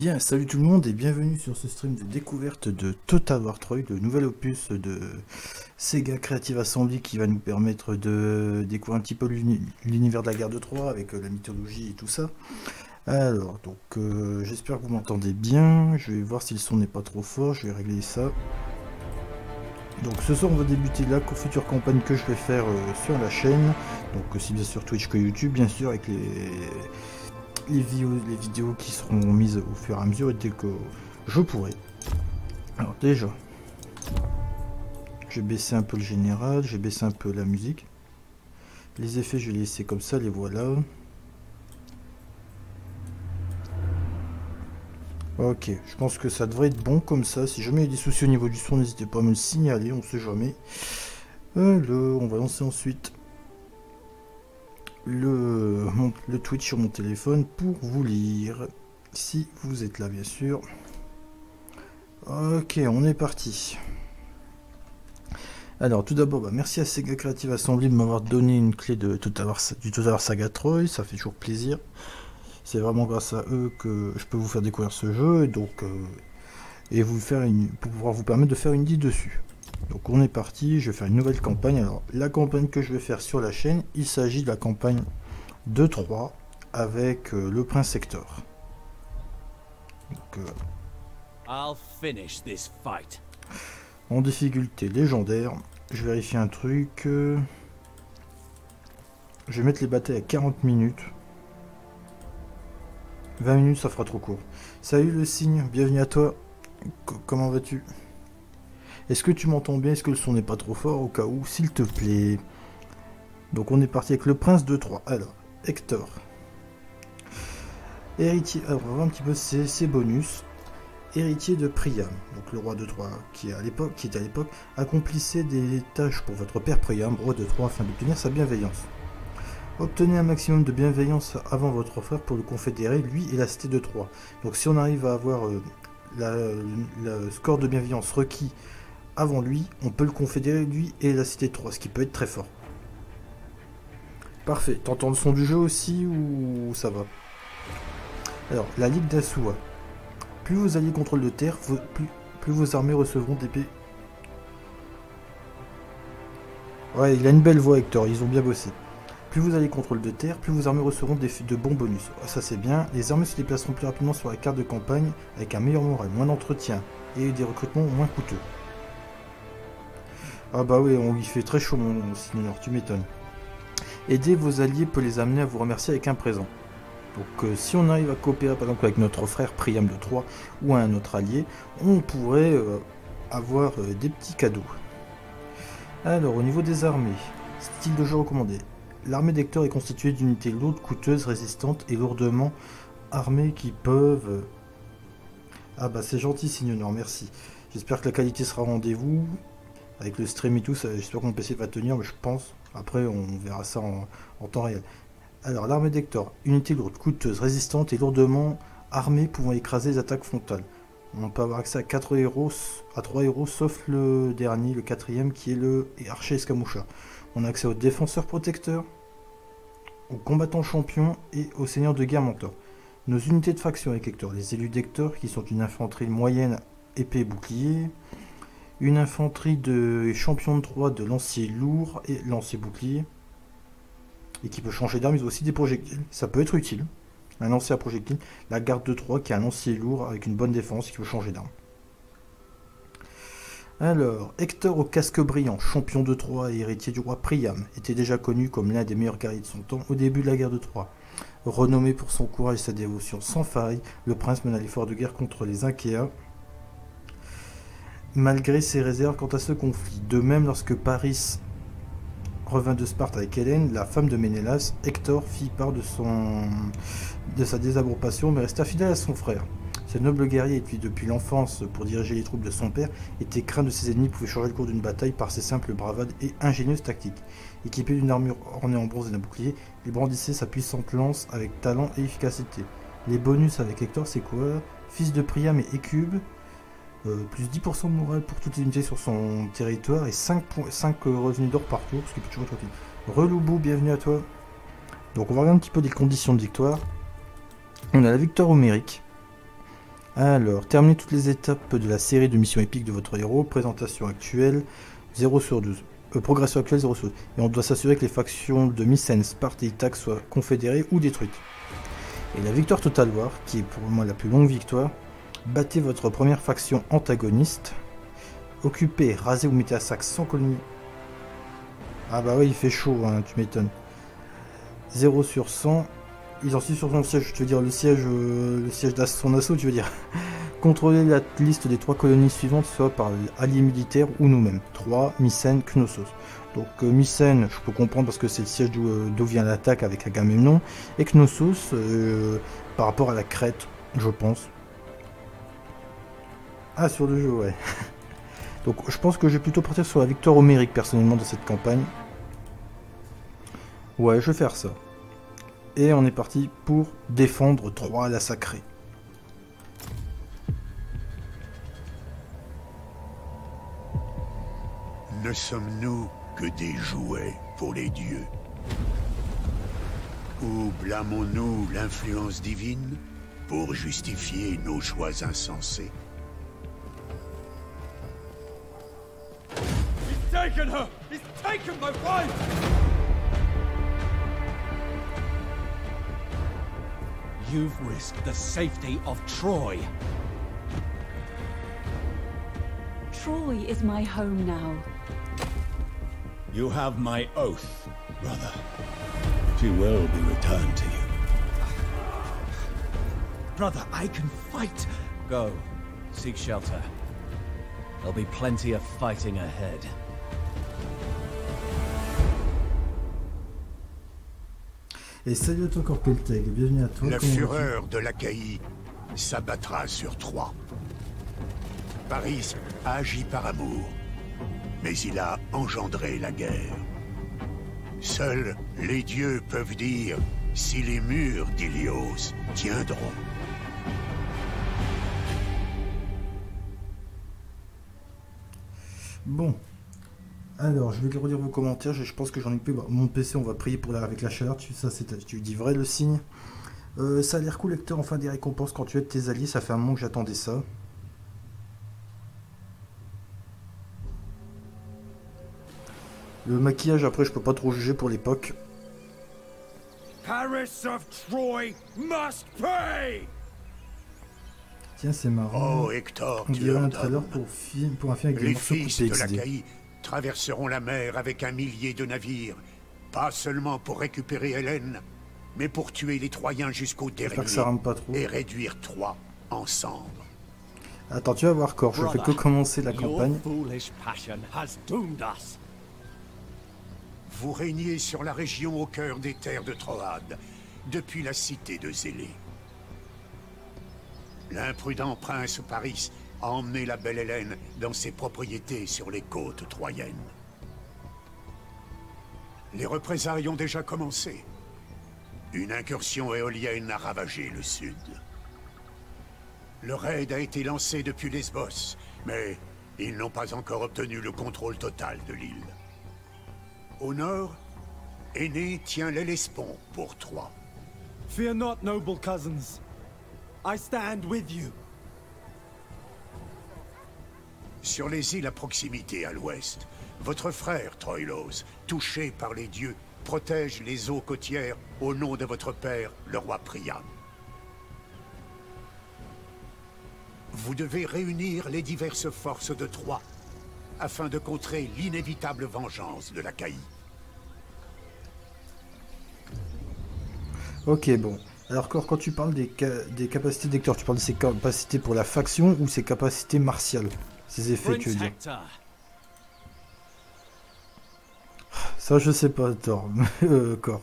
Bien, salut tout le monde et bienvenue sur ce stream de découverte de Total War Troy, le nouvel opus de Sega Creative Assembly qui va nous permettre de découvrir un petit peu l'univers de la guerre de Troie avec la mythologie et tout ça. Alors, donc j'espère que vous m'entendez bien, je vais voir si le son n'est pas trop fort, je vais régler ça. Donc ce soir on va débuter la future campagne que je vais faire sur la chaîne, donc aussi bien sur Twitch que YouTube, bien sûr, avec les vidéos qui seront mises au fur et à mesure et dès que je pourrai. Alors déjà, j'ai baissé un peu le général, j'ai baissé un peu la musique. Les effets, je vais les laisser comme ça, les voilà. Ok, je pense que ça devrait être bon comme ça. Si jamais il y a des soucis au niveau du son, n'hésitez pas à me le signaler, on sait jamais. Alors, on va lancer ensuite le Twitch sur mon téléphone pour vous lire si vous êtes là, bien sûr. Ok, on est parti. Alors tout d'abord, merci à Sega Creative Assembly de m'avoir donné une clé de Total War Saga Troy, ça fait toujours plaisir. C'est vraiment grâce à eux que je peux vous faire découvrir ce jeu et donc pour pouvoir vous permettre de faire une guide dessus. Donc on est parti, je vais faire une nouvelle campagne. Alors la campagne que je vais faire sur la chaîne, il s'agit de la campagne de Troie avec le prince Hector. Donc, en difficulté légendaire, je vérifie un truc. Je vais mettre les batailles à 40 minutes. 20 minutes ça fera trop court. Salut le signe, bienvenue à toi. Comment vas-tu ? Est-ce que tu m'entends bien? Est-ce que le son n'est pas trop fort au cas où, s'il te plaît? Donc on est parti avec le prince de Troie. Alors, Hector. Héritier. Alors on va voir un petit peu ses bonus. Héritier de Priam. Donc le roi de Troie qui était à l'époque, accomplissait des tâches pour votre père Priam, roi de Troie, afin d'obtenir sa bienveillance. Obtenez un maximum de bienveillance avant votre frère pour le confédérer, lui et la cité de Troie. Donc si on arrive à avoir le score de bienveillance requis avant lui, on peut le confédérer, lui et la cité de Troie, ce qui peut être très fort. Parfait, t'entends le son du jeu aussi ou ça va? Alors, la Ligue d'Assuwa. Plus vos alliés contrôlent de terre, plus vos armées recevront d'épées. Ouais, il a une belle voix Hector, ils ont bien bossé. Plus vous allez contrôle de terre, plus vos armées recevront de bons bonus. Ça c'est bien. Les armées se déplaceront plus rapidement sur la carte de campagne avec un meilleur moral, moins d'entretien et des recrutements moins coûteux. Ah bah oui, on lui fait très chaud mon signor, tu m'étonnes. Aider vos alliés peut les amener à vous remercier avec un présent. Donc si on arrive à coopérer par exemple avec notre frère Priam de Troie ou un autre allié, on pourrait avoir des petits cadeaux. Alors au niveau des armées, style de jeu recommandé. L'armée d'Hector est constituée d'unités lourdes, coûteuses, résistantes et lourdement armées qui peuvent... Ah bah c'est gentil Signor, merci. J'espère que la qualité sera au rendez-vous. Avec le stream et tout, j'espère que mon PC va tenir, mais je pense. Après on verra ça en temps réel. Alors l'armée d'Hector, unité lourde, coûteuse, résistante et lourdement armée pouvant écraser les attaques frontales. On peut avoir accès à 3 héros sauf le dernier, le quatrième qui est le archer escamoucha. On a accès aux défenseurs protecteurs, aux combattants champions et aux seigneurs de guerre mentor. Nos unités de faction avec Hector, les élus d'Hector qui sont une infanterie moyenne épée et bouclier, une infanterie de champion de Troie de lancier lourd et lancier bouclier, et qui peut changer d'armes, mais aussi des projectiles, ça peut être utile, un lancier à projectiles, la garde de Troie qui est un lancier lourd avec une bonne défense et qui peut changer d'armes. Alors, Hector au casque brillant, champion de Troie et héritier du roi Priam, était déjà connu comme l'un des meilleurs guerriers de son temps au début de la guerre de Troie. Renommé pour son courage et sa dévotion sans faille, le prince mena l'effort de guerre contre les Achéens, malgré ses réserves quant à ce conflit. De même, lorsque Paris revint de Sparte avec Hélène, la femme de Ménélas, Hector fit part de sa désapprobation mais resta fidèle à son frère. Ce noble guerrier, depuis l'enfance pour diriger les troupes de son père, était craint de ses ennemis, pouvait changer le cours d'une bataille par ses simples bravades et ingénieuses tactiques. Équipé d'une armure ornée en bronze et d'un bouclier, il brandissait sa puissante lance avec talent et efficacité. Les bonus avec Hector, c'est quoi? Fils de Priam et Écube, plus 10% de morale pour toutes les unités sur son territoire et 5 revenus d'or par tour, ce qui peut toujours être utile. Reloubou, bienvenue à toi. Donc on va regarder un petit peu les conditions de victoire. On a la victoire homérique. Alors, terminez toutes les étapes de la série de missions épiques de votre héros. Présentation actuelle, 0 sur 12. Progression actuelle, 0 sur 12. Et on doit s'assurer que les factions de Mycène, Sparte et Itaque soient confédérées ou détruites. Et la victoire Total War, qui est pour moi la plus longue victoire, battez votre première faction antagoniste. Occupez, rasez ou mettez à sac 100 colonies. Ah bah oui, il fait chaud, hein, tu m'étonnes. 0 sur 100. Ils ont su sur son siège, je veux dire le siège d'assaut, tu veux dire. Contrôlez la liste des 3 colonies suivantes, soit par alliés militaires ou nous-mêmes. 3, Mycène, Knossos. Donc Mycène, je peux comprendre parce que c'est le siège d'où vient l'attaque avec Agamemnon. Et Knossos, par rapport à la Crète, je pense. Ah, sur le jeu, ouais. Donc je pense que je vais plutôt partir sur la victoire homérique, personnellement, dans cette campagne. Ouais, je vais faire ça. Et on est parti pour défendre Troie la sacrée. Ne sommes-nous que des jouets pour les dieux? Ou blâmons-nous l'influence divine pour justifier nos choix insensés? He's taken her! He's taken my wife! You've risked the safety of Troy. Troy is my home now. You have my oath, brother. She will be returned to you. Brother, I can fight. Go, seek shelter. There'll be plenty of fighting ahead. Et salut à toi Corpelteg, bienvenue à toi. La fureur de l'Achaïe s'abattra sur Troie. Paris a agi par amour, mais il a engendré la guerre. Seuls les dieux peuvent dire si les murs d'Ilios tiendront. Bon. Alors, je vais redire vos commentaires, je pense que j'en ai plus. Bah, mon PC, on va prier pour avec la chaleur, ça tu dis vrai le signe. Ça a l'air cool, Hector, enfin des récompenses quand tu aides tes alliés, ça fait un moment que j'attendais ça. Le maquillage, après, je peux pas trop juger pour l'époque. Paris of Troy must pay. Tiens, c'est marrant. Oh, Hector, on dirait un trailer pour un film avec les morceaux coupés XD. Traverseront la mer avec un millier de navires, pas seulement pour récupérer Hélène, mais pour tuer les Troyens jusqu'au dernier et réduire Troie en cendres. Attends, tu vas voir Cor, je fais que commencer la campagne. Vous régnez sur la région au cœur des terres de Troade, depuis la cité de Zélée. L'imprudent prince Paris a emmené la belle Hélène dans ses propriétés sur les côtes troyennes. Les représailles ont déjà commencé. Une incursion éolienne a ravagé le sud. Le raid a été lancé depuis Lesbos, mais ils n'ont pas encore obtenu le contrôle total de l'île. Au nord, Aînée tient l'Hellespont pour Troie. Fear not, noble cousins. I stand with you. Sur les îles à proximité à l'ouest, votre frère Troilos, touché par les dieux, protège les eaux côtières au nom de votre père, le roi Priam. Vous devez réunir les diverses forces de Troie afin de contrer l'inévitable vengeance de l'Achaïe. Ok, bon. Alors quand tu parles des capacités d'Hector, tu parles de ses capacités pour la faction ou ses capacités martiales? Ces effets, tu veux dire. Ça, je sais pas, Thor. Corps.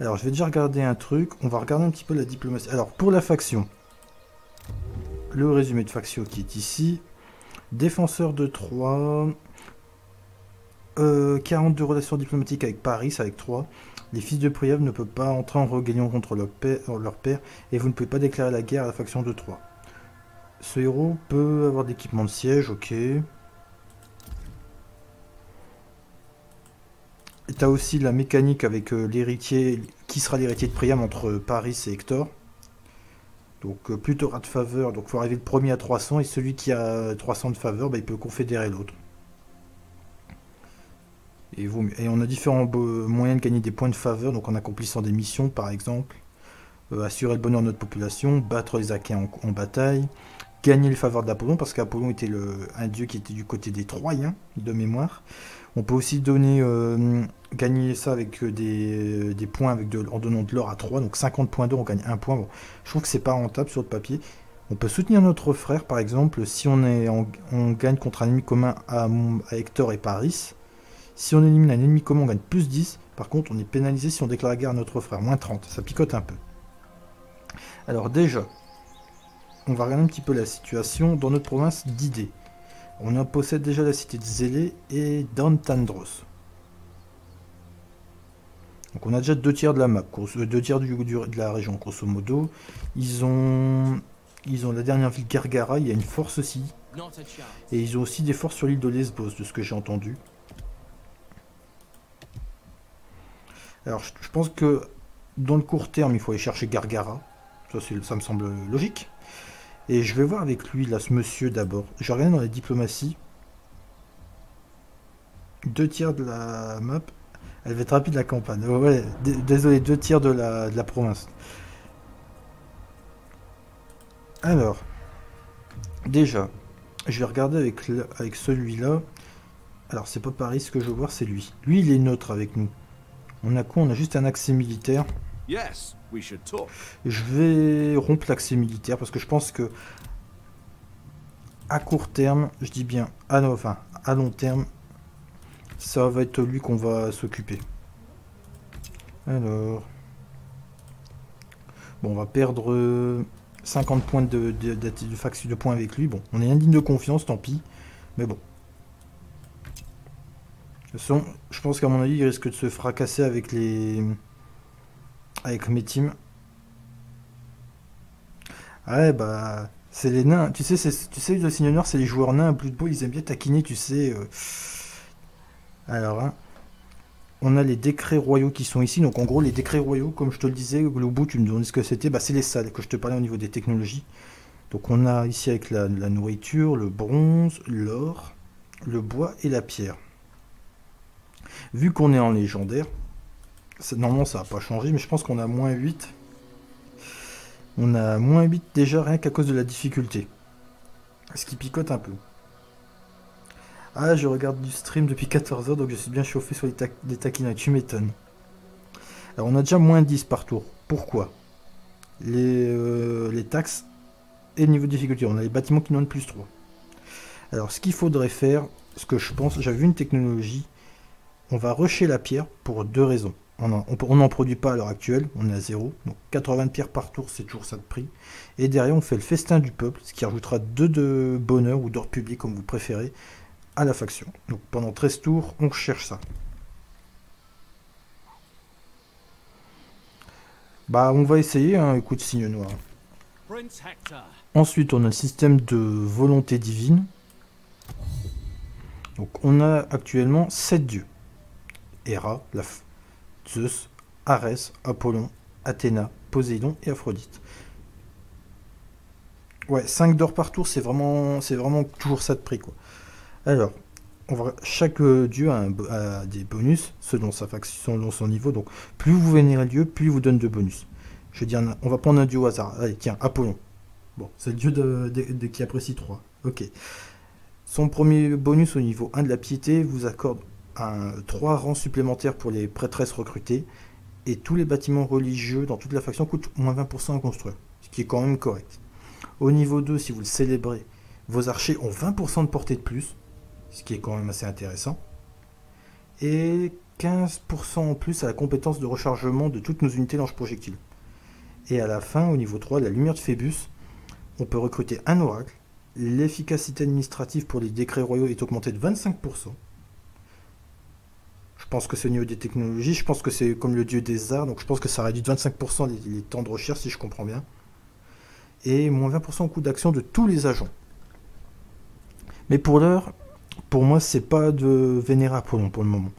Alors, je vais déjà regarder un truc. On va regarder un petit peu la diplomatie. Alors, pour la faction. Le résumé de faction qui est ici. Défenseur de Troie. 42 relations diplomatiques avec Paris, avec Troie. Les fils de Priam ne peuvent pas entrer en rébellion contre leur père. Et vous ne pouvez pas déclarer la guerre à la faction de Troie. Ce héros peut avoir d'équipement de siège, ok. Et t'as aussi la mécanique avec l'héritier, qui sera l'héritier de Priam entre Paris et Hector. Donc plus tu auras de faveur, donc il faut arriver le premier à 300, et celui qui a 300 de faveur, bah, il peut confédérer l'autre. Et on a différents moyens de gagner des points de faveur, donc en accomplissant des missions par exemple, assurer le bonheur de notre population, battre les Achéens en bataille, gagner les faveurs d'Apollon, parce qu'Apollon était un dieu qui était du côté des Troyens, de mémoire. On peut aussi gagner ça avec des points en donnant de l'or à 3, donc 50 points d'or, on gagne 1 point. Bon, je trouve que c'est pas rentable sur le papier. On peut soutenir notre frère, par exemple, si on gagne contre un ennemi commun à Hector et Paris. Si on élimine un ennemi commun, on gagne plus 10. Par contre, on est pénalisé si on déclare la guerre à notre frère, moins 30. Ça picote un peu. Alors déjà, on va regarder un petit peu la situation dans notre province d'Idée. On en possède déjà la cité de Zélé et d'Antandros. Donc on a déjà 2 tiers de la map, 2 tiers de la région, grosso modo. Ils ont la dernière ville Gargara, il y a une force aussi. Et ils ont aussi des forces sur l'île de Lesbos, de ce que j'ai entendu. Alors je pense que dans le court terme, il faut aller chercher Gargara. Ça me semble logique. Et je vais voir avec lui, là, ce monsieur d'abord. Je regarde dans la diplomatie. 2 tiers de la map. Elle va être rapide, la campagne. Ouais, désolé, 2 tiers de la province. Alors, déjà, je vais regarder avec celui-là. Alors, c'est pas Paris, ce que je veux voir, c'est lui. Lui, il est neutre avec nous. On a quoi? On a juste un accès militaire. Yes. Je vais rompre l'accès militaire parce que je pense que à court terme, je dis bien, enfin à long terme, ça va être lui qu'on va s'occuper. Alors, bon, on va perdre 50 points de points avec lui. Bon, on est indigne de confiance, tant pis, mais bon. De toute façon, je pense qu'à mon avis, il risque de se fracasser avec mes teams. Ouais, bah, c'est les nains. Tu sais, le signe noir, c'est les joueurs nains. Plus de beau, ils aiment bien taquiner, tu sais. Alors, hein, on a les décrets royaux qui sont ici. Donc, en gros, les décrets royaux, comme je te le disais, au bout, tu me demandais ce que c'était. Bah, c'est les salles que je te parlais au niveau des technologies. Donc, on a ici avec la nourriture, le bronze, l'or, le bois et la pierre. Vu qu'on est en légendaire, normalement ça n'a pas changé, mais je pense qu'on a moins 8. On a moins 8 déjà rien qu'à cause de la difficulté. Ce qui picote un peu. Ah, je regarde du stream depuis 14 h, donc je suis bien chauffé sur les taquinades, tu m'étonnes. Alors on a déjà moins 10 par tour. Pourquoi? Les taxes et le niveau de difficulté. On a les bâtiments qui donnent plus 3. Alors ce qu'il faudrait faire, ce que je pense, j'avais vu une technologie, on va rusher la pierre pour 2 raisons. On n'en produit pas à l'heure actuelle, on est à 0, donc 80 pierres par tour, c'est toujours ça de prix. Et derrière, on fait le festin du peuple, ce qui rajoutera 2 de bonheur ou d'or public, comme vous préférez, à la faction. Donc pendant 13 tours, on cherche ça. Bah, on va essayer, hein, écoute, signe noir. Ensuite, on a le système de volonté divine. Donc on a actuellement 7 dieux. Héra, Zeus, Arès, Apollon, Athéna, Poséidon et Aphrodite. Ouais, 5 d'or par tour, c'est vraiment toujours ça de prix, quoi. Alors, chaque dieu a des bonus selon sa faction, selon son niveau. Donc, plus vous vénérez le dieu, plus il vous donne de bonus. Je veux dire, on va prendre un dieu au hasard. Allez, tiens, Apollon. Bon, c'est le dieu qui apprécie 3. Ok. Son premier bonus au niveau 1 de la piété vous accorde 3 rangs supplémentaires pour les prêtresses recrutées, et tous les bâtiments religieux dans toute la faction coûtent moins 20% à construire, ce qui est quand même correct. Au niveau 2, si vous le célébrez, vos archers ont 20% de portée de plus, ce qui est quand même assez intéressant, et 15% en plus à la compétence de rechargement de toutes nos unités lance-projectiles. Et à la fin, au niveau 3, la lumière de Phébus, on peut recruter un oracle, l'efficacité administrative pour les décrets royaux est augmentée de 25%, je pense que c'est au niveau des technologies, je pense que c'est comme le dieu des arts, donc je pense que ça réduit de 25% les temps de recherche, si je comprends bien. Et moins 20% au coût d'action de tous les agents. Mais pour l'heure, pour moi, c'est pas de vénérer Apollon pour le moment.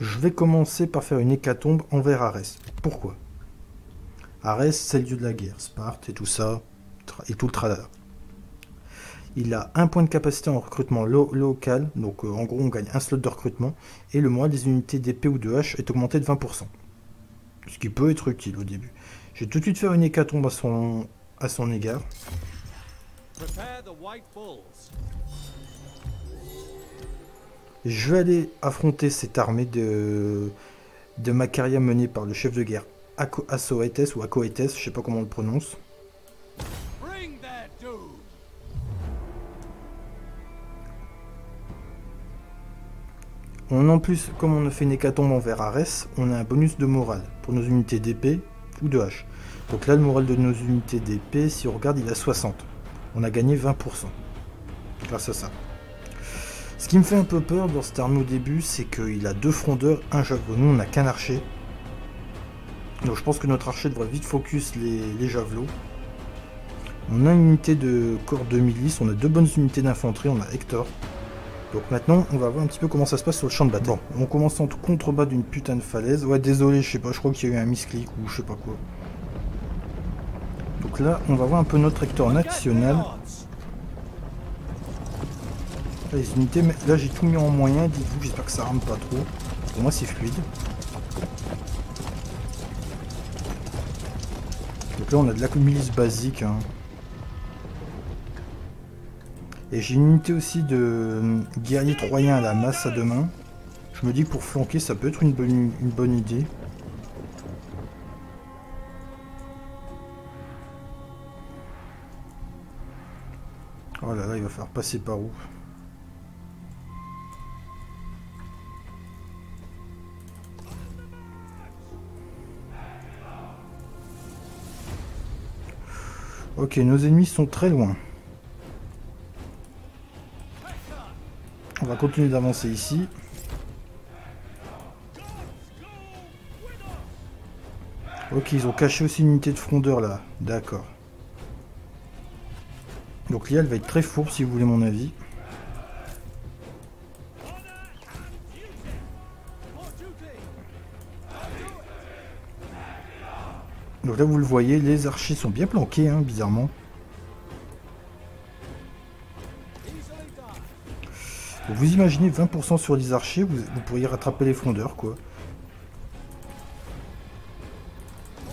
Je vais commencer par faire une hécatombe envers Arès. Pourquoi? Arès, c'est le dieu de la guerre, Sparte et tout ça, et tout le tralala. Il a un point de capacité en recrutement local, donc en gros on gagne un slot de recrutement, et le mois des unités d'épée ou de hache est augmenté de 20%. Ce qui peut être utile au début. Je vais tout de suite faire une hécatombe à son égard. Je vais aller affronter cette armée de Macaria menée par le chef de guerre Assoétès ou Acoétès, je sais pas comment on le prononce. En plus, comme on a fait une hécatombe envers Arès, on a un bonus de morale pour nos unités d'épée ou de hache. Donc là, le moral de nos unités d'épée, si on regarde, il a 60. On a gagné 20% grâce à ça. Ce qui me fait un peu peur dans cette armée au début, c'est qu'il a deux frondeurs, un javelot. Nous, on n'a qu'un archer. Donc je pense que notre archer devrait vite focus les javelots. On a une unité de corps de milice, on a deux bonnes unités d'infanterie, on a Hector. Donc maintenant, on va voir un petit peu comment ça se passe sur le champ de bataille. Bon, on commence en contrebas d'une putain de falaise. Ouais, désolé, je sais pas, je crois qu'il y a eu un misclic ou je sais pas quoi. Donc là, on va voir un peu notre Hector national. Là, les unités, mais là j'ai tout mis en moyen, dites-vous, j'espère que ça rame pas trop. Pour moi, c'est fluide. Donc là, on a de la milice basique, hein. Et j'ai une unité aussi de guerriers troyens à la masse à deux mains. Je me dis que pour flanquer, ça peut être une bonne idée. Oh là là, il va falloir passer par où? Ok, nos ennemis sont très loin. On va continuer d'avancer ici. Ok, ils ont caché aussi une unité de frondeur là. D'accord. Donc l'IA elle va être très fourbe si vous voulez mon avis. Donc là vous le voyez, les archers sont bien planqués, hein, bizarrement. Vous imaginez 20% sur les archers, vous pourriez rattraper les frondeurs, quoi.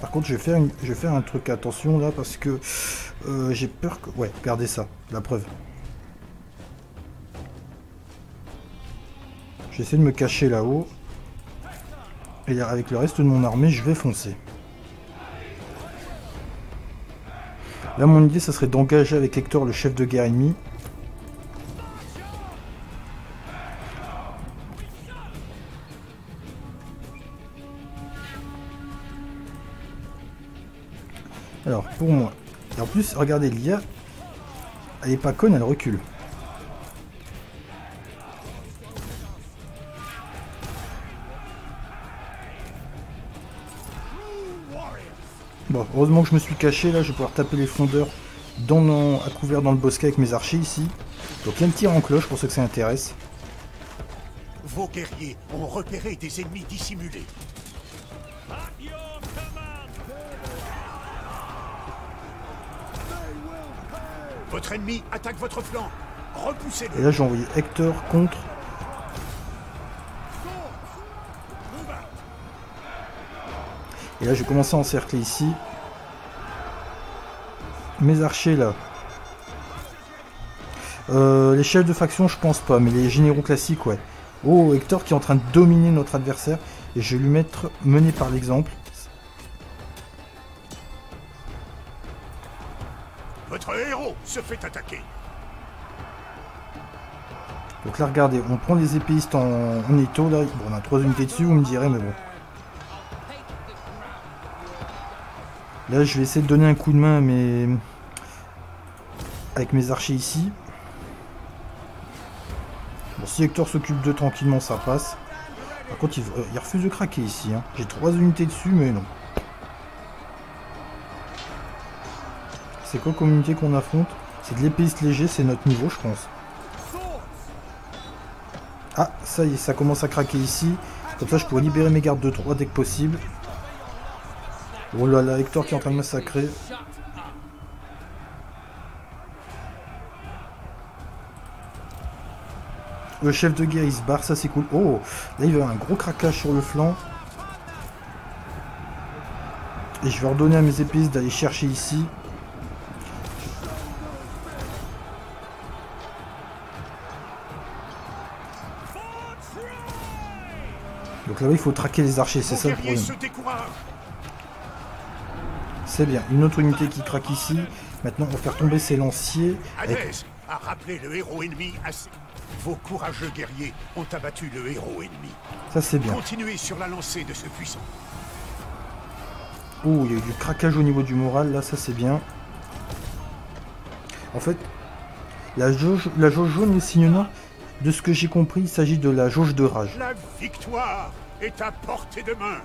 Par contre, je vais faire un truc, attention, là, parce que j'ai peur que... Ouais, regardez ça, la preuve. J'essaie de me cacher là-haut. Et avec le reste de mon armée, je vais foncer. Là, mon idée, ça serait d'engager avec Hector, le chef de guerre ennemi. Alors, pour moi. Et en plus, regardez, l'IA, elle est pas conne, elle recule. Bon, heureusement que je me suis caché, là, je vais pouvoir taper les frondeurs à couvert dans le bosquet avec mes archers, ici. Donc, il y a un tir en cloche, pour ceux que ça intéresse. Vos guerriers ont repéré des ennemis dissimulés. Votre ennemi attaque votre flanc. Repoussez-le. Et là, j'ai envoyé Hector contre. Et là, je vais commencer à encercler ici. Mes archers, là. Les chefs de faction, je pense pas, mais les généraux classiques, ouais. Oh, Hector qui est en train de dominer notre adversaire. Et je vais lui mettre mené par l'exemple. Votre héros se fait attaquer. Donc là, regardez, on prend les épéistes en étau, là. Bon, on a 3 unités dessus, vous me direz, mais bon. Là, je vais essayer de donner un coup de main, mais... avec mes archers ici. Bon, si Hector s'occupe d'eux tranquillement, ça passe. Par contre, il refuse de craquer ici, hein. J'ai 3 unités dessus, mais non. C'est quoi comme unité qu'on affronte? C'est de l'épéiste léger, c'est notre niveau, je pense. Ah, ça y est, ça commence à craquer ici. Comme ça, je pourrais libérer mes gardes de 3 dès que possible. Oh là là, Hector qui est en train de massacrer. Le chef de guerre il se barre, ça c'est cool. Oh, là il va y avoir un gros craquage sur le flanc. Et je vais ordonner à mes épices d'aller chercher ici. Donc là-bas il faut traquer les archers, c'est ça le problème. C'est bien, une autre unité qui craque ici. Maintenant on va faire tomber ces lanciers. Avec... a rappelé le héros ennemi assez. Vos courageux guerriers ont abattu le héros ennemi. Ça c'est bien. Continuez sur la lancée de ce puissant. Ouh, il y a eu du craquage au niveau du moral, là ça c'est bien. En fait, la jauge jaune et signonna, de ce que j'ai compris, il s'agit de la jauge de rage. La victoire est à portée de main.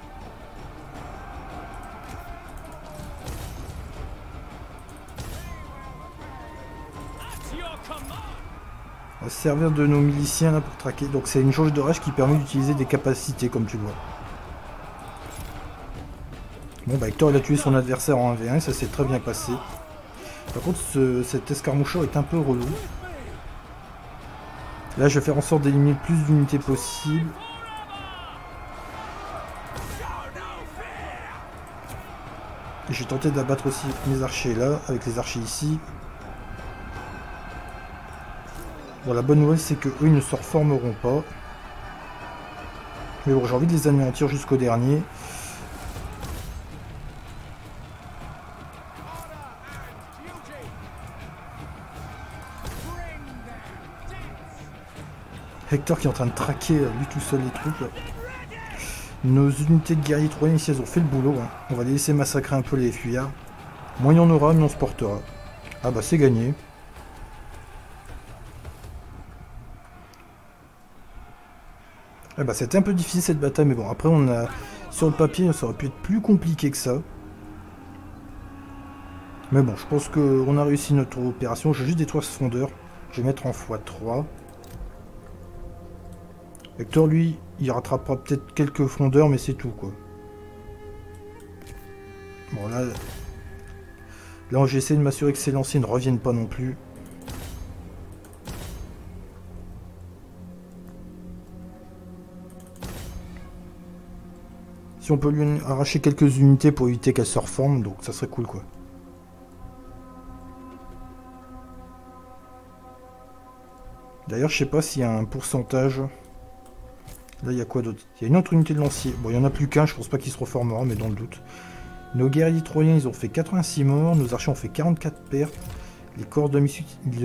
On va se servir de nos miliciens là pour traquer. Donc c'est une jauge de rage qui permet d'utiliser des capacités comme tu le vois. Bon bah Hector il a tué son adversaire en 1v1 et ça s'est très bien passé. Par contre cet escarmoucheur est un peu relou. Là je vais faire en sorte d'éliminer le plus d'unités possible. Et je vais tenter d'abattre aussi mes archers là, avec les archers ici. Bon, la bonne nouvelle, c'est qu'eux, ils ne se reformeront pas. Mais bon, j'ai envie de les anéantir jusqu'au dernier. Hector qui est en train de traquer, lui, tout seul, les troupes. Là. Nos unités de guerriers troyens, ici, elles ont fait le boulot. Hein. On va les laisser massacrer un peu les fuyards. Moins il y en aura, mais on se portera. Ah bah, c'est gagné. Eh ben, c'était un peu difficile cette bataille, mais bon, après on a sur le papier, ça aurait pu être plus compliqué que ça. Mais bon, je pense qu'on a réussi notre opération. Je vais juste détruire ce fondeur. Je vais mettre en x3. Hector, lui, il rattrapera peut-être quelques fondeurs, mais c'est tout, quoi. Bon, là j'ai essayé de m'assurer que ces lanciers ne reviennent pas non plus. On peut lui arracher quelques unités pour éviter qu'elle se reforme, donc ça serait cool quoi. D'ailleurs je sais pas s'il y a un pourcentage. Là il y a quoi d'autre? Il y a une autre unité de lancier. Bon il y en a plus qu'un, je pense pas qu'il se reformera mais dans le doute. Nos guerriers troyens ils ont fait 86 morts, nos archers ont fait 44 pertes, les corps de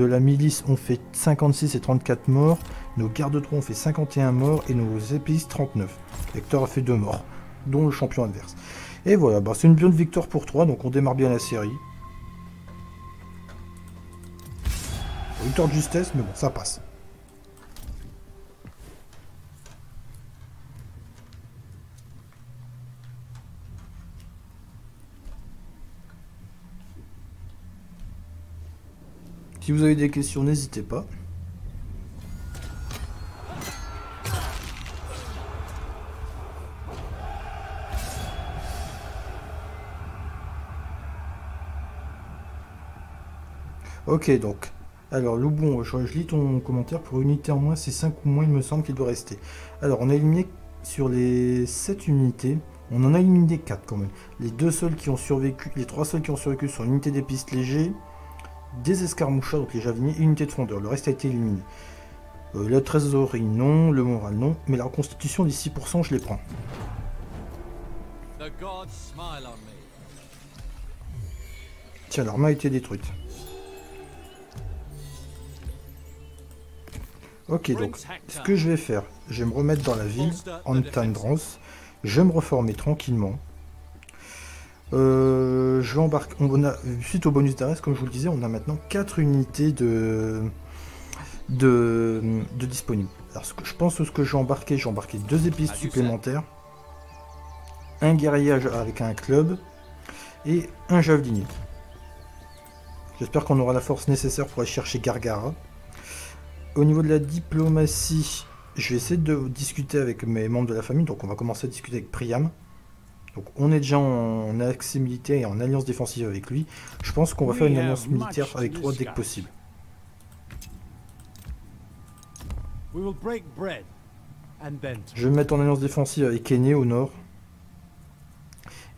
la milice ont fait 56 et 34 morts, nos gardes troyens ont fait 51 morts et nos épices 39. Hector a fait 2 morts. Dont le champion adverse. Et voilà, bah c'est une bonne victoire pour 3, donc on démarre bien la série. Victoire de justesse, mais bon, ça passe. Si vous avez des questions, n'hésitez pas. Ok donc, alors Loubon, je lis ton commentaire, pour une unité en moins, c'est 5 ou moins il me semble qu'il doit rester. Alors on a éliminé sur les 7 unités, on en a éliminé 4 quand même. Les 2 seuls qui ont survécu, les 3 seuls qui ont survécu sont l'unité d'épices légers, des escarmouchats, donc les javeliers, et l'unité de fondeur, le reste a été éliminé. La trésorerie non, le moral non, mais la reconstitution des 6% je les prends. Tiens, l'arme a été détruite. Ok, donc, ce que je vais faire, je vais me remettre dans la ville, Antandros, je vais me reformer tranquillement. Je vais embarquer, on a, suite au bonus d'Arès, comme je vous le disais, on a maintenant 4 unités de disponibles. Alors, ce que, je pense que ce que je vais embarquer 2 épices supplémentaires, un guerrier avec un club, et un javelinier. J'espère qu'on aura la force nécessaire pour aller chercher Gargara. Au niveau de la diplomatie, je vais essayer de discuter avec mes membres de la famille, donc on va commencer à discuter avec Priam. Donc on est déjà en accès militaire et en alliance défensive avec lui. Je pense qu'on va faire une alliance militaire avec toi dès que possible. Je vais me mettre en alliance défensive avec Aîné au nord.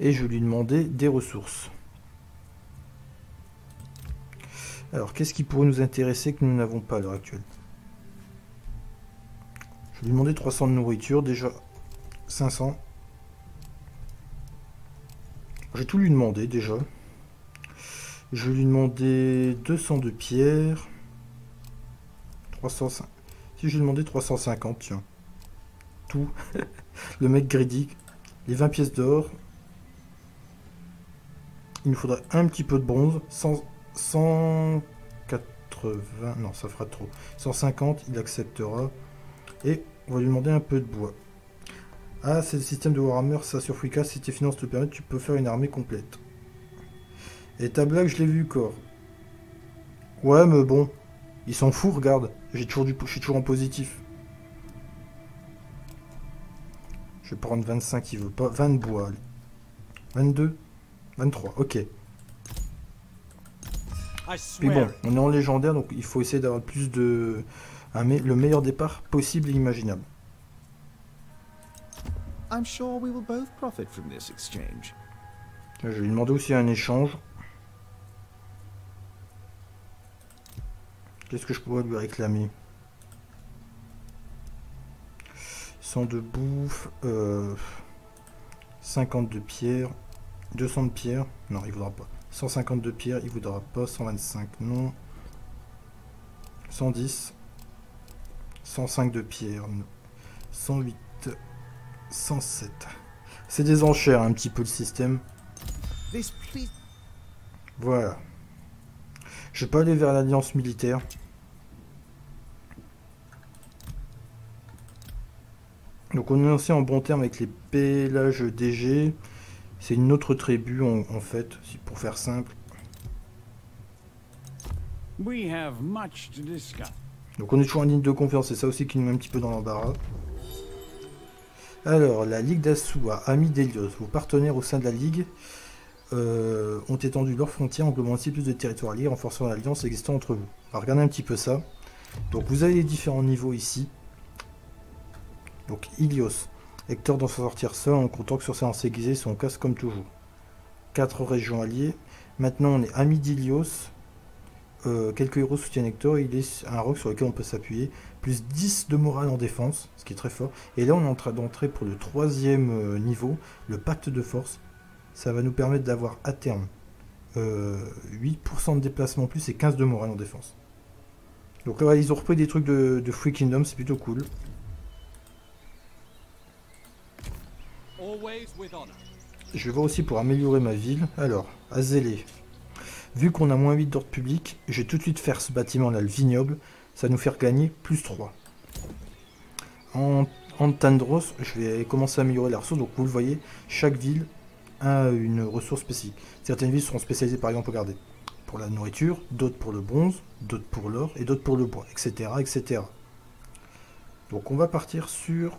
Et je vais lui demander des ressources. Alors qu'est-ce qui pourrait nous intéresser que nous n'avons pas à l'heure actuelle? Je vais lui demander 300 de nourriture, déjà 500. Je vais tout lui demander déjà. Je vais lui demander 200 de pierre. 305. Si je lui demandais 350, tiens. Tout. Le mec greedy. Les 20 pièces d'or. Il nous faudrait un petit peu de bronze. 180. Non, ça fera trop. 150, il acceptera. Et on va lui demander un peu de bois. Ah, c'est le système de Warhammer, ça sur Freecast, si tes finances te permettent, tu peux faire une armée complète. Et ta blague, je l'ai vue, Corps. Ouais, mais bon, il s'en fout, regarde. Je suis toujours en positif. Je vais prendre 25, il veut pas. 20 bois. 22 23, ok. Mais bon, on est en légendaire, donc il faut essayer d'avoir plus de... le meilleur départ possible et imaginable. Je vais lui demander aussi un échange. Qu'est-ce que je pourrais lui réclamer? 100 de bouffe, 50 de pierre, 200 de pierre, non il voudra pas. 150 de pierre, il voudra pas. 125, non. 110, 105 de pierre, non. 108. 107. C'est des enchères un petit peu le système. Voilà. Je vais pas aller vers l'alliance militaire. Donc on est aussi en bon terme avec les Pelages DG. C'est une autre tribu en fait, pour faire simple. Donc on est toujours en ligne de confiance, c'est ça aussi qui nous met un petit peu dans l'embarras. Alors, la Ligue d'Assuwa, amis d'Hélios, vos partenaires au sein de la Ligue ont étendu leurs frontières, englobant ainsi plus de territoires alliés, renforçant l'alliance existant entre vous. Alors, regardez un petit peu ça. Donc, vous avez les différents niveaux ici. Donc, Ilios. Hector doit s'en sortir seul en comptant que sur sa lance aiguisée, son casse comme toujours. 4 régions alliées. Maintenant, on est amis d'Ilios. Quelques héros soutiennent Hector, il est un roc sur lequel on peut s'appuyer, plus 10 de morale en défense, ce qui est très fort. Et là on est en train d'entrer pour le 3e niveau, le pacte de force. Ça va nous permettre d'avoir à terme 8% de déplacement plus et 15 de morale en défense. Donc là ils ont repris des trucs de Free Kingdom, c'est plutôt cool. Je vais voir aussi pour améliorer ma ville. Alors, Azélé. Vu qu'on a moins 8 d'ordre public, je vais tout de suite faire ce bâtiment là, le vignoble, ça va nous faire gagner plus 3. En Antandros, je vais commencer à améliorer la ressource, donc vous le voyez, chaque ville a une ressource spécifique. Certaines villes seront spécialisées par exemple, regardez, pour la nourriture, d'autres pour le bronze, d'autres pour l'or et d'autres pour le bois, etc., etc. Donc on va partir sur...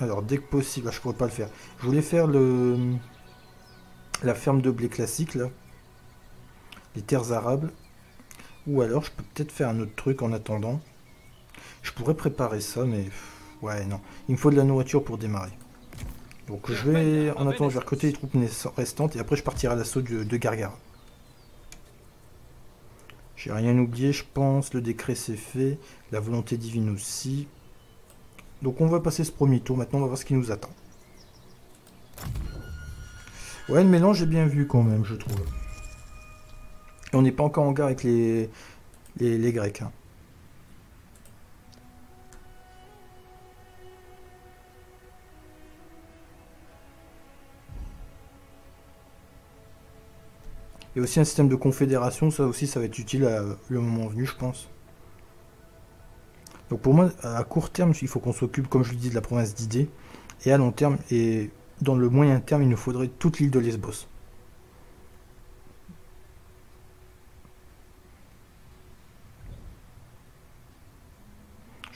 Alors dès que possible, là je pourrais pas le faire. Je voulais faire la ferme de blé classique là. Les terres arables, ou alors je peux peut-être faire un autre truc en attendant. Je pourrais préparer ça, mais ouais, non, il me faut de la nourriture pour démarrer. Donc je vais, en attendant, je vais recruter les troupes restantes et après je partirai à l'assaut de Gargara. J'ai rien oublié, je pense. Le décret c'est fait, la volonté divine aussi. Donc on va passer ce premier tour. Maintenant, on va voir ce qui nous attend. Ouais, le mélange est bien vu quand même, je trouve. Et on n'est pas encore en guerre avec les Grecs. Hein. Et aussi un système de confédération, ça aussi ça va être utile à le moment venu, je pense. Donc pour moi, à court terme, il faut qu'on s'occupe, comme je le dis, de la province d'Idée. Et à long terme, et dans le moyen terme, il nous faudrait toute l'île de Lesbos.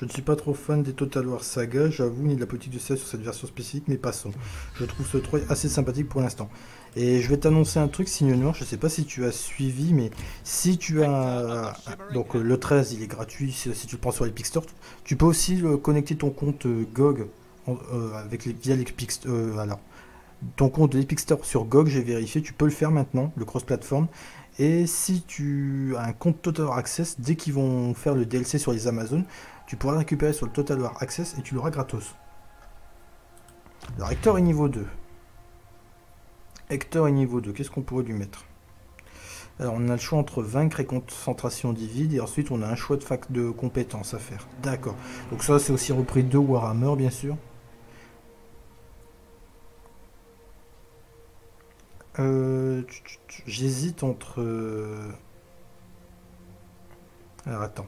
Je ne suis pas trop fan des Total War Saga, j'avoue, ni de la politique de CS sur cette version spécifique, mais passons. Je trouve ce Troy assez sympathique pour l'instant. Et je vais t'annoncer un truc, Signe Noir, je ne sais pas si tu as suivi, mais si tu as... Donc le 13, il est gratuit, si tu le prends sur l'Epic Store, tu peux aussi connecter ton compte GOG via l'Epic Store. Ton compte de l'Epic Store sur GOG, j'ai vérifié, tu peux le faire maintenant, le cross-platform. Et si tu as un compte Total War Access, dès qu'ils vont faire le DLC sur les Amazones, tu pourras le récupérer sur le Total War Access et tu l'auras gratos. Alors Hector est niveau 2. Hector est niveau 2, qu'est-ce qu'on pourrait lui mettre? Alors on a le choix entre vaincre et concentration divine, et ensuite on a un choix de compétences à faire. D'accord, donc ça c'est aussi repris de Warhammer bien sûr. J'hésite entre... Alors attends,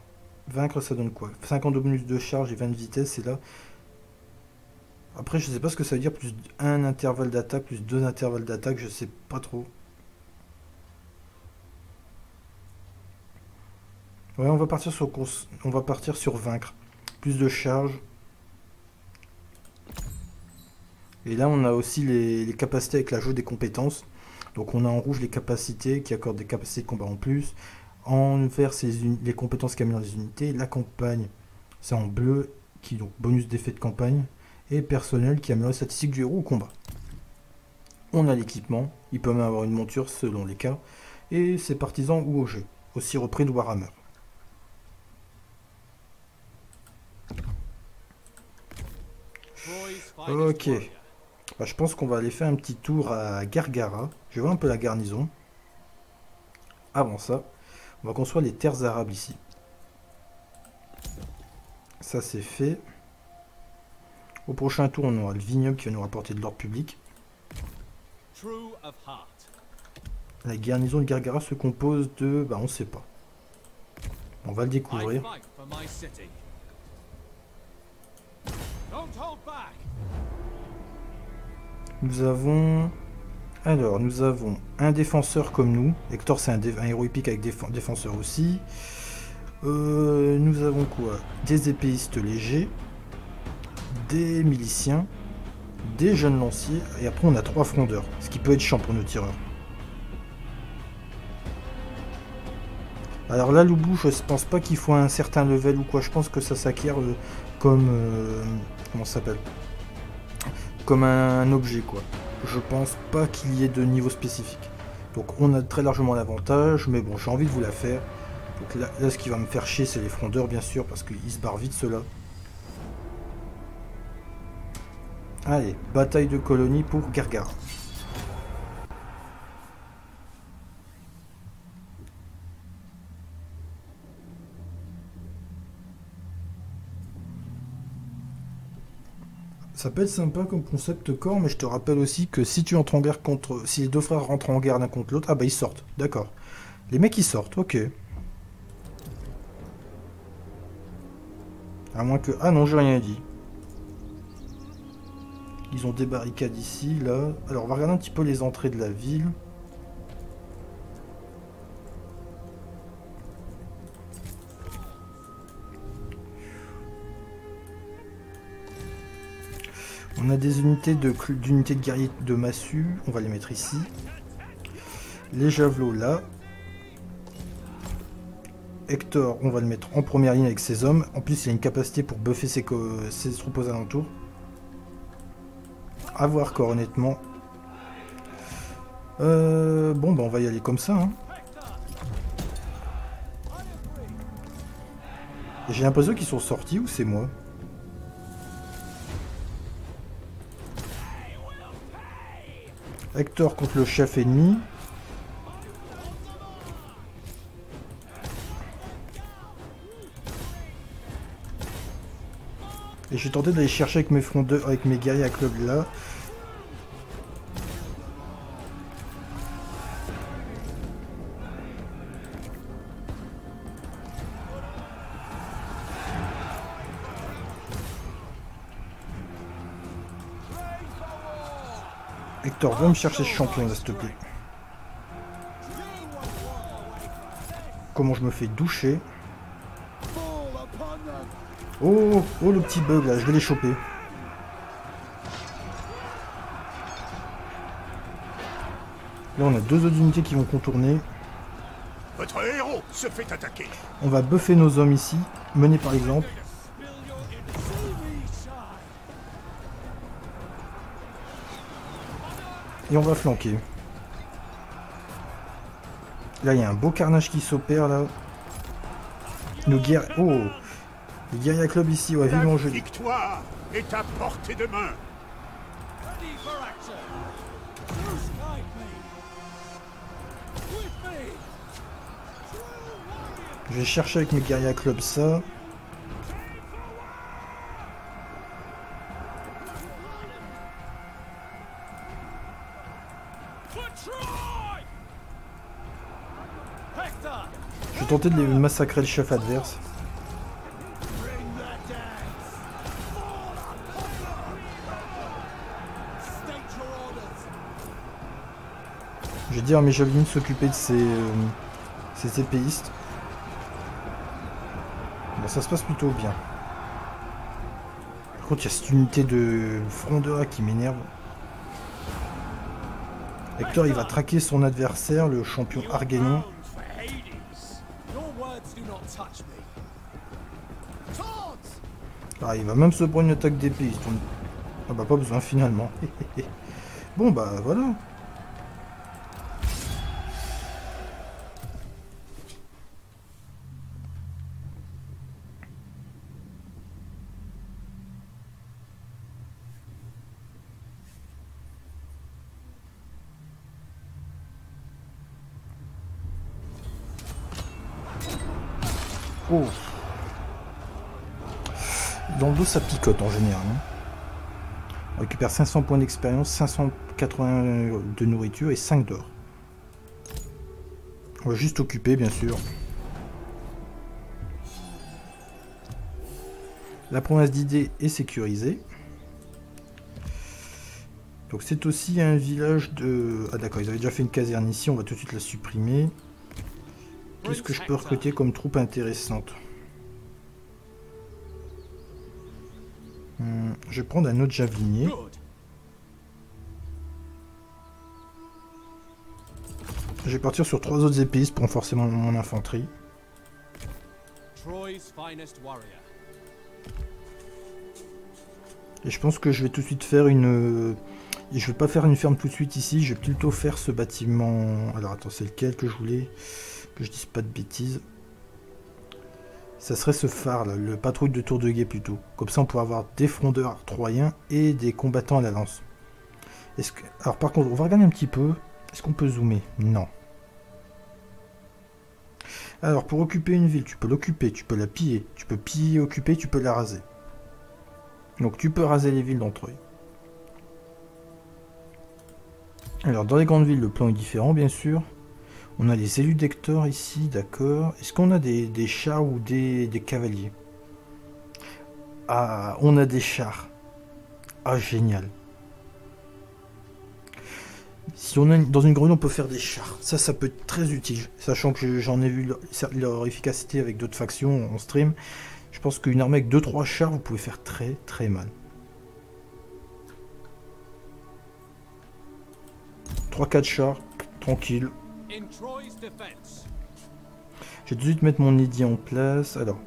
vaincre ça donne quoi? 50 de bonus de charge et 20 de vitesse, c'est là. Après je sais pas ce que ça veut dire, plus un intervalle d'attaque, plus deux intervalles d'attaque, je sais pas trop. Ouais, on va partir sur vaincre. Plus de charge. Et là on a aussi les capacités avec l'ajout des compétences. Donc on a en rouge les capacités qui accordent des capacités de combat en plus. En vert c'est les compétences qui améliorent les unités. La campagne c'est en bleu qui donc bonus d'effet de campagne. Et personnel qui améliore les statistiques du héros au combat. On a l'équipement, il peut même avoir une monture selon les cas. Et ses partisans ou au jeu, aussi repris de Warhammer. Ok. Bah, je pense qu'on va aller faire un petit tour à Gargara. Je vais voir un peu la garnison. Avant ça, on va construire les terres arabes ici. Ça c'est fait. Au prochain tour, on aura le vignoble qui va nous rapporter de l'ordre public. La garnison de Gargara se compose de... Bah on sait pas. On va le découvrir. Nous avons... Alors, nous avons un défenseur comme nous. Hector, c'est un héros épique avec défenseur aussi. Nous avons quoi? Des épéistes légers. Des miliciens, des jeunes lanciers, et après on a 3 frondeurs, ce qui peut être chiant pour nos tireurs. Alors là, Loubou, je pense pas qu'il faut un certain level ou quoi, je pense que ça s'acquiert comme... comment ça s'appelle? Comme un objet, quoi. Je pense pas qu'il y ait de niveau spécifique. Donc on a très largement l'avantage, mais bon, j'ai envie de vous la faire. Donc là ce qui va me faire chier, c'est les frondeurs, bien sûr, parce qu'ils se barrent vite, ceux-là. Allez, bataille de colonie pour Gargara. Ça peut être sympa comme concept corps, mais je te rappelle aussi que si tu entres en guerre contre... Si les deux frères rentrent en guerre l'un contre l'autre, ah bah ils sortent, d'accord. Les mecs ils sortent, ok. À moins que... Ah non, j'ai rien dit. Ils ont des barricades ici, là. Alors, on va regarder un petit peu les entrées de la ville. On a des unités d'unités de guerriers de massue. On va les mettre ici. Les javelots, là. Hector, on va le mettre en première ligne avec ses hommes. En plus, il a une capacité pour buffer ses troupes aux alentours. A voir quoi, honnêtement. Bon, bah on va y aller comme ça. Hein. J'ai l'impression qu'ils sont sortis, ou c'est moi? Hector contre le chef ennemi. Et j'ai tenté d'aller chercher avec mes frondeurs, avec mes guerriers à club là. Hector, va me chercher ce champion là, s'il te plaît. Comment je me fais doucher? Oh, oh, le petit bug là, je vais les choper. Là, on a deux autres unités qui vont contourner. Votre héros se fait attaquer. On va buffer nos hommes ici, menés par exemple. Et on va flanquer. Là, il y a un beau carnage qui s'opère là. Nos guerres. Oh, les guerriers club ici, ouais, vivement jeu. Victoire est à portée de main. Je vais chercher avec mes guerriers club ça. Je vais tenter de les massacrer le chef adverse. Je vais dire à mes javelines de s'occuper de ces épéistes. Bon, ça se passe plutôt bien. Par contre, il y a cette unité de frondeur qui m'énerve. Hector, il va traquer son adversaire, le champion argénon. Ah, il va même se prendre une attaque d'épée. Ah bah pas besoin finalement. Bon bah voilà. Oh. Dans le dos ça picote en général. On récupère 500 points d'expérience, 580 de nourriture et 5 d'or. On va juste occuper bien sûr. La province d'Idée est sécurisée. Donc c'est aussi un village de... Ah d'accord, ils avaient déjà fait une caserne ici, on va tout de suite la supprimer. Qu'est-ce que je peux recruter comme troupe intéressante? Je vais prendre un autre javelinier. Je vais partir sur 3 autres épéistes pour renforcer mon infanterie. Et je pense que je vais tout de suite faire une... Je vais pas faire une ferme tout de suite ici, je vais plutôt faire ce bâtiment... Alors attends, c'est lequel que je voulais? Que je dise pas de bêtises. Ça serait ce phare là, le patrouille de tour de guet plutôt. Comme ça on pourra avoir des frondeurs troyens et des combattants à la lance. Est-ce que... Alors par contre on va regarder un petit peu. Est-ce qu'on peut zoomer? Non. Alors pour occuper une ville, tu peux l'occuper, tu peux la piller. Tu peux piller, occuper, tu peux la raser. Donc tu peux raser les villes dans Troie. Alors dans les grandes villes le plan est différent bien sûr. On a les élus d'Hector ici, d'accord. Est-ce qu'on a des chars ou des cavaliers? Ah, on a des chars. Ah, génial. Si on a dans une grenouille, on peut faire des chars. Ça peut être très utile. Sachant que j'en ai vu leur efficacité avec d'autres factions en stream. Je pense qu'une armée avec 2-3 chars, vous pouvez faire très très mal. 3-4 chars, tranquille. Je vais tout de suite mettre mon idiot en place. Alors,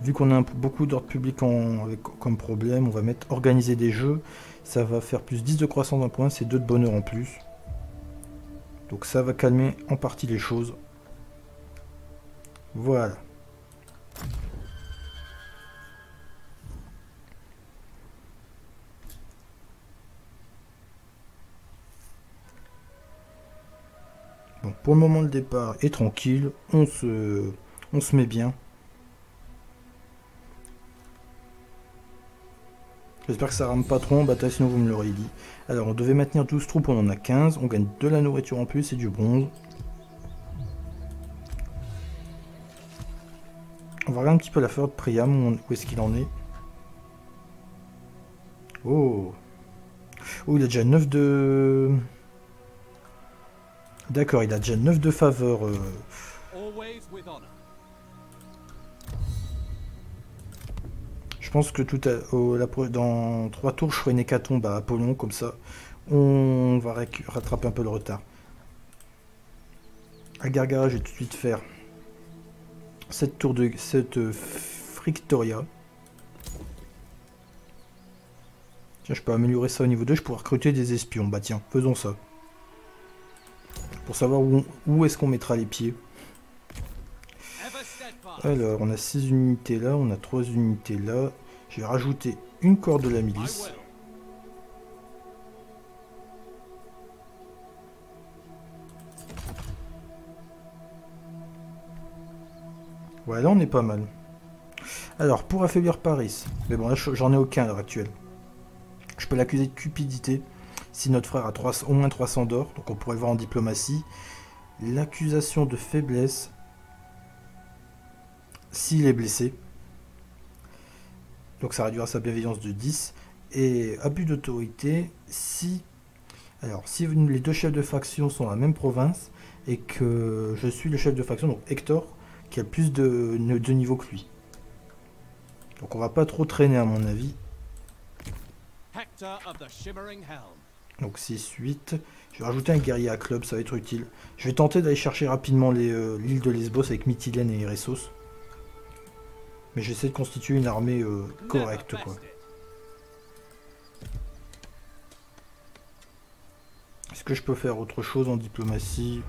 vu qu'on a beaucoup d'ordre public comme problème, on va mettre organiser des jeux. Ça va faire plus 10 de croissance d'un point, c'est 2 de bonheur en plus. Donc ça va calmer en partie les choses. Voilà. Bon, pour le moment le départ est tranquille, on se met bien. J'espère que ça rame pas trop en bataille, sinon vous me l'aurez dit. Alors on devait maintenir 12 troupes, on en a 15, on gagne de la nourriture en plus et du bronze. On va regarder un petit peu la fleur de Priam, où est-ce qu'il en est. Oh. Oh, il a déjà 9 de... D'accord, il a déjà 9 de faveur. Je pense que dans 3 tours, je ferai une hécatombe à Apollon, comme ça. On va rattraper un peu le retard. À Gargara, je vais tout de suite faire cette tour de Frictoria. Tiens, je peux améliorer ça au niveau 2, je pourrais recruter des espions. Bah tiens, faisons ça. Pour savoir où est-ce qu'on mettra les pieds. Alors, on a 6 unités là, on a 3 unités là. Je vais rajouter une corps de la milice. Ouais, là on est pas mal. Alors, pour affaiblir Paris. Mais bon, là j'en ai aucun à l'heure actuelle. Je peux l'accuser de cupidité. Si notre frère a au moins 300 d'or, donc on pourrait le voir en diplomatie. L'accusation de faiblesse. S'il est blessé. Donc ça réduira sa bienveillance de 10. Et abus d'autorité. Si les deux chefs de faction sont dans la même province. Et que je suis le chef de faction, donc Hector, qui a plus de niveau que lui. Donc on va pas trop traîner à mon avis. Donc 6-8. Je vais rajouter un guerrier à club, ça va être utile. Je vais tenter d'aller chercher rapidement l'île de Lesbos avec Mytilène et Eressos. Mais j'essaie de constituer une armée correcte, quoi. Est-ce que je peux faire autre chose en diplomatie?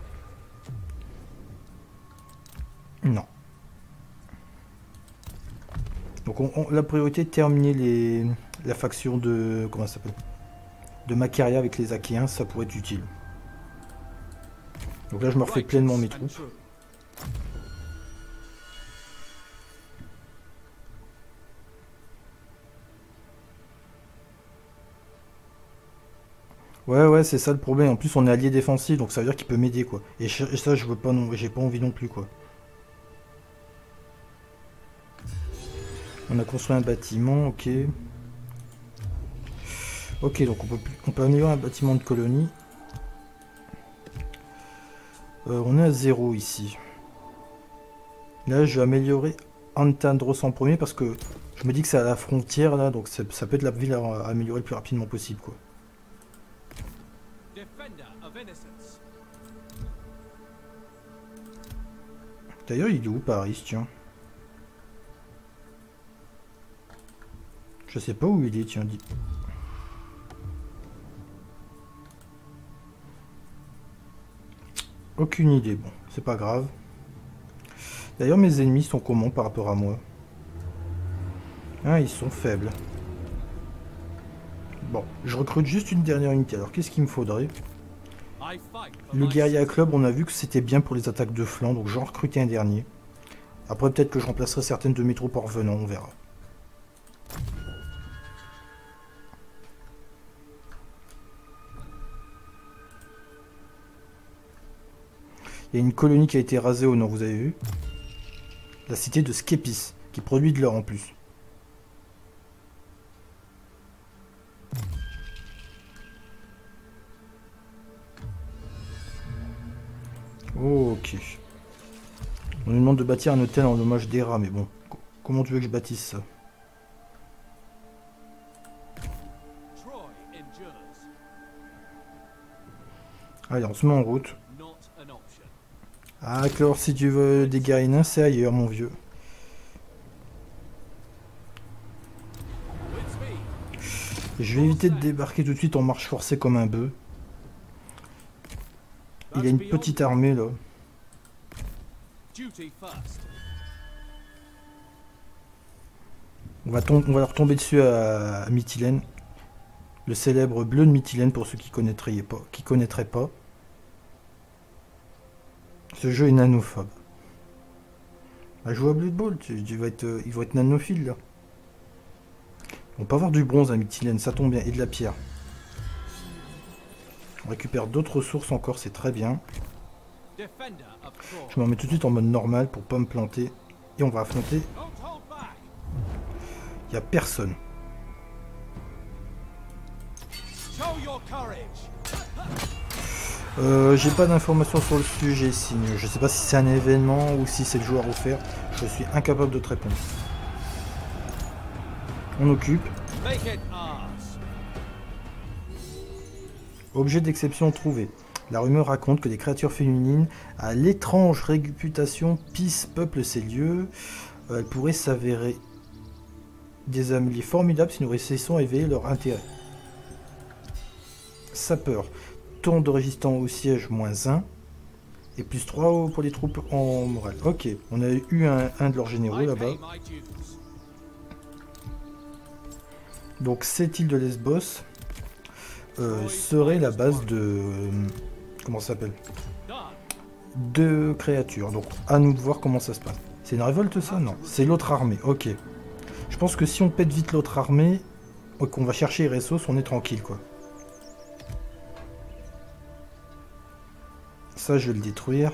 Non. Donc la priorité est de terminer la faction de... Comment ça s'appelle? De Macaria avec les Achéens, ça pourrait être utile. Donc là, je me refais pleinement mes troupes. Ouais, c'est ça le problème. En plus, on est allié défensif, donc ça veut dire qu'il peut m'aider, quoi. Et ça, je veux pas, non, j'ai pas envie non plus, quoi. On a construit un bâtiment, ok. Ok, donc on peut améliorer un bâtiment de colonie. On est à 0 ici. Là, je vais améliorer Antandros en premier parce que je me dis que c'est à la frontière, là, donc ça peut être la ville à améliorer le plus rapidement possible, quoi. D'ailleurs, il est où Paris, tiens? Je sais pas où il est, tiens, dis. Aucune idée, bon, c'est pas grave. D'ailleurs, mes ennemis sont comment par rapport à moi? Hein, ils sont faibles. Bon, je recrute juste une dernière unité, alors qu'est-ce qu'il me faudrait? Le guerrier à club, on a vu que c'était bien pour les attaques de flanc, donc j'en recrute un dernier. Après, peut-être que je remplacerai certaines de mes troupes en revenant, on verra. Il y a une colonie qui a été rasée au nord, vous avez vu? La cité de Skepis, qui produit de l'or en plus. Ok. On nous demande de bâtir un hôtel en hommage d'Héra, mais bon, comment tu veux que je bâtisse ça? Allez, on se met en route. Ah, Clore, si tu veux des guerriers, c'est ailleurs, mon vieux. Je vais éviter de débarquer tout de suite en marche forcée comme un bœuf. Il y a une petite armée, là. On va leur tomber dessus à Mytilène. Le célèbre bleu de Mytilène, pour ceux qui ne connaîtraient pas. Ce jeu est nanophobe. À jouer à Blood Bowl, ils vont être nanophiles là. On peut avoir du bronze à Mytilène, ça tombe bien, et de la pierre. On récupère d'autres ressources encore, c'est très bien. Je m'en mets tout de suite en mode normal pour pas me planter. Et on va affronter. Il n'y a personne. J'ai pas d'informations sur le sujet, signe. Je sais pas si c'est un événement ou si c'est le joueur offert. Je suis incapable de te répondre. on occupe. Objet d'exception trouvé. La rumeur raconte que des créatures féminines à l'étrange réputation pisse peuplent ces lieux. Elles pourraient s'avérer des amélies formidables si nous réussissons à éveiller leur intérêt. Sapeur. Tourne de résistant au siège -1. Et +3 pour les troupes en morale. Ok, on a eu un de leurs généraux là-bas. Donc cette île de Lesbos serait la base de... comment ça s'appelle? De créatures. Donc à nous de voir comment ça se passe. C'est une révolte ça? Non. C'est l'autre armée. Ok. Je pense que si on pète vite l'autre armée, qu'on va chercher Ressos, on est tranquille quoi. Ça je vais le détruire.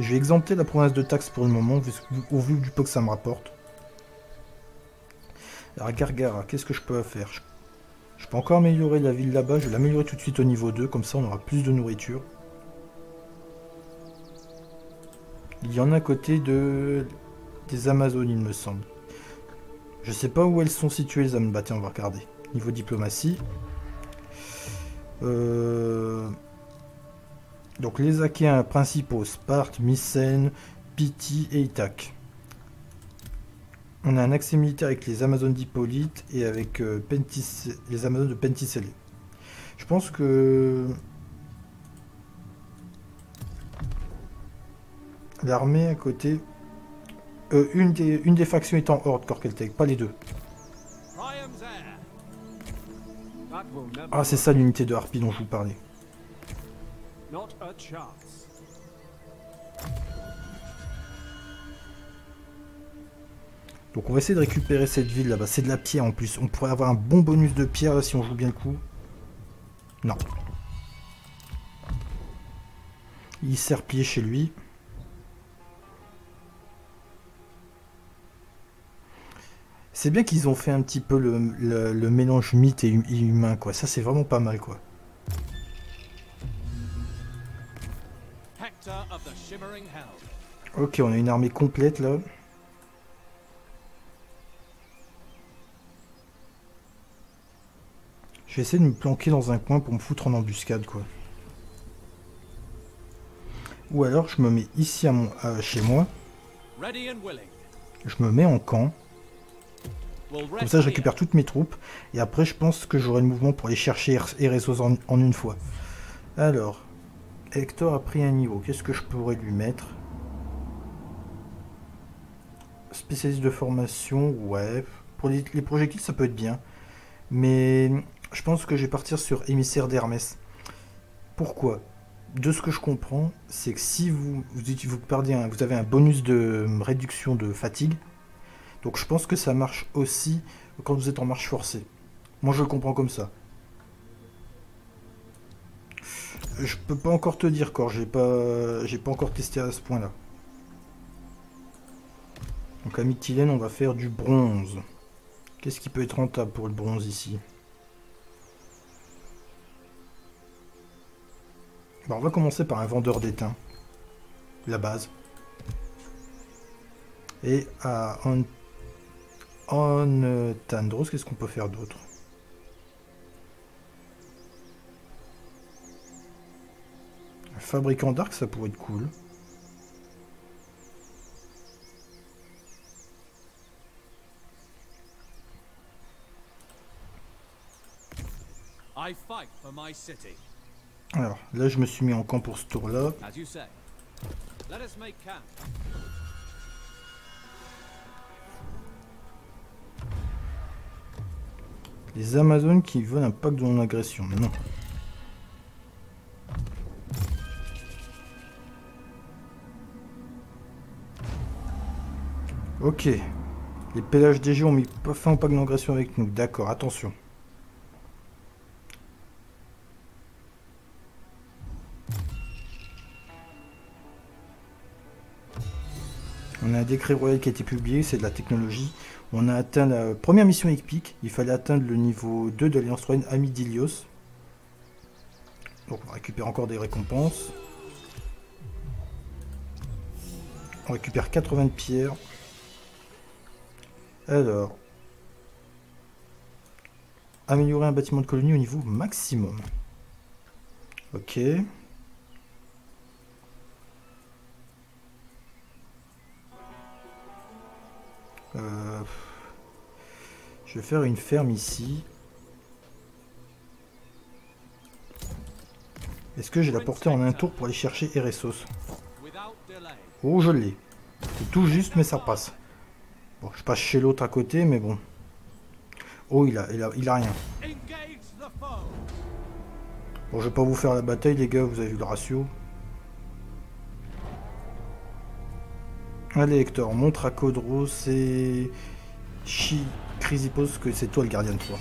Je vais exempter la province de taxes pour le moment, au vu du peu que ça me rapporte. Alors Gargara, qu'est-ce que je peux faire? Je peux encore améliorer la ville là-bas, je vais l'améliorer tout de suite au niveau 2, comme ça on aura plus de nourriture. Il y en a à côté des Amazones il me semble. Je sais pas où elles sont situées les Amazones, on va regarder. Niveau diplomatie. Donc les Achéens principaux, Sparte, Mycène, Pythie et Itaque. On a un accès militaire avec les Amazones d'Hippolyte et avec les Amazones de Penticellé. Je pense que l'armée à côté, une des factions est en horde, Corkeltec, pas les deux. Ah c'est ça l'unité de harpie dont je vous parlais. Donc on va essayer de récupérer cette ville là-bas. C'est de la pierre en plus. On pourrait avoir un bon bonus de pierre là, si on joue bien le coup. Non. Il s'est replié chez lui. C'est bien qu'ils ont fait un petit peu le mélange mythe et humain quoi. Ça c'est vraiment pas mal quoi. Ok, on a une armée complète là. Je vais essayer de me planquer dans un coin pour me foutre en embuscade quoi. Ou alors je me mets ici à chez moi. Je me mets en camp. Comme ça je récupère toutes mes troupes. Et après je pense que j'aurai le mouvement pour aller chercher Eresos en une fois. Alors... Hector a pris un niveau. Qu'est-ce que je pourrais lui mettre? Spécialiste de formation, ouais. Pour les projectiles, ça peut être bien. Mais je pense que je vais partir sur émissaire d'Hermès. Pourquoi? De ce que je comprends, c'est que si vous avez un bonus de réduction de fatigue. Donc je pense que ça marche aussi quand vous êtes en marche forcée. Moi, je le comprends comme ça. Je peux pas encore te dire, Cor, j'ai pas encore testé à ce point-là. Donc à Mytilène, on va faire du bronze. Qu'est-ce qui peut être rentable pour le bronze ici? Bon, on va commencer par un vendeur d'étain. La base. Et à Antandros, qu'est-ce qu'on peut faire d'autre? Fabricant d'arc, ça pourrait être cool. Alors, là je me suis mis en camp pour ce tour là. Les Amazones qui veulent un pacte de non-agression, non. Ok, les Pelages DG ont mis fin au pack d'agression avec nous, d'accord, attention. On a un décret royal qui a été publié, c'est de la technologie. On a atteint la première mission épique, il fallait atteindre le niveau 2 de l'Alliance troyenne Ami d'Ilios. Donc on récupère encore des récompenses. On récupère 80 pierres. Alors, améliorer un bâtiment de colonie au niveau maximum. Ok. Je vais faire une ferme ici. Est-ce que j'ai la portée en un tour pour aller chercher Eresos? Oh, je l'ai. C'est tout juste, mais ça passe. Bon, je passe chez l'autre à côté, mais bon. Oh, il a rien. Bon, je vais pas vous faire la bataille, les gars. Vous avez vu le ratio. Allez, Hector, montre à Codro, c'est... Chrysipos que c'est toi le gardien de toi.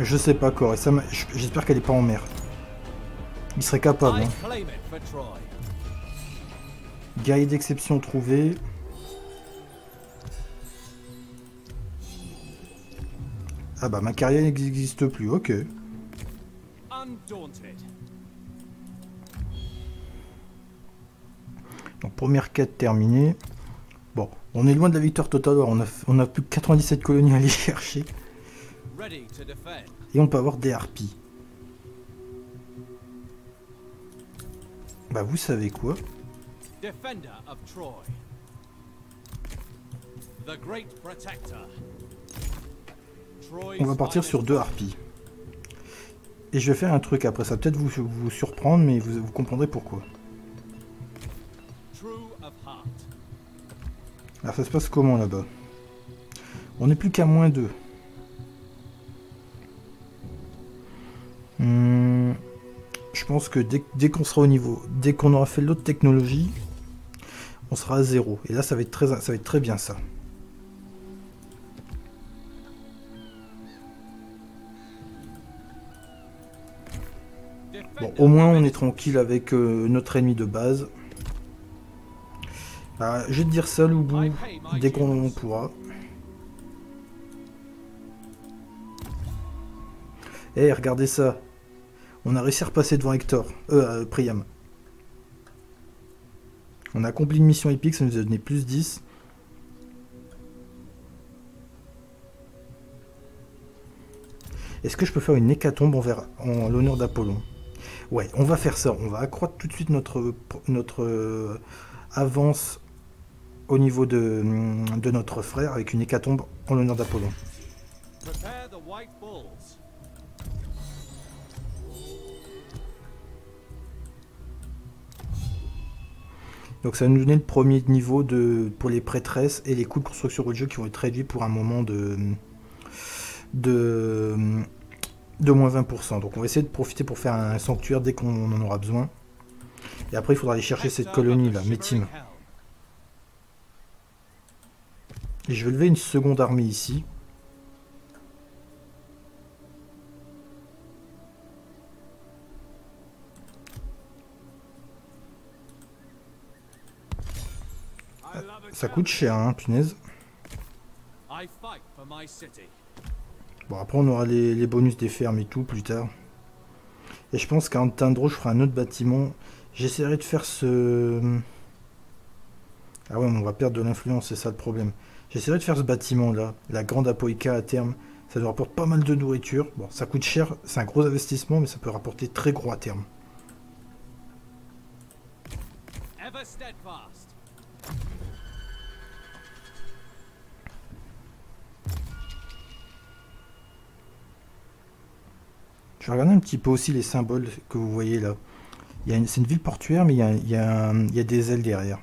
Je sais pas, Corée. J'espère qu'elle est pas en mer. Il serait capable. Hein. Guerrier d'exception trouvé. Ah bah ma carrière n'existe plus. Ok. Donc première quête terminée. Bon, on est loin de la victoire totale. On a plus que 97 colonies à aller chercher. Et on peut avoir des harpies. Bah vous savez quoi? On va partir sur 2 harpies. Et je vais faire un truc après, ça peut-être vous surprendre, mais vous comprendrez pourquoi. Alors ça se passe comment là-bas? On n'est plus qu'à -2. Je pense que dès qu'on sera au niveau, dès qu'on aura fait l'autre technologie, on sera à 0. Et là, ça va être très bien ça. Bon, au moins, on est tranquille avec notre ennemi de base. Bah, je vais te dire ça, Loubou, dès qu'on pourra. Eh, hey, regardez ça. On a réussi à repasser devant Hector, Priam. On a accompli une mission épique, ça nous a donné +10. Est-ce que je peux faire une hécatombe en l'honneur d'Apollon? Ouais, on va faire ça. On va accroître tout de suite notre avance au niveau de notre frère avec une hécatombe en l'honneur d'Apollon. Donc ça va nous donner le premier niveau pour les prêtresses et les coûts de construction religieux qui vont être réduits pour un moment de moins 20%. Donc on va essayer de profiter pour faire un sanctuaire dès qu'on en aura besoin. Et après il faudra aller chercher cette colonie là, Métime. Et je vais lever une seconde armée ici. Ça coûte cher, hein, punaise. Bon, après, on aura les bonus des fermes et tout plus tard. Et je pense qu'à Antandros, je ferai un autre bâtiment. J'essaierai de faire ce... Ah ouais, mais on va perdre de l'influence, c'est ça le problème. J'essaierai de faire ce bâtiment-là, la grande Apoïka à terme. Ça nous rapporte pas mal de nourriture. Bon, ça coûte cher, c'est un gros investissement, mais ça peut rapporter très gros à terme. Je vais regarder un petit peu aussi les symboles que vous voyez là. C'est une ville portuaire, mais il y a des ailes derrière.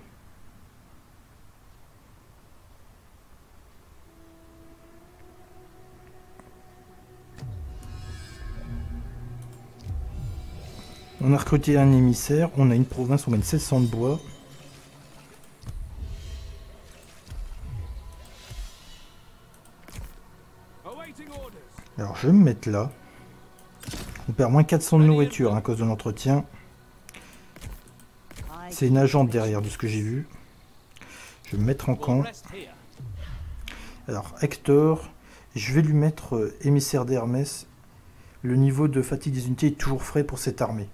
On a recruté un émissaire, on a une province, on gagne 700 de bois. Alors je vais me mettre là. On perd moins 400 de nourriture, hein, à cause de l'entretien. C'est une agente derrière, de ce que j'ai vu. Je vais me mettre en camp. Alors Hector, je vais lui mettre émissaire d'Hermès le niveau de fatigue des unités est toujours frais pour cette armée.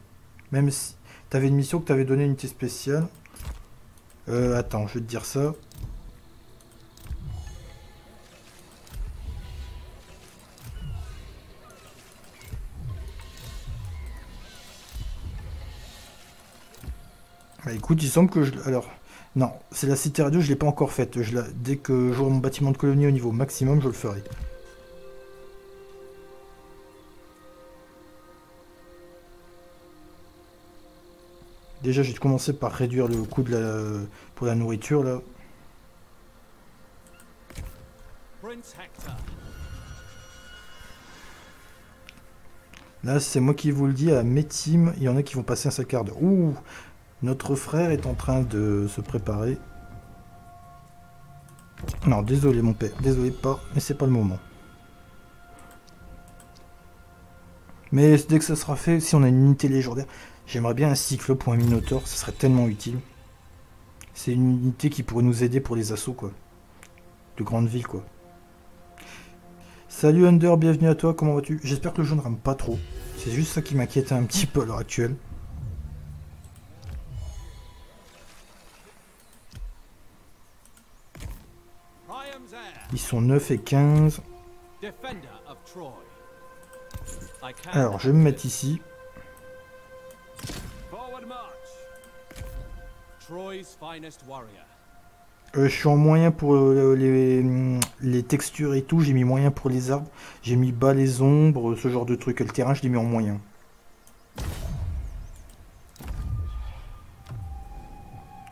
Même si tu avais une mission que tu avais donnée une unité spéciale. Attends, je vais te dire ça. Bah écoute, il semble que je... Alors, non, c'est la cité radio, je ne l'ai pas encore faite. Dès que j'aurai mon bâtiment de colonie au niveau maximum, je le ferai. Déjà, j'ai commencé par réduire le coût de la... pour la nourriture, là. Là, c'est moi qui vous le dis, à Métim, il y en a qui vont passer un sac à d'heure. Ouh! Notre frère est en train de se préparer. Non, désolé mon père, désolé pas, mais c'est pas le moment. Mais dès que ça sera fait, si on a une unité légendaire, j'aimerais bien un cyclope pour un minotaure, ça serait tellement utile. C'est une unité qui pourrait nous aider pour les assauts, quoi. De grandes villes, quoi. Salut Under, bienvenue à toi, comment vas-tu? J'espère que le jeu ne rame pas trop. C'est juste ça qui m'inquiète un petit peu à l'heure actuelle. Ils sont 9 et 15. Alors, je vais me mettre ici. Je suis en moyen pour les textures et tout. J'ai mis moyen pour les arbres. J'ai mis bas les ombres, ce genre de truc. Le terrain, je l'ai mis en moyen.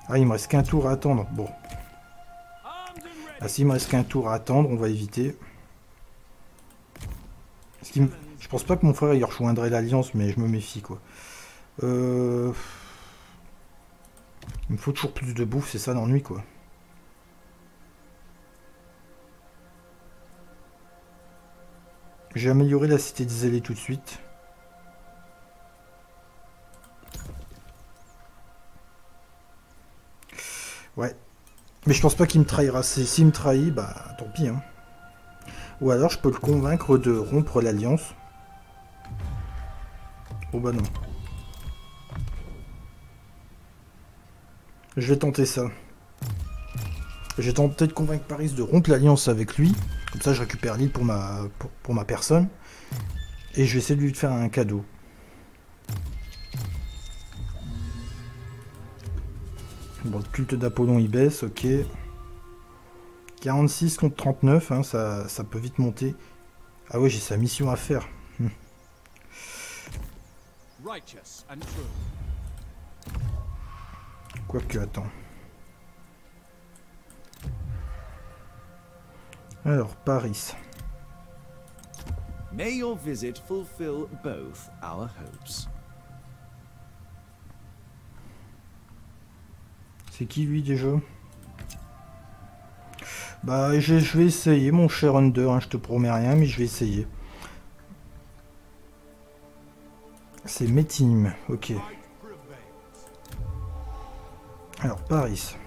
Ah, il me reste qu'un tour à attendre. Bon. Ah s'il me reste qu'un tour à attendre, on va éviter. Je pense pas que mon frère il rejoindrait l'alliance, mais je me méfie quoi. Il me faut toujours plus de bouffe, c'est ça l'ennui quoi. J'ai amélioré la cité des ailés tout de suite. Ouais. Mais je pense pas qu'il me trahira. S'il me trahit, bah tant pis. Hein. Ou alors je peux le convaincre de rompre l'alliance. Oh bah non. Je vais tenter ça. Je vais tenter de convaincre Paris de rompre l'alliance avec lui. Comme ça je récupère l'île pour ma personne. Et je vais essayer de lui faire un cadeau. Bon, le culte d'Apollon il baisse, ok. 46 contre 39, hein, ça peut vite monter. Ah ouais, j'ai sa mission à faire. Quoique, attends. Alors, Paris. May your visit fulfill both our hopes. C'est qui lui déjà? Bah je vais essayer mon cher Under, hein, je te promets rien mais je vais essayer. C'est Métim, ok. Alors Paris.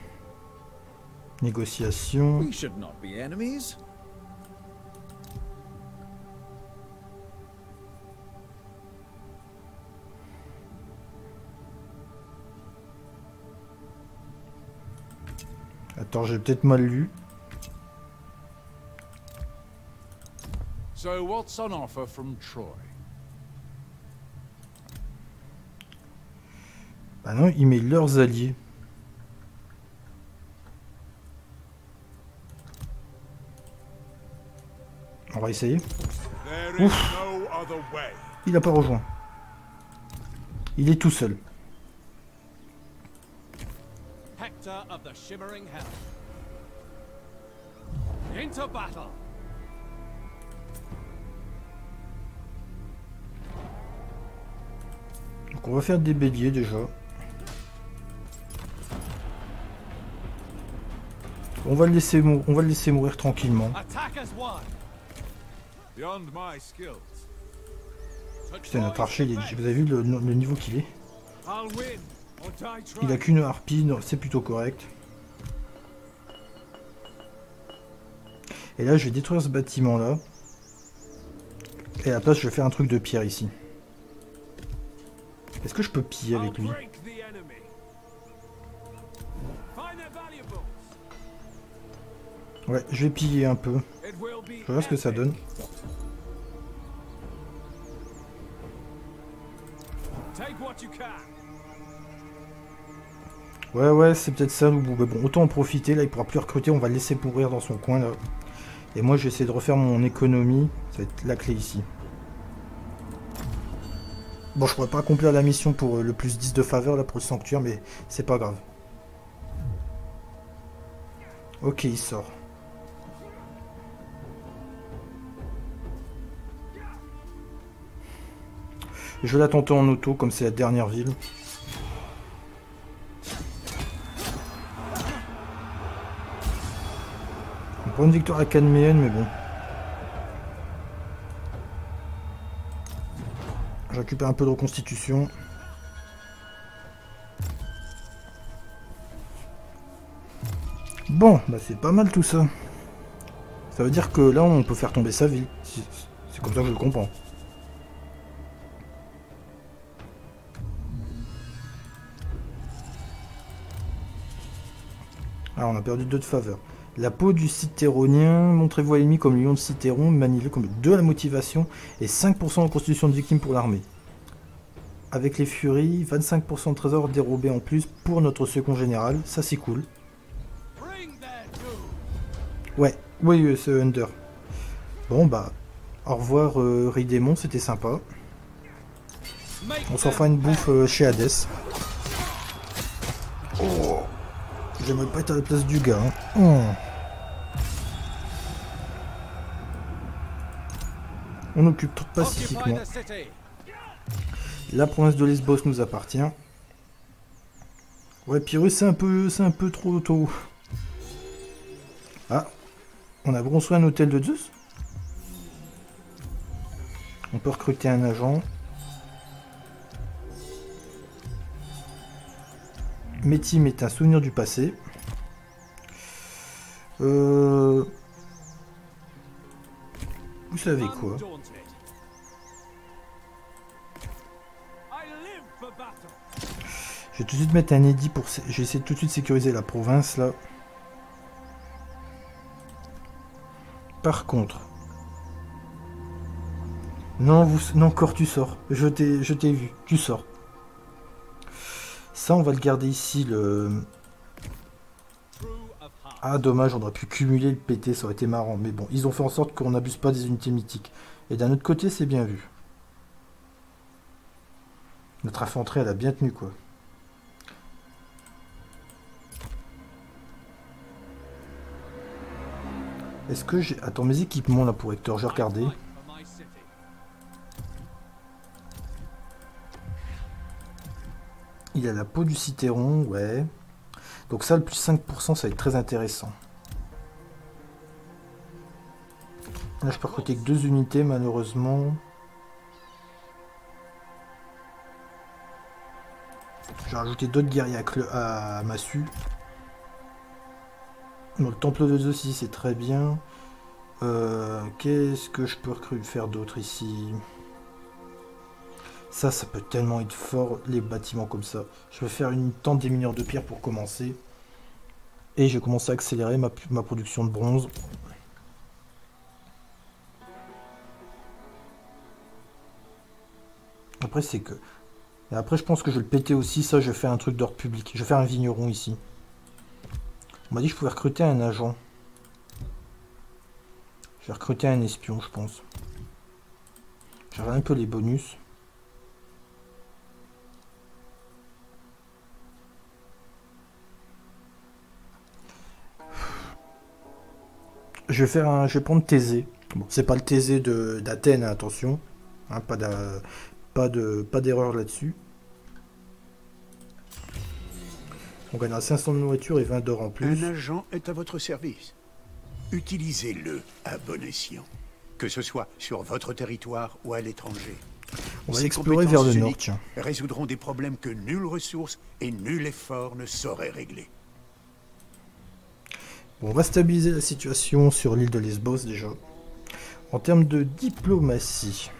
Négociation. Attends, j'ai peut-être mal lu. So what's on offer from Troy? Bah non, il met leurs alliés. On va essayer. Ouf. Il n'a pas rejoint. Il est tout seul. Of the shimmering hell. Into battle. Donc on va faire des béliers déjà. On va le laisser mourir tranquillement. Putain, notre archer, vous avez vu le niveau qu'il est? Il a qu'une harpie, c'est plutôt correct. Et là, je vais détruire ce bâtiment-là. Et à la place, je vais faire un truc de pierre ici. Est-ce que je peux piller avec lui? Ouais, je vais piller un peu. Je vais voir ce que ça donne. Ouais, ouais, c'est peut-être ça. Bon, autant en profiter. Là, il pourra plus recruter. On va le laisser pourrir dans son coin, là. Et moi, je vais essayer de refaire mon économie. Ça va être la clé ici. Bon, je pourrais pas accomplir la mission pour le plus 10 de faveur, là, pour le sanctuaire, mais c'est pas grave. Ok, il sort. Je vais la tenter en auto, comme c'est la dernière ville. On prend une victoire à Cadméenne, mais bon. Je récupère un peu de reconstitution. Bon, bah c'est pas mal tout ça. Ça veut dire que là, on peut faire tomber sa vie. C'est comme ça que je le comprends. Alors, on a perdu 2 de faveur. La peau du Citéronien, montrez-vous à l'ennemi comme lion de Citéron, maniez-le comme 2 à la motivation et 5% en constitution de victime pour l'armée. Avec les furies, 25% de trésors dérobés en plus pour notre second général, ça c'est cool. Ouais, oui, c'est Under. Bon bah, au revoir Ridémon, c'était sympa. On s'en fera une bouffe chez Hades. Oh. J'aimerais pas être à la place du gars. Hein. On occupe tout pacifiquement. La province de Lesbos nous appartient. Ouais, Pyrrhus, c'est un peu trop tôt. Ah, on a construit un hôtel de Zeus. On peut recruter un agent. Métime est un souvenir du passé. Vous savez quoi? Je vais tout de suite mettre un édit pour... Je vais essayer de tout de suite sécuriser la province, là. Par contre... Non, vous... non encore, tu sors. Je t'ai vu. Tu sors. Ça, on va le garder ici, le... Ah, dommage, on aurait pu cumuler le PT, ça aurait été marrant. Mais bon, ils ont fait en sorte qu'on n'abuse pas des unités mythiques. Et d'un autre côté, c'est bien vu. Notre infanterie, elle a bien tenu, quoi. Est-ce que j'ai... Attends, mes équipements, là, pour Hector, je vais regarder. Il a la peau du Citéron, ouais. Donc ça, le plus 5%, ça va être très intéressant. Là, je peux recruter que 2 unités, malheureusement. J'ai rajouté d'autres guerriers à massue. Donc, le temple de Zeus, ici, c'est très bien. Qu'est-ce que je peux faire d'autre ici ? Ça peut tellement être fort, les bâtiments comme ça. Je vais faire une tente des mineurs de pierre pour commencer. Et je vais commencer à accélérer ma production de bronze. Après, c'est que... Et après, je pense que je vais le péter aussi. Ça, je vais faire un truc d'ordre public. Je vais faire un vigneron ici. On m'a dit que je pouvais recruter un agent. Je vais recruter un espion, je pense. Je regarde un peu les bonus. Je vais faire un, je vais prendre Thésée. Bon, c'est pas le Thésée d'Athènes, attention. Hein, pas d'erreur là-dessus. On gagnera 500 de nourriture et 20 d'or en plus. Un agent est à votre service. Utilisez-le à bon escient, que ce soit sur votre territoire ou à l'étranger. On va explorer vers le nord. Tiens. Résoudront des problèmes que nulle ressource et nul effort ne saurait régler. Bon, on va stabiliser la situation sur l'île de Lesbos déjà. En termes de diplomatie.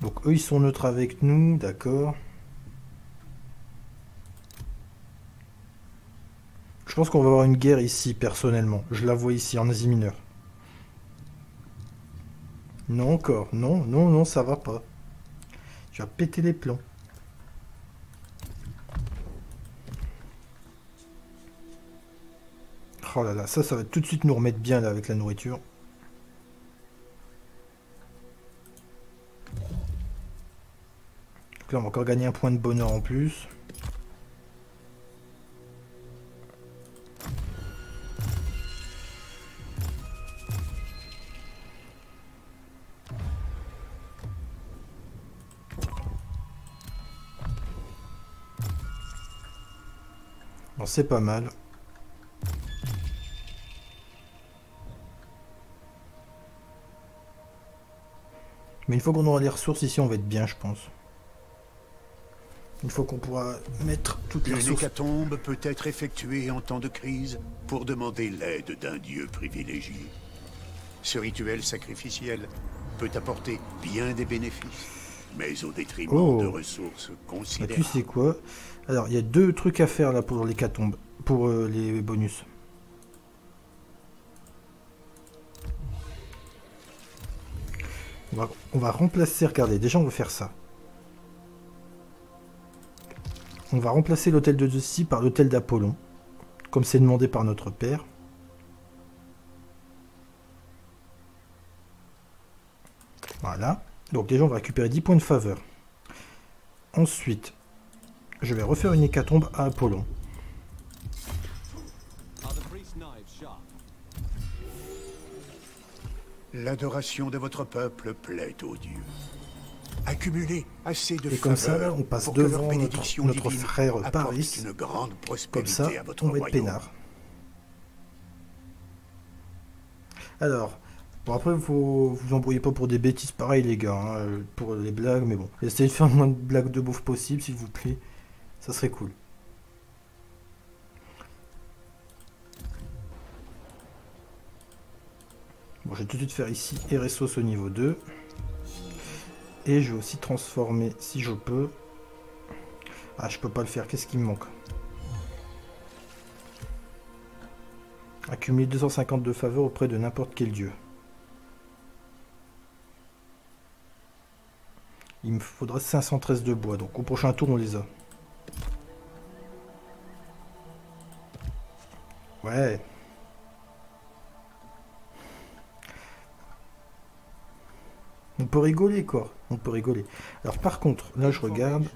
Donc eux, ils sont neutres avec nous, d'accord. Je pense qu'on va avoir une guerre ici, personnellement. Je la vois ici, en Asie mineure. Non encore, non, non, non, ça va pas. Tu vas péter les plombs. Oh là là, ça, ça va tout de suite nous remettre bien là avec la nourriture. Donc là, on va encore gagner un point de bonheur en plus. Bon, c'est pas mal. Mais une fois qu'on aura les ressources ici, on va être bien, je pense. Une fois qu'on pourra mettre toutes les ressources. L'hécatombe peut être effectuée en temps de crise pour demander l'aide d'un dieu privilégié. Ce rituel sacrificiel peut apporter bien des bénéfices, mais au détriment de ressources considérables. Et tu sais quoi? Alors, il y a deux trucs à faire là pour l'hécatombe, pour les bonus. On va remplacer, regardez, déjà on va faire ça. On va remplacer l'hôtel de Zeus par l'hôtel d'Apollon, comme c'est demandé par notre père. Voilà. Donc déjà on va récupérer 10 points de faveur. Ensuite, je vais refaire une hécatombe à Apollon. L'adoration de votre peuple plaît aux dieux. Accumulez assez de faveurs. Et comme ça, on passe devant notre frère Paris. Une grande prospérité comme ça, à votre on va être peinard. Alors, bon après, vous embrouillez pas pour des bêtises pareilles, les gars, hein, pour les blagues, mais bon. Essayez de faire le moins de blagues de bouffe possible, s'il vous plaît. Ça serait cool. Bon, je vais tout de suite faire ici Eresos au niveau 2. Et je vais aussi transformer, si je peux... Ah, je peux pas le faire, qu'est-ce qui me manque? Accumuler 250 de faveur auprès de n'importe quel dieu. Il me faudra 513 de bois, donc au prochain tour on les a. Ouais. On peut rigoler, quoi. On peut rigoler. Alors, par contre, là, je regarde.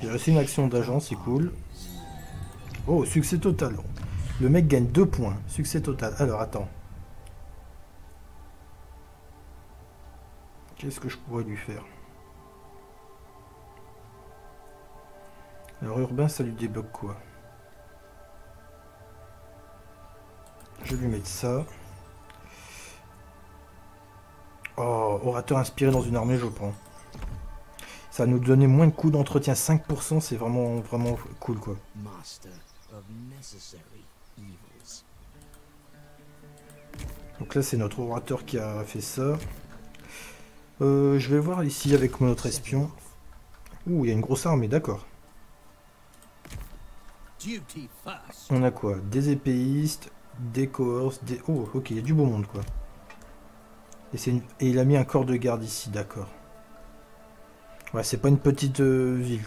J'ai réussi une action d'agent, c'est cool. Oh, succès total. Le mec gagne 2 points. Succès total. Alors, attends. Qu'est-ce que je pourrais lui faire? Alors, Urbain, ça lui débloque quoi? Je vais lui mettre ça. Oh, orateur inspiré dans une armée, je prends. Ça va nous donner moins de coups d'entretien, 5%, c'est vraiment, vraiment cool, quoi. Donc là, c'est notre orateur qui a fait ça. Je vais voir ici avec notre espion. Ouh, il y a une grosse armée, d'accord. On a quoi? Des épéistes. Des cohortes, des... Oh, ok, il y a du beau monde, quoi. Et il a mis un corps de garde ici, d'accord. Ouais, c'est pas une petite ville.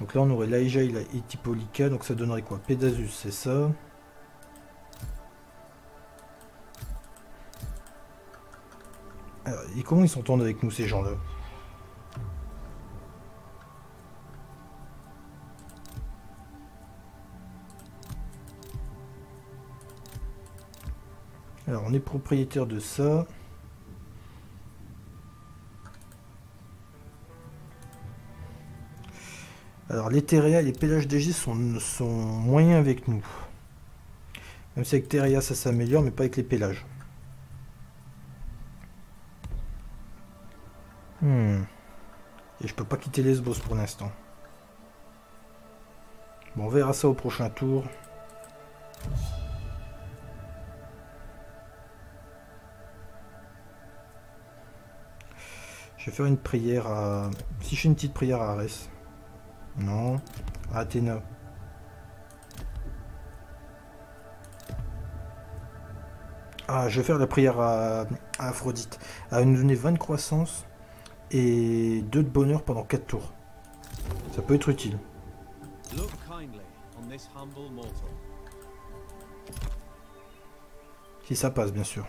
Donc là, on aurait Laïja et Hippolyte, donc ça donnerait quoi? Pédasus, c'est ça. Alors, et comment ils s'entendent avec nous, ces gens-là? Alors, on est propriétaire de ça. Alors, les Théréas et les Pelages d'Égis sont moyens avec nous. Même si avec Théria ça s'améliore, mais pas avec les Pélages. Et je peux pas quitter Lesbos pour l'instant. Bon, on verra ça au prochain tour. Je vais faire une prière à... Si je fais une petite prière à Arès. Non. À Athéna. Ah, je vais faire la prière à Aphrodite. Elle va nous donner 20 de croissance et 2 de bonheur pendant 4 tours. Ça peut être utile. Si ça passe, bien sûr.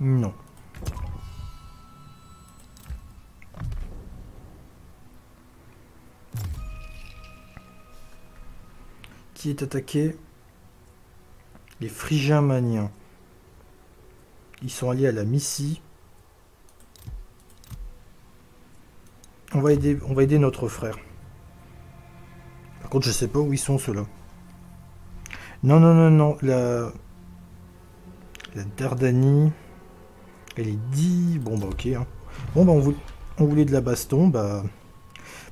Non. Qui est attaqué? Les Phrygiens maniens. Ils sont alliés à la Mycie. On va aider notre frère. Par contre, je sais pas où ils sont ceux-là. Non, non, non, non. La Dardanie. Elle est 10. Bon, bah, ok. Hein. Bon, bah, on voulait de la baston. Bah.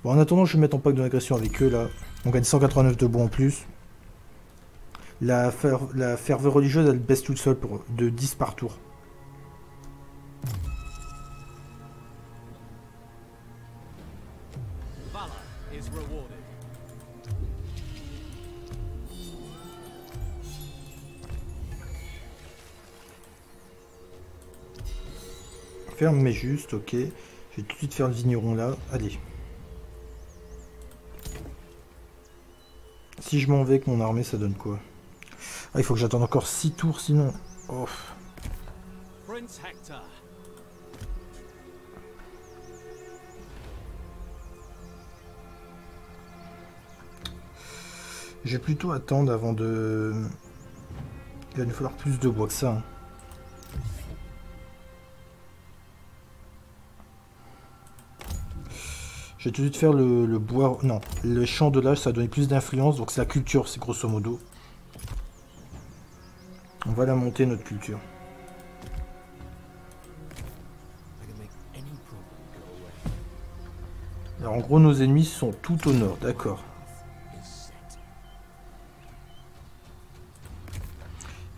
Bon, en attendant, je vais mettre en pack de l'agression avec eux, là. On gagne 189 de bois en plus. La ferveur religieuse, elle baisse toute seule de 10 par tour. Ferme mais juste, ok. Je vais tout de suite faire le vigneron là. Allez. Si je m'en vais avec mon armée, ça donne quoi? Ah, il faut que j'attende encore 6 tours sinon. Oh. Prince Hector. Je vais plutôt attendre avant de... Il va nous falloir plus de bois que ça. Hein. Je vais tout de suite faire le bois... Non, le champ de l'âge, ça va donner plus d'influence. Donc c'est la culture, c'est grosso modo. On va la monter, notre culture. Alors en gros, nos ennemis sont tout au nord, d'accord.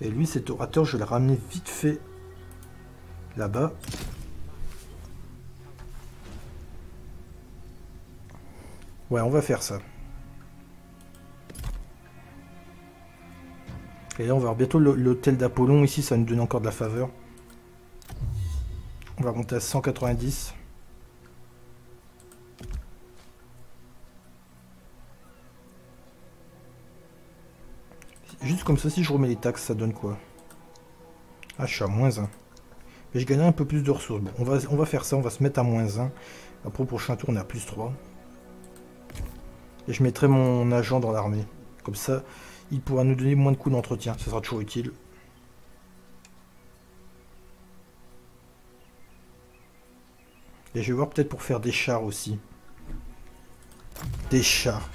Et lui, cet orateur, je vais le ramener vite fait là-bas. Ouais, on va faire ça. Et là, on va voir bientôt l'hôtel d'Apollon. Ici, ça nous donne encore de la faveur. On va monter à 190. Juste comme ça, si je remets les taxes, ça donne quoi? Ah, je suis à moins 1. Mais je gagne un peu plus de ressources. Bon, on va faire ça, on va se mettre à moins 1. Après, au prochain tour, on est à plus 3. Et je mettrai mon agent dans l'armée. Comme ça, il pourra nous donner moins de coups d'entretien. Ça sera toujours utile. Et je vais voir peut-être pour faire des chars aussi. Des chars.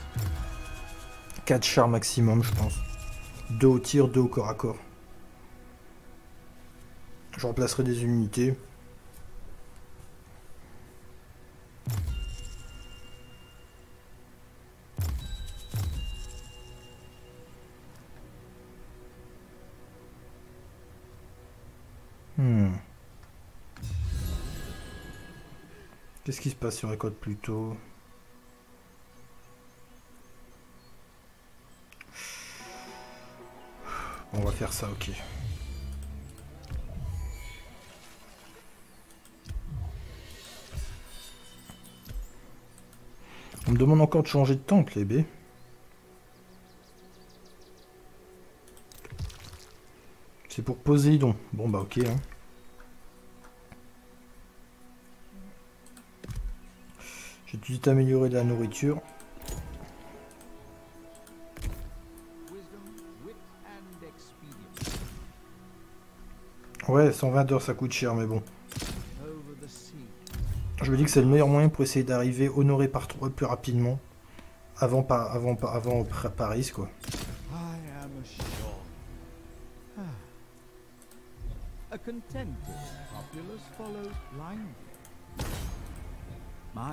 4 chars maximum, je pense. 2 au tir, 2 au corps à corps. Je remplacerai des unités. Qu'est-ce qui se passe si on récolte plus tôt? On va faire ça, ok. On me demande encore de changer de temple, les bébés. C'est pour Poséidon. Bon bah ok. Hein. J'ai tout de suite amélioré la nourriture. Ouais, 120 heures ça coûte cher mais bon. Je me dis que c'est le meilleur moyen pour essayer d'arriver honoré par Troie plus rapidement, avant Paris, quoi.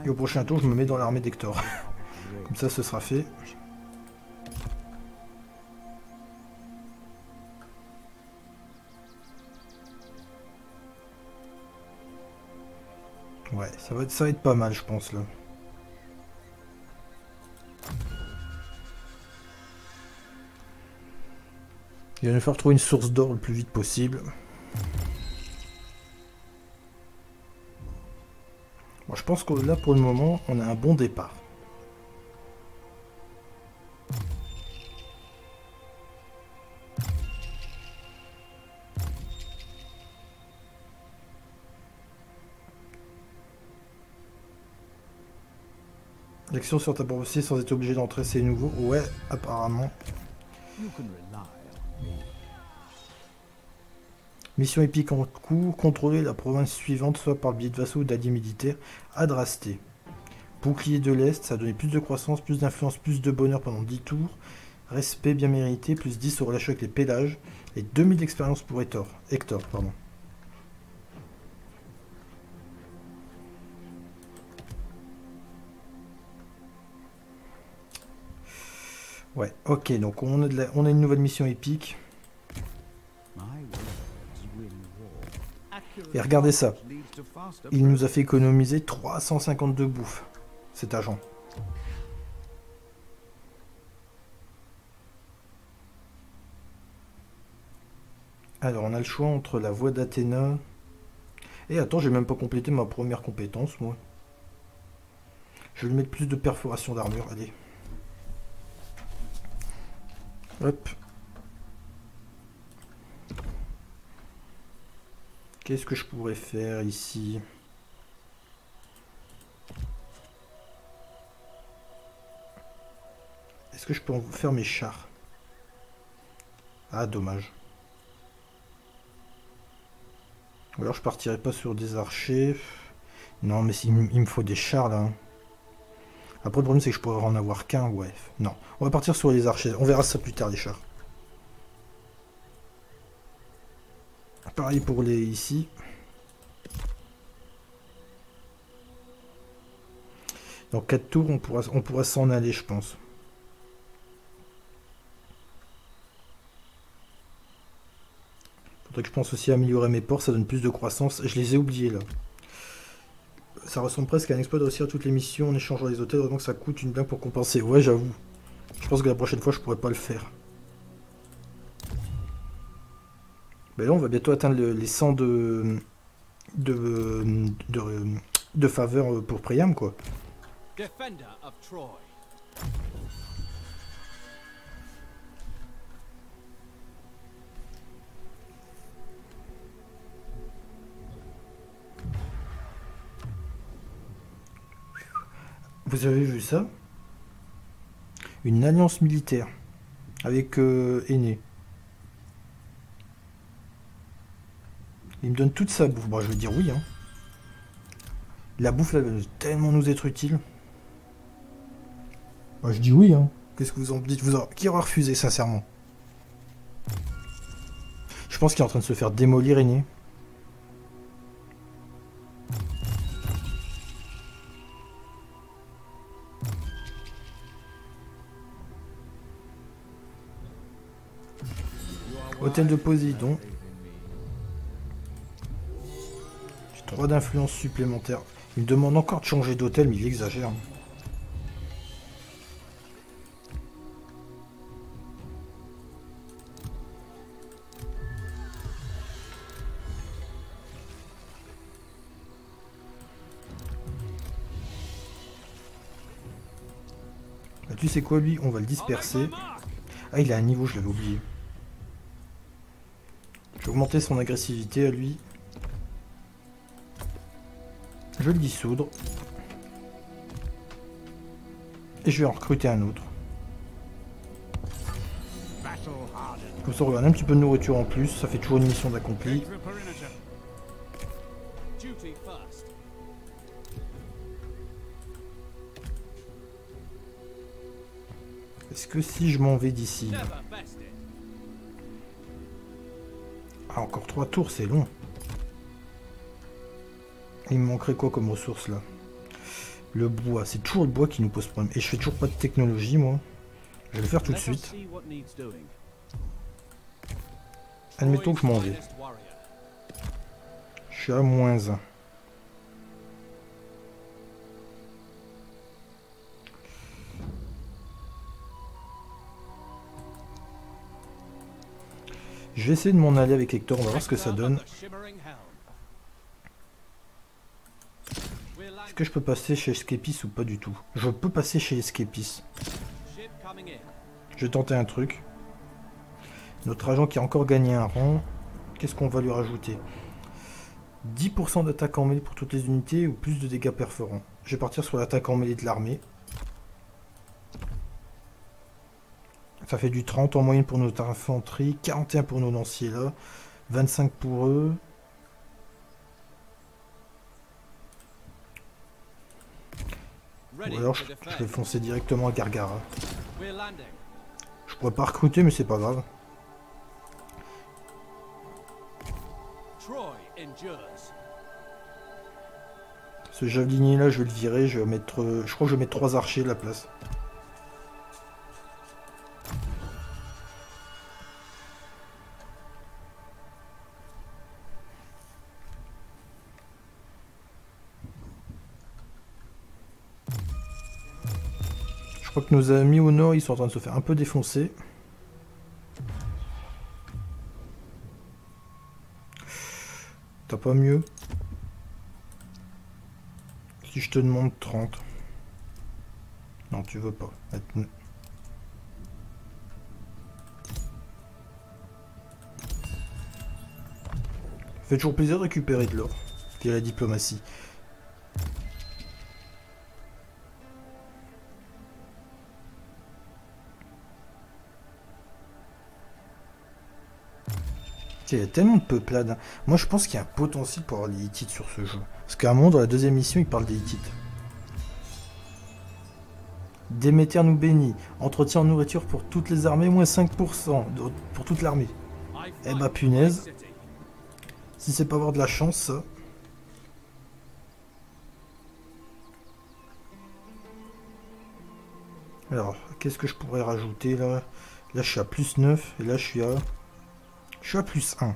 Et au prochain tour, je me mets dans l'armée d'Hector. Comme ça, ce sera fait. Ouais, ça va être pas mal, je pense, là. Il va nous faire trouver une source d'or le plus vite possible. Bon, je pense que là, pour le moment, on a un bon départ. L'action sur ta propre sans être obligé d'entrer, c'est nouveau. Ouais, apparemment. Mission épique en cours, contrôler la province suivante, soit par le biais de vassaux ou d'alliés militaires, Adrasté. Bouclier de l'Est, ça a donné plus de croissance, plus d'influence, plus de bonheur pendant 10 tours. Respect bien mérité, plus 10 au relâcheur avec les Pelages. Et 2000 d'expérience pour Hector, pardon. Ouais, ok, donc on a une nouvelle mission épique. Et regardez ça. Il nous a fait économiser 352 bouffes, cet agent. Alors, on a le choix entre la voie d'Athéna... Et attends, j'ai même pas complété ma première compétence, moi. Je vais lui mettre plus de perforation d'armure, allez. Hop. Qu'est-ce que je pourrais faire ici? Est-ce que je peux en faire mes chars? Ah, dommage. Ou alors je partirai pas sur des archers. Non, mais il me faut des chars là. Après, le problème, c'est que je pourrais en avoir qu'un, ouais. Non, on va partir sur les archers. On verra ça plus tard, les chars. Pareil pour les ici. Dans 4 tours, on pourra s'en aller, je pense. Faudrait que je pense aussi à améliorer mes ports. Ça donne plus de croissance. Je les ai oubliés, là. Ça ressemble presque à un exploit de réussir toutes les missions en échangeant les hôtels, donc ça coûte une blague pour compenser. Ouais, j'avoue. Je pense que la prochaine fois, je pourrais pas le faire. Mais là, on va bientôt atteindre les 100 de faveur pour Priam, quoi. Vous avez vu ça? Une alliance militaire avec Aîné. Il me donne toute sa bouffe. Bon, je veux dire oui. Hein. La bouffe, là, va tellement nous être utile. Bah, je dis oui. Hein. Qu'est-ce que vous en dites? Qui aura refusé, sincèrement? Je pense qu'il est en train de se faire démolir, Aîné. Hôtel de Poséidon. J'ai 3 d'influence supplémentaire. Il me demande encore de changer d'hôtel, mais il exagère. Bah, tu sais quoi, lui? On va le disperser. Ah, il a un niveau, je l'avais oublié. Je vais augmenter son agressivité à lui. Je vais le dissoudre. Et je vais en recruter un autre. Comme ça, on regarde un petit peu de nourriture en plus. Ça fait toujours une mission d'accompli. Est-ce que si je m'en vais d'ici... Ah, encore 3 tours, c'est long. Il me manquerait quoi comme ressource, là? Le bois, c'est toujours le bois qui nous pose problème. Et je fais toujours pas de technologie, moi. Je vais le faire tout de suite. Admettons que je m'en vais. Je suis à -1. Je vais essayer de m'en aller avec Hector, on va voir ce que ça donne. Est-ce que je peux passer chez Skepis ou pas du tout? Je peux passer chez Skepis. Je vais tenter un truc. Notre agent qui a encore gagné un rang. Qu'est-ce qu'on va lui rajouter? 10% d'attaque en mêlée pour toutes les unités ou plus de dégâts perforants. Je vais partir sur l'attaque en mêlée de l'armée. Ça fait du 30 en moyenne pour notre infanterie, 41 pour nos lanciers là, 25 pour eux. Ou alors je vais foncer directement à Gargara. Je pourrais pas recruter mais c'est pas grave. Ce javelinier là je vais le virer, je vais mettre. Je crois que je vais mettre 3 archers à la place. Je crois que nos amis au nord, ils sont en train de se faire un peu défoncer. T'as pas mieux? Si je te demande 30. Non, tu veux pas. Fait toujours plaisir de récupérer de l'or via la diplomatie. Il y a tellement de peuplades. Moi je pense qu'il y a un potentiel pour avoir des Hittites sur ce jeu. Parce qu'à un moment dans la deuxième mission il parle des Hittites. Déméter nous bénit. Entretien en nourriture pour toutes les armées, moins 5% pour toute l'armée. Eh bah punaise. Si c'est pas avoir de la chance ça. Alors qu'est-ce que je pourrais rajouter là? Là je suis à +9 et là je suis à... Je suis à +1.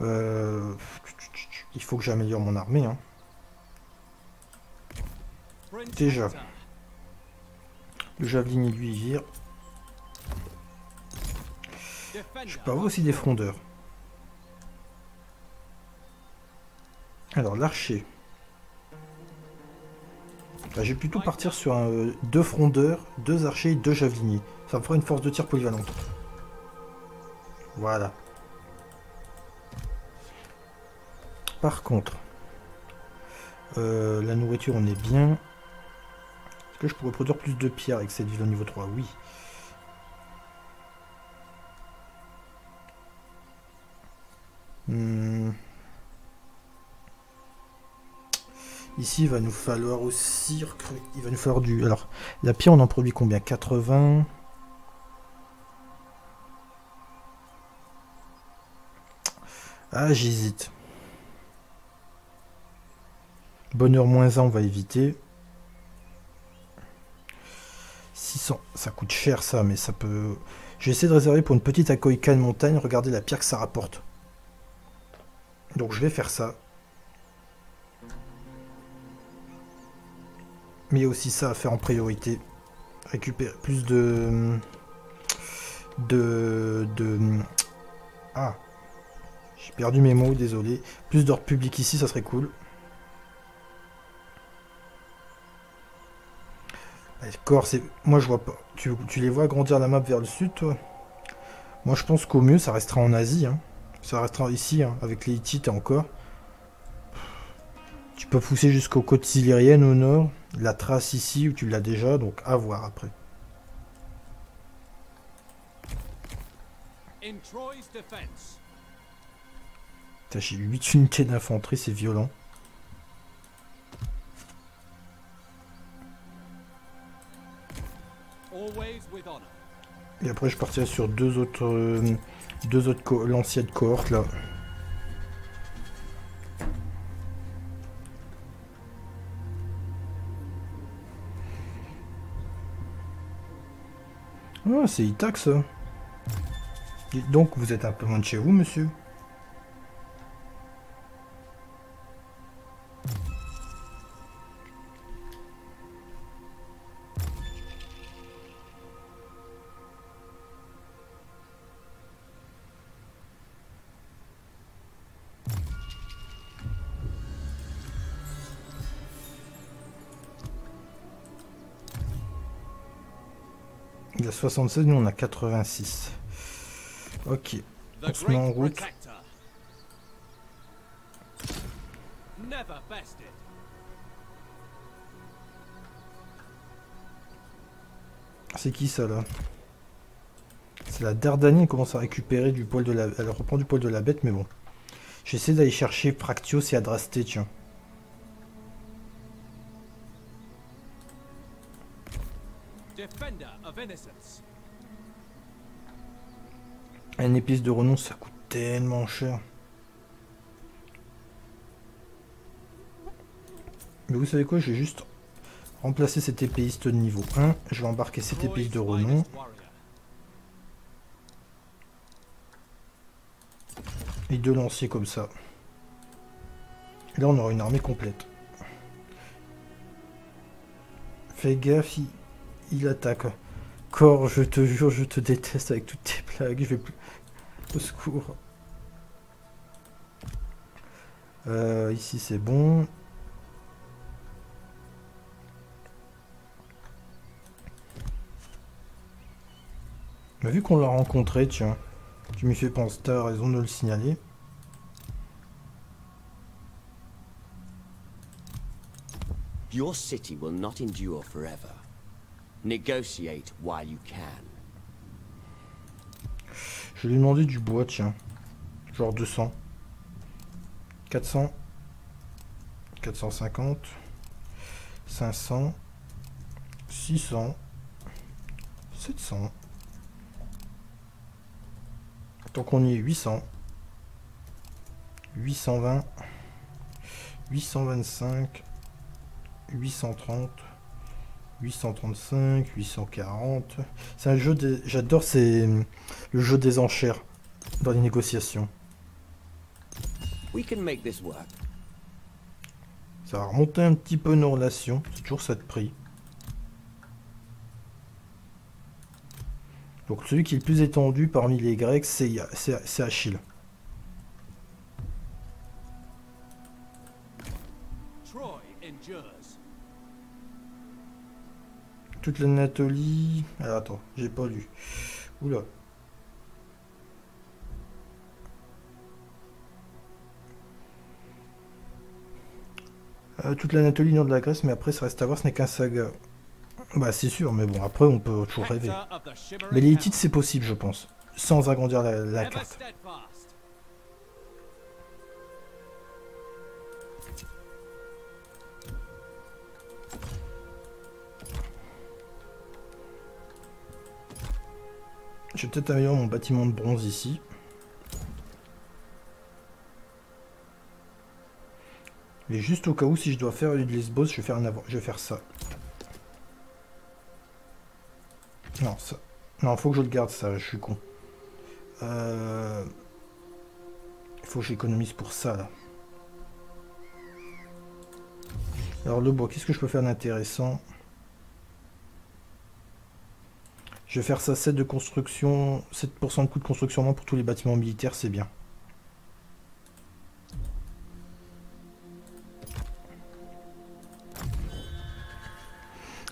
Il faut que j'améliore mon armée. Hein. Déjà. Le javelin lui vire. Je peux avoir aussi des frondeurs. Alors l'archer. Je vais plutôt partir sur 2 frondeurs, 2 archers et 2 javeliniers. Ça me fera une force de tir polyvalente. Voilà. Par contre, la nourriture, on est bien. Est-ce que je pourrais produire plus de pierres avec cette ville au niveau 3? Oui. Ici, il va nous falloir aussi recruter. Il va nous falloir du... Alors, la pierre, on en produit combien? 80. Ah, j'hésite. Bonheur -1, on va éviter. 600, ça coûte cher ça, mais ça peut... Je vais essayer de réserver pour une petite acoïca de montagne. Regardez la pierre que ça rapporte. Donc je vais faire ça. Mais il y a aussi ça à faire en priorité. Récupérer plus de... Ah. J'ai perdu mes mots, désolé. Plus d'ordre public ici, ça serait cool. D'accord, c'est... Moi, je vois pas... Tu les vois agrandir la map vers le sud, toi? Moi, je pense qu'au mieux, ça restera en Asie. Hein. Ça restera ici, hein, avec les Hittites encore. Tu peux pousser jusqu'aux côtes illyriennes au nord. La Thrace ici, où tu l'as déjà. Donc, à voir après. In Troy's defense. J'ai 8 unités d'infanterie, c'est violent. Et après je partirai sur deux autres lanciers de cohorte là. Ah, c'est Itaque ça. Dites donc, vous êtes un peu loin de chez vous, monsieur. Il y a 76, nous on a 86. Ok, on se met en route. C'est qui ça là? C'est la Dardanie, elle commence à récupérer du poil de la... Elle reprend du poil de la bête, mais bon. J'essaie d'aller chercher Practios et Adrasté, tiens. Une épice de renom, ça coûte tellement cher. Mais vous savez quoi, je vais juste remplacer cet épéiste de niveau 1. Je vais embarquer cet épéiste de renom. Et deux lanciers comme ça. Et là, on aura une armée complète. Fais gaffe, il attaque. Corps, je te jure, je te déteste avec toutes tes blagues, je vais plus... Au secours. Ici c'est bon. Mais vu qu'on l'a rencontré, tiens, tu m'y fais penser, t'as raison de le signaler. Your city will not endure forever. Negotiate while you can. Je lui ai demandé du bois, tiens. Genre 200. 400. 450. 500. 600. 700. Tant qu'on y est, 800. 820. 825. 830. 835, 840. C'est un jeu de... J'adore, c'est le jeu des enchères dans les négociations. Ça va remonter un petit peu nos relations. C'est toujours ça de prix. Donc celui qui est le plus étendu parmi les Grecs, c'est Achille. Toute l'Anatolie... Alors attends, j'ai pas lu. Oula. Toute l'Anatolie nord de la Grèce, mais après ça reste à voir, ce n'est qu'un saga. Bah c'est sûr, mais bon, après on peut toujours rêver. Mais les Hittites c'est possible je pense, sans agrandir la carte. Je vais peut-être améliorer mon bâtiment de bronze ici. Mais juste au cas où, si je dois faire de Lesbos, je vais faire ça. Non, ça. Non, faut que je le garde, ça, je suis con. Il faut que j'économise pour ça, là. Alors, le bois, qu'est-ce que je peux faire d'intéressant ? Je vais faire ça, 7 de construction, 7% de coût de construction moins pour tous les bâtiments militaires, c'est bien.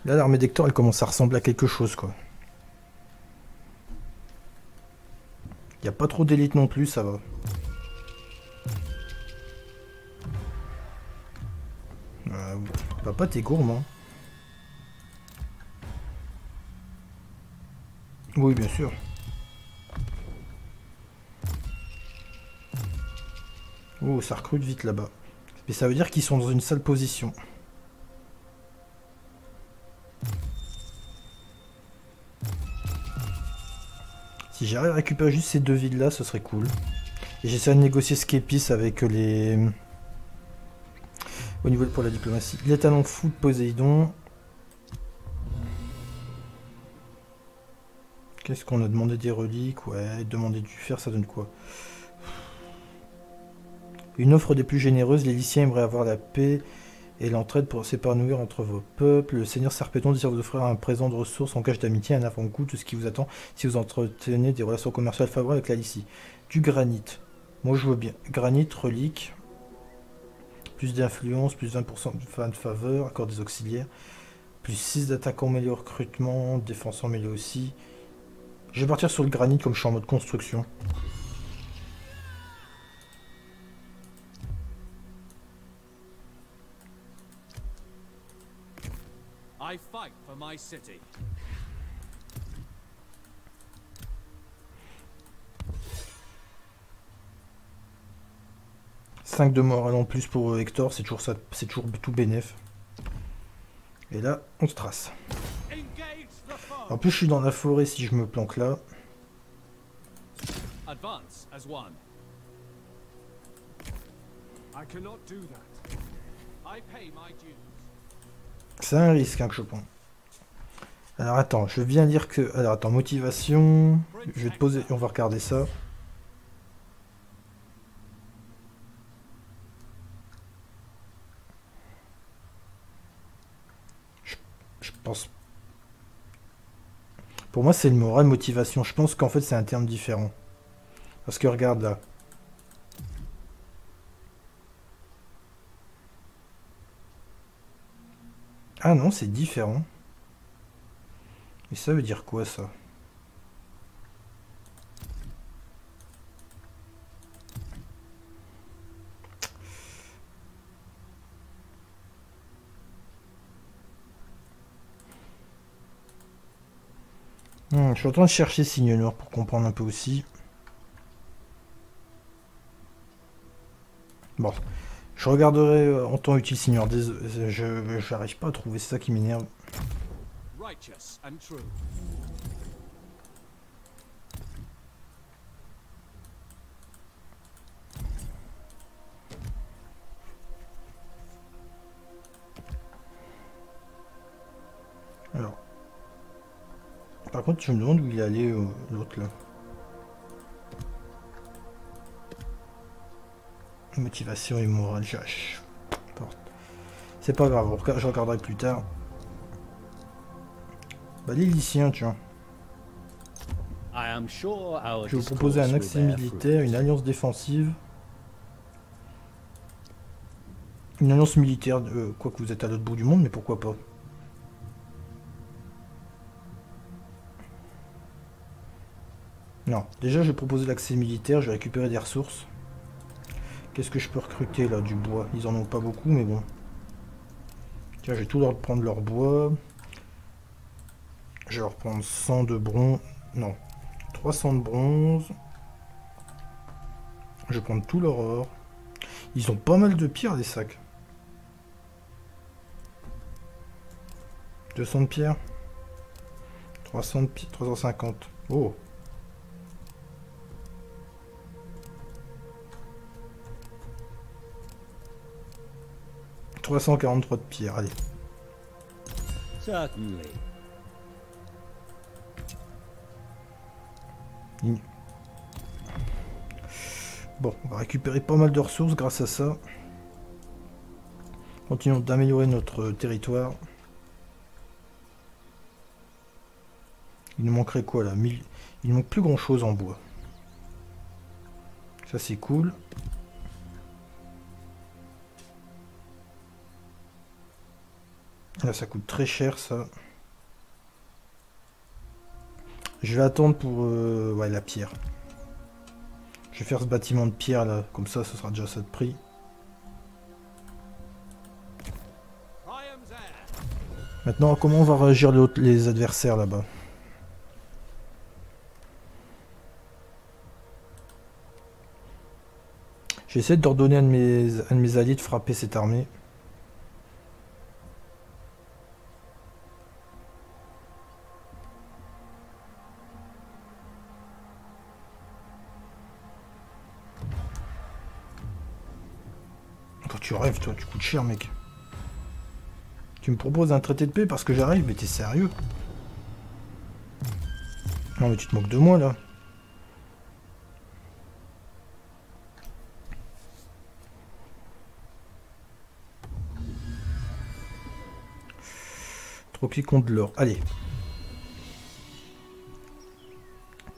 Là, l'armée d'Hector, elle commence à ressembler à quelque chose, quoi. Il n'y a pas trop d'élite non plus, ça va. Papa, t'es gourmand. Oui, bien sûr. Oh, ça recrute vite là-bas. Mais ça veut dire qu'ils sont dans une sale position. Si j'arrive à récupérer juste ces deux villes là, ce serait cool. Et j'essaie de négocier Skepis avec les... Au niveau pour la diplomatie. Les talents fous de Poséidon. Qu'est-ce qu'on a demandé? Des reliques? Ouais, demander du fer, ça donne quoi? Une offre des plus généreuses, les Lyciens aimeraient avoir la paix et l'entraide pour s'épanouir entre vos peuples. Le seigneur Sarpéton désire vous offrir un présent de ressources en cache d'amitié, un avant-goût, tout ce qui vous attend si vous entretenez des relations commerciales favorables avec la Lycie. Du granit. Moi je veux bien. Granit, relique, plus d'influence, plus 20% de fans de faveur, accord des auxiliaires, plus 6 d'attaquants mêlés au recrutement, défenseurs mêlés aussi. Je vais partir sur le granit comme je suis en mode construction. I fight for my city. Cinq de morale en plus pour Hector, c'est toujours ça, c'est toujours tout bénef. Et là, on se trace. En plus, je suis dans la forêt si je me planque là. C'est un risque hein, que je prends. Alors attends, je viens dire que... Alors attends, motivation... Je vais te poser... On va regarder ça. Je pense... Pour moi, c'est le moral, motivation. Je pense qu'en fait, c'est un terme différent. Parce que regarde là. Ah non, c'est différent. Mais ça veut dire quoi, ça? Je suis en train de chercher signe noir pour comprendre un peu aussi. Bon, je regarderai en temps utile signe noir. Désolé, je n'arrive pas à trouver, c'est ça qui m'énerve. Alors. Par contre, je me demande où il est allé l'autre là. Motivation et morale, c'est pas grave, je regarderai plus tard. Bah, les Lyciens, tiens. Je vais vous proposer un accès militaire, une alliance défensive. Une alliance militaire, quoi que vous êtes à l'autre bout du monde, mais pourquoi pas? Non, déjà je vais proposer l'accès militaire, je vais récupérer des ressources. Qu'est-ce que je peux recruter là? Du bois, ils en ont pas beaucoup mais bon. Tiens, je vais tout leur prendre leur bois. Je vais leur prendre 100 de bronze, non, 300 de bronze. Je vais prendre tout leur or. Ils ont pas mal de pierres des sacs. 200 de pierres. 300 de pierres, 350. Oh! « 343 de pierre, allez. » Bon, on va récupérer pas mal de ressources grâce à ça. Continuons d'améliorer notre territoire. Il nous manquerait quoi là? Il nous manque plus grand chose en bois. Ça c'est cool. Là, ça coûte très cher, ça. Je vais attendre pour... ouais, la pierre. Je vais faire ce bâtiment de pierre, là. Comme ça, ce sera déjà ça de prix. Maintenant, comment on va réagir les adversaires, là-bas? J'essaie d'ordonner à un de mes alliés de frapper cette armée. Toi, tu rêves, toi, tu coûtes cher, mec. Tu me proposes un traité de paix parce que j'arrive, mais t'es sérieux? Non, mais tu te moques de moi, là. Troquer contre l'or. Allez.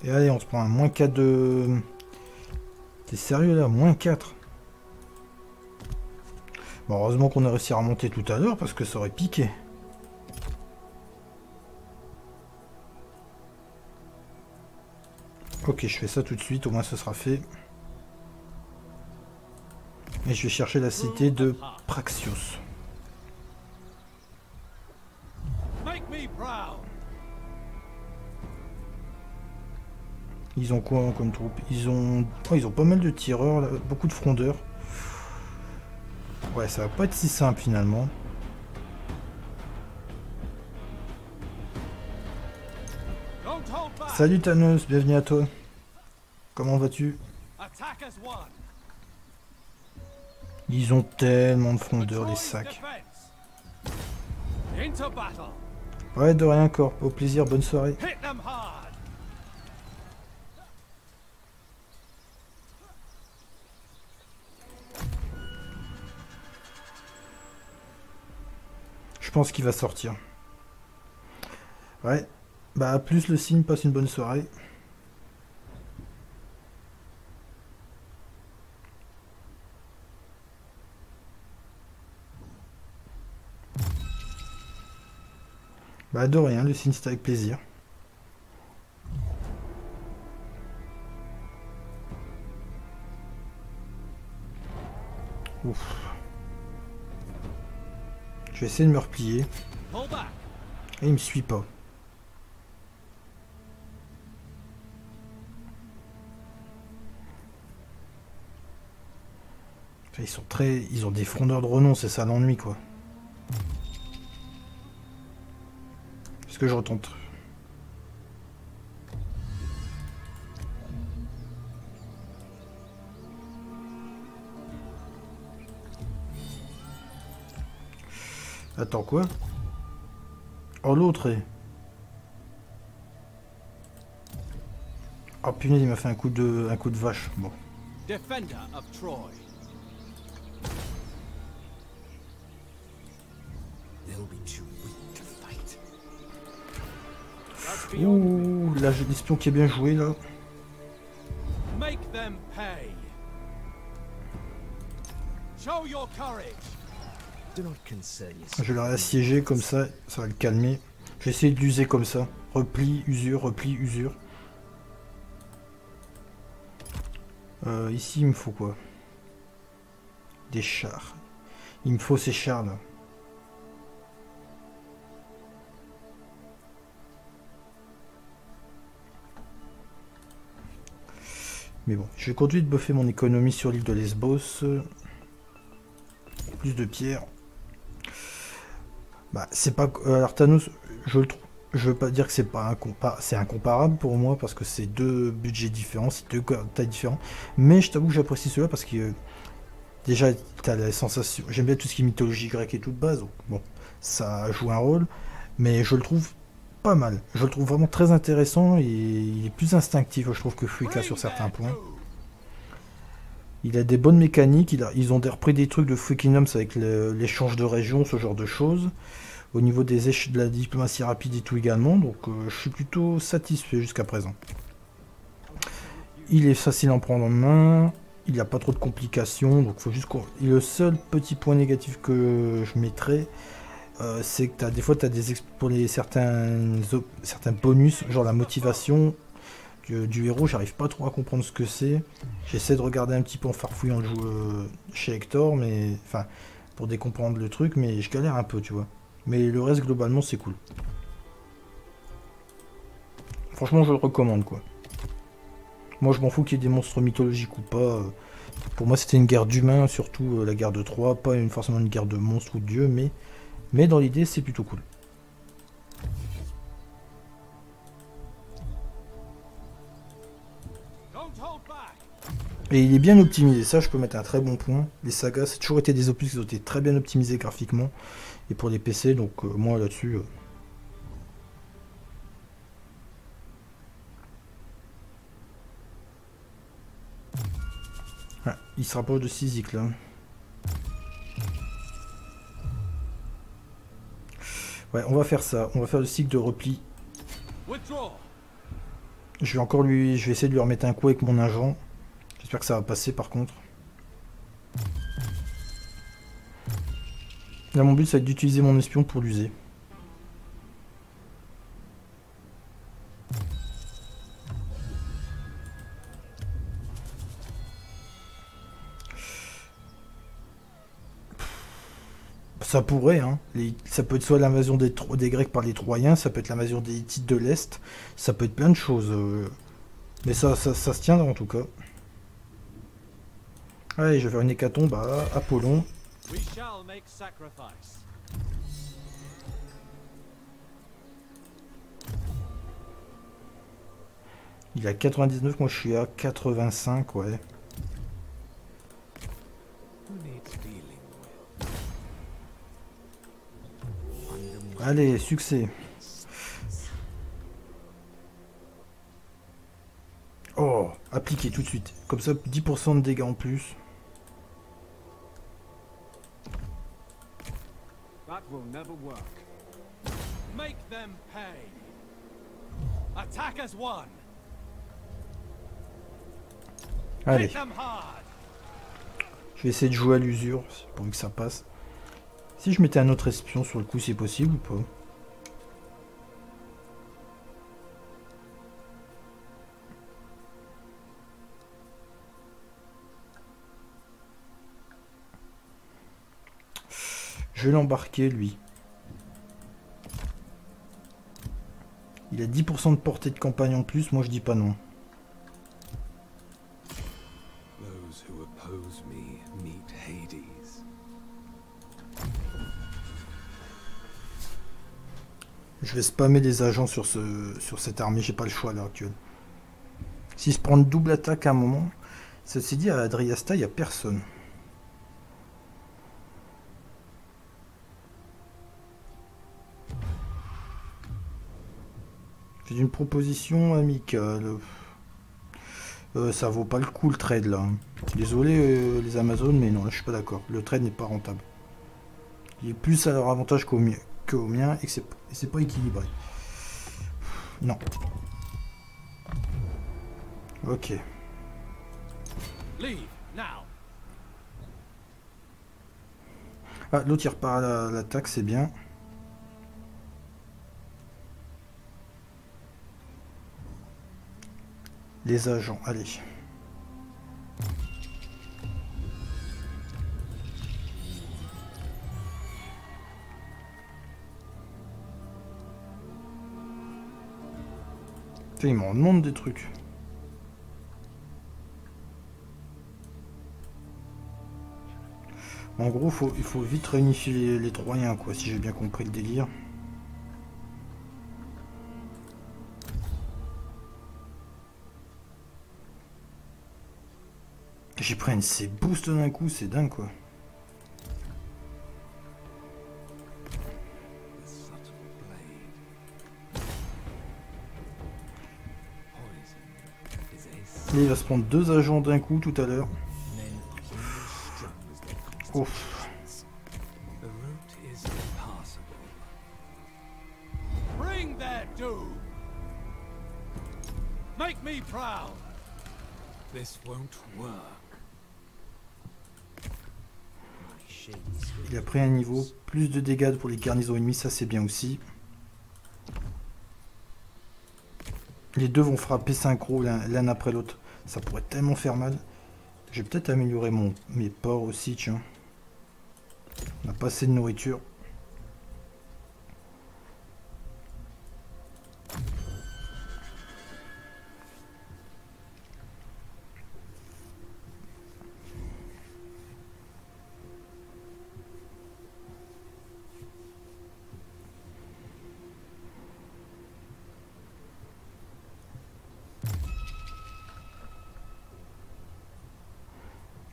Et allez, on se prend un moins 4 de... T'es sérieux, là? Moins 4. Bon, heureusement qu'on a réussi à remonter tout à l'heure, parce que ça aurait piqué. Ok, je fais ça tout de suite, au moins ce sera fait. Et je vais chercher la cité de Praxios. Ils ont quoi comme troupe? Ils ont pas mal de tireurs, là, beaucoup de frondeurs. Ouais, ça va pas être si simple finalement. Salut Thanos, bienvenue à toi. Comment vas-tu? Ils ont tellement de frondeurs, les sacs. Ouais, de rien, Corp. Au plaisir, bonne soirée. Je pense qu'il va sortir. Ouais. Bah, plus le signe, passe une bonne soirée. Bah, de rien, le signe, c'était avec plaisir. Ouf. Je vais essayer de me replier. Et il me suit pas. Ils sont très... Ils ont des frondeurs de renom, c'est ça l'ennui, quoi. Est-ce que je retente? Attends, quoi? Oh, l'autre est... Oh, punaise, il m'a fait un coup de vache. Bon. Ouh, là, j'ai l'espion qui est bien joué, là. Je vais assiéger comme ça, ça va le calmer. Je vais essayer de l'user comme ça. Repli, usure, repli, usure. Ici, il me faut quoi? Des chars. Il me faut ces chars là. Mais bon, je vais continuer de buffer mon économie sur l'île de Lesbos. Plus de pierres. Bah, c'est pas... Alors, Thanos, je veux pas dire que c'est pas incomparable pour moi, parce que c'est deux budgets différents, c'est deux tailles différentes. Mais je t'avoue que j'apprécie cela, parce que... déjà, t'as la sensation... J'aime bien tout ce qui est mythologie grecque et tout de base, donc bon, ça joue un rôle. Mais je le trouve pas mal. Je le trouve vraiment très intéressant, et il est plus instinctif, je trouve, que Fuika sur certains points. Il a des bonnes mécaniques, ils ont repris des trucs de Freaking Homes avec l'échange de régions, ce genre de choses. Au niveau des de la diplomatie rapide et tout également, donc je suis plutôt satisfait jusqu'à présent. Il est facile à en prendre en main, il n'y a pas trop de complications, donc faut juste qu'on... Le seul petit point négatif que je mettrais, c'est que des fois tu as certains bonus, genre la motivation... Du héros, j'arrive pas trop à comprendre ce que c'est. J'essaie de regarder un petit peu en farfouillant le jeu chez Hector, mais enfin pour décomprendre le truc, mais je galère un peu, tu vois. Mais le reste globalement c'est cool. Franchement, je le recommande, quoi. Moi, je m'en fous qu'il y ait des monstres mythologiques ou pas. Pour moi, c'était une guerre d'humains, surtout la guerre de Troie, pas forcément une guerre de monstres ou de dieux, mais dans l'idée, c'est plutôt cool. Et il est bien optimisé, ça je peux mettre un très bon point. Les sagas, c'est toujours été des opus qui ont été très bien optimisés graphiquement. Et pour les PC, donc moi là-dessus... Ah, il se rapproche de Sisyphe là. Ouais, on va faire ça. On va faire le cycle de repli. Je vais encore lui... Je vais essayer de lui remettre un coup avec mon agent. J'espère que ça va passer par contre. Là mon but ça va être d'utiliser mon espion pour l'user. Ça pourrait, hein. Ça peut être soit l'invasion des Grecs par les Troyens, ça peut être l'invasion des Hittites de l'Est, ça peut être plein de choses. Mais ça se tiendra en tout cas. Allez, je vais faire une hécatombe à Apollon. Il est à 99, moi je suis à 85, ouais. Allez, succès. Oh, appliquer tout de suite. Comme ça, 10% de dégâts en plus. Allez. Je vais essayer de jouer à l'usure, pour que ça passe. Si je mettais un autre espion sur le coup, c'est possible ou pas? Je vais l'embarquer, lui. Il a 10% de portée de campagne en plus, moi je dis pas non. Je vais spammer des agents sur cette armée, j'ai pas le choix à l'heure actuelle. Si je prends une double attaque à un moment, ceci dit, à Adrasté, il n'y a personne. J'ai une proposition amicale. Ça vaut pas le coup le trade là. Désolé les Amazones, mais non, là, je suis pas d'accord. Le trade n'est pas rentable. Il est plus à leur avantage qu'au mien. Et c'est pas équilibré. Non. Ok. Ah, l'autre il repart à l'attaque, c'est bien. Les agents, allez. Il m'en demande des trucs. En gros, il faut vite réunifier les Troyens, quoi, si j'ai bien compris le délire. J'ai pris un C boost d'un coup, c'est dingue, quoi. Il va se prendre deux agents d'un coup tout à l'heure. Il a pris un niveau, plus de dégâts pour les garnisons ennemies, ça c'est bien aussi. Les deux vont frapper synchro l'un après l'autre. Ça pourrait tellement faire mal. Je vais peut-être améliorer mes porcs aussi, tiens. On n'a pas assez de nourriture.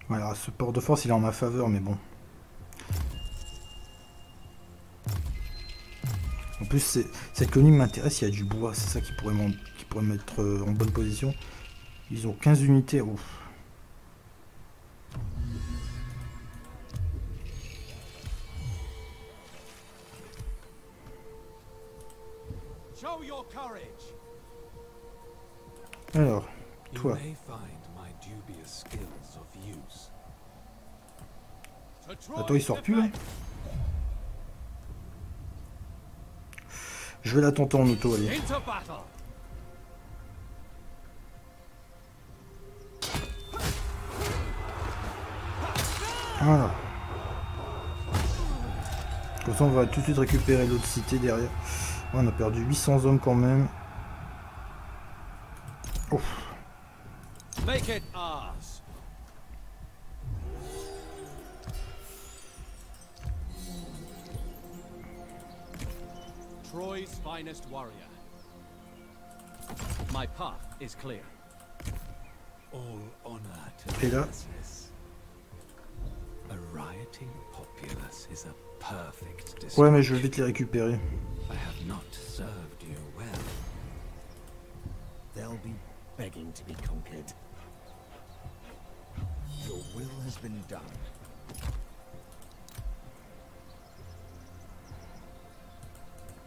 Voilà, ce port de force, il est en ma faveur, mais bon. En plus, cette colonie m'intéresse, il y a du bois, c'est ça qui pourrait me mettre en bonne position. Ils ont 15 unités, ouf. Alors, toi. Attends, il sort plus, hein. Je vais la tenter en auto, allez. Voilà. Comme ça, on va tout de suite récupérer l'autre cité derrière. On a perdu 800 hommes quand même. Ouf. Troy's finest warrior. My path is clear. All honor to business. A rioting populace is a perfect display. Ouais, mais je vais vite les récupérer. I have not served you well. They'll be begging to be conquered. Your will has been done.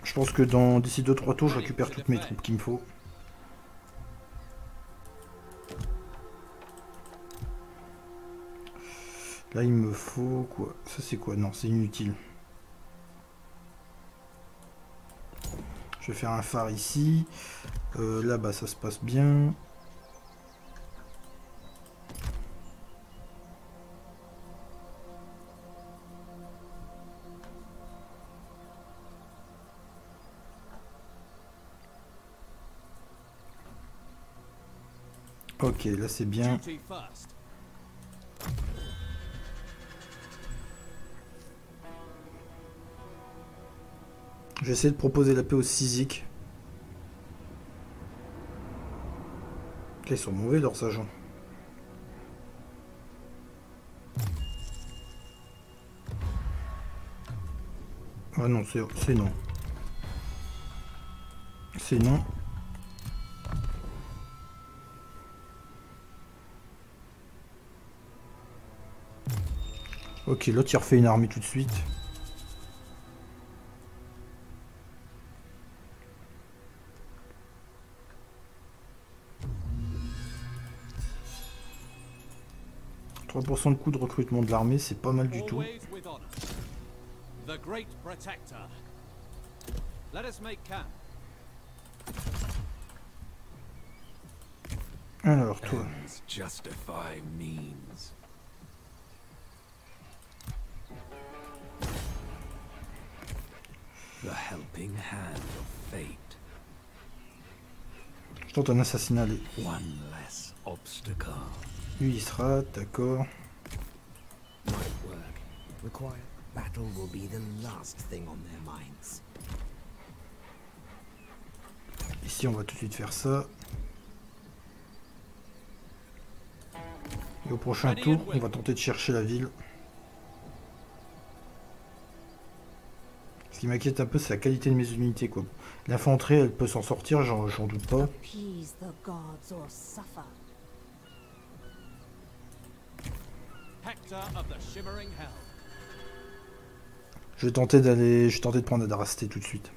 Je pense que dans d'ici 2-3 tours, je récupère toutes mes troupes qu'il me faut. Là, il me faut quoi? Ça, c'est quoi? Non, c'est inutile. Je vais faire un phare ici. Là-bas, ça se passe bien. Ok, là c'est bien. Je vais essayer de proposer la paix aux Sisiques. Ils sont mauvais leurs agents. Ah non, c'est non. C'est non. Ok, l'autre il refait une armée tout de suite. % de coût de recrutement de l'armée, c'est pas mal du tout. Alors toi. Je tente un assassinat. Lui il sera, d'accord. Ici on va tout de suite faire ça. Et au prochain tour, on va tenter de chercher la ville. Ce qui m'inquiète un peu, c'est la qualité de mes unités, quoi. L'infanterie, elle peut s'en sortir, j'en doute pas. Je vais tenter d'aller. Je vais tenter de prendre Adrasté tout de suite.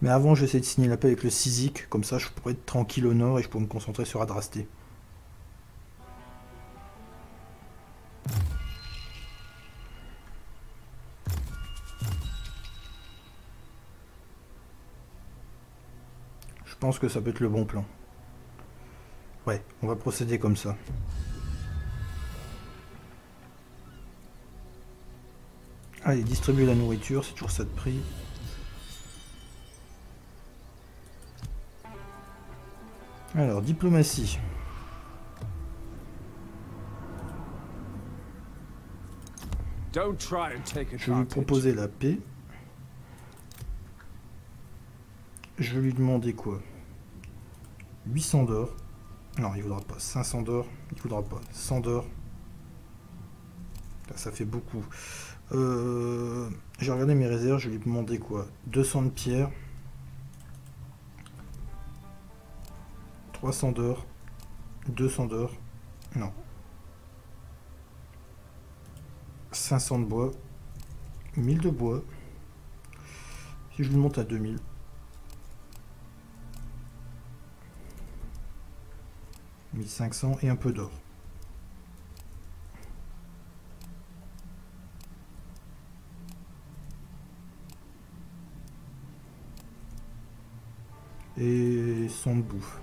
Mais avant, je vais essayer de signer la paix avec le Sisique, comme ça je pourrais être tranquille au nord et je pourrais me concentrer sur Adrasté. Je pense que ça peut être le bon plan. Ouais, on va procéder comme ça. Allez, distribuer la nourriture, c'est toujours ça de prix. Alors, diplomatie. Je vais lui proposer la paix. Je vais lui demander quoi? 800 d'or. Alors, il ne voudra pas 500 d'or. Il ne voudra pas 100 d'or. Ça fait beaucoup. J'ai regardé mes réserves. Je lui ai demandé quoi, 200 de pierre. 300 d'or. 200 d'or. Non. 500 de bois. 1000 de bois. Si je lui monte à 2000. « 1500 et un peu d'or. » Et 100 de bouffe.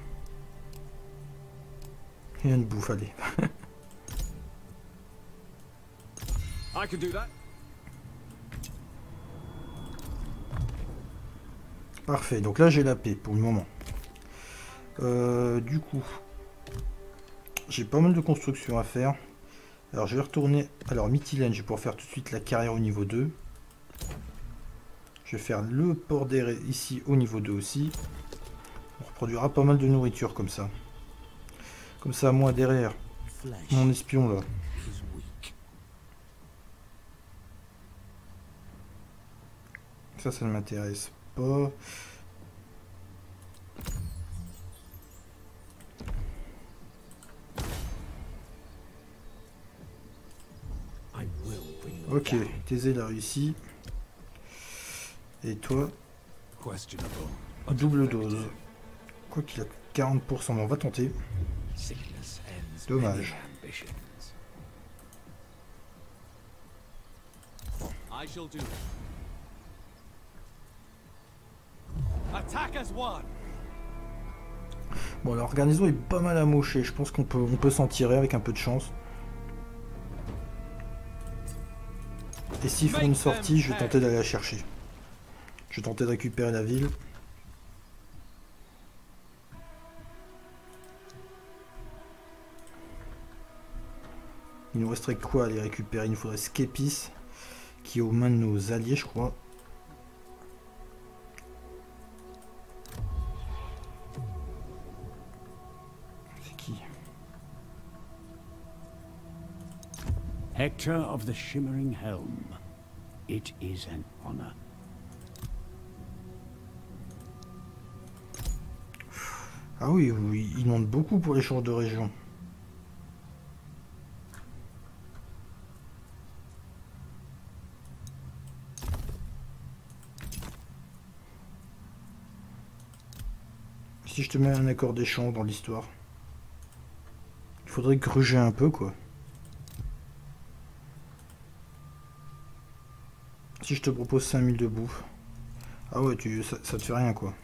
Et une bouffe, allez. I could do that. Parfait, donc là j'ai la paix pour le moment. Du coup... J'ai pas mal de constructions à faire. Alors je vais retourner. Alors Mytilène, je vais pouvoir faire tout de suite la carrière au niveau 2. Je vais faire le port d'air ici au niveau 2 aussi. On reproduira pas mal de nourriture comme ça. Comme ça, moi derrière, mon espion là. Ça, ça ne m'intéresse pas. Ok, Thésée l'a réussi. Et toi, double dose. Quoi qu'il a 40%, mais on va tenter. Dommage. Bon, alors garnison est pas mal amochée. Je pense qu'on peut s'en tirer avec un peu de chance. Et s'ils font une sortie, je vais tenter d'aller la chercher. Je vais tenter de récupérer la ville. Il nous resterait quoi à les récupérer? Il nous faudrait Skepis, qui est aux mains de nos alliés, je crois. C'est qui? Hector of the Shimmering Helm. It is an honor. Ah oui, oui, ils demandent beaucoup pour l'échange de région. Si je te mets un accord d'échange dans l'histoire, il faudrait gruger un peu, quoi. Si je te propose 5000 de bouffe. Ah ouais, ça te fait rien, quoi.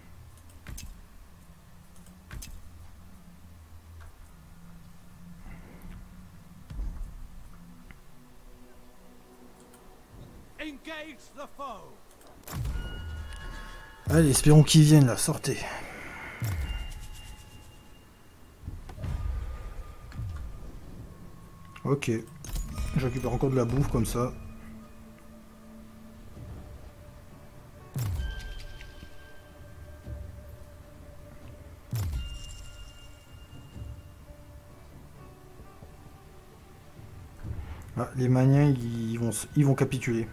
Allez, espérons qu'ils viennent là, sortez. Ok. Je récupère encore de la bouffe comme ça. Ah, les Maniens, ils vont capituler.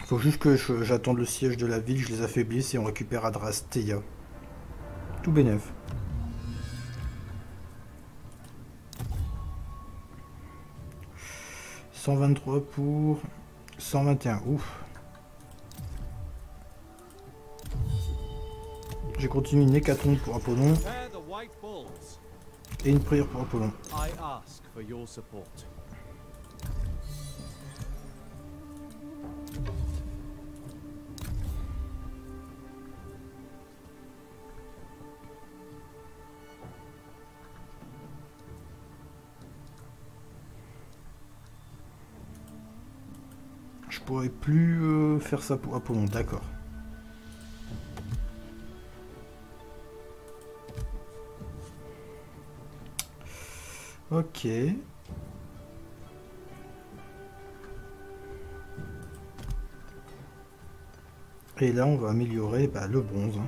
Il faut juste que j'attende le siège de la ville, je les affaiblisse et on récupère Adrasté. Tout bénef. « 123 pour 121. » Ouf. J'ai continué une hécatombe pour Apollon. Et une prière pour Apollon. Je pourrais plus faire ça pour Apollon, d'accord. Ok. Et là, on va améliorer le bronze.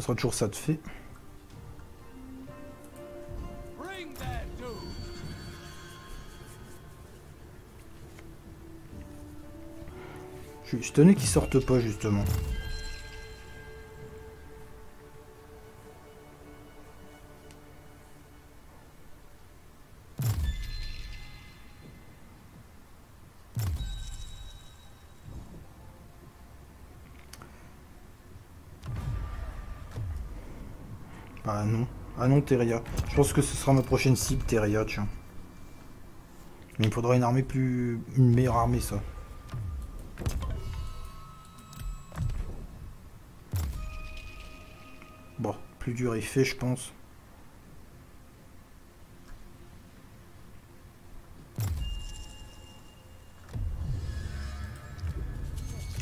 Ce sera toujours ça de fait. Je suis étonné qu'ils sortent pas justement. Ah non, Teria. Je pense que ce sera ma prochaine cible, Teria, tiens. Mais il faudra une armée plus... une meilleure armée, ça. Bon, plus dur est fait, je pense.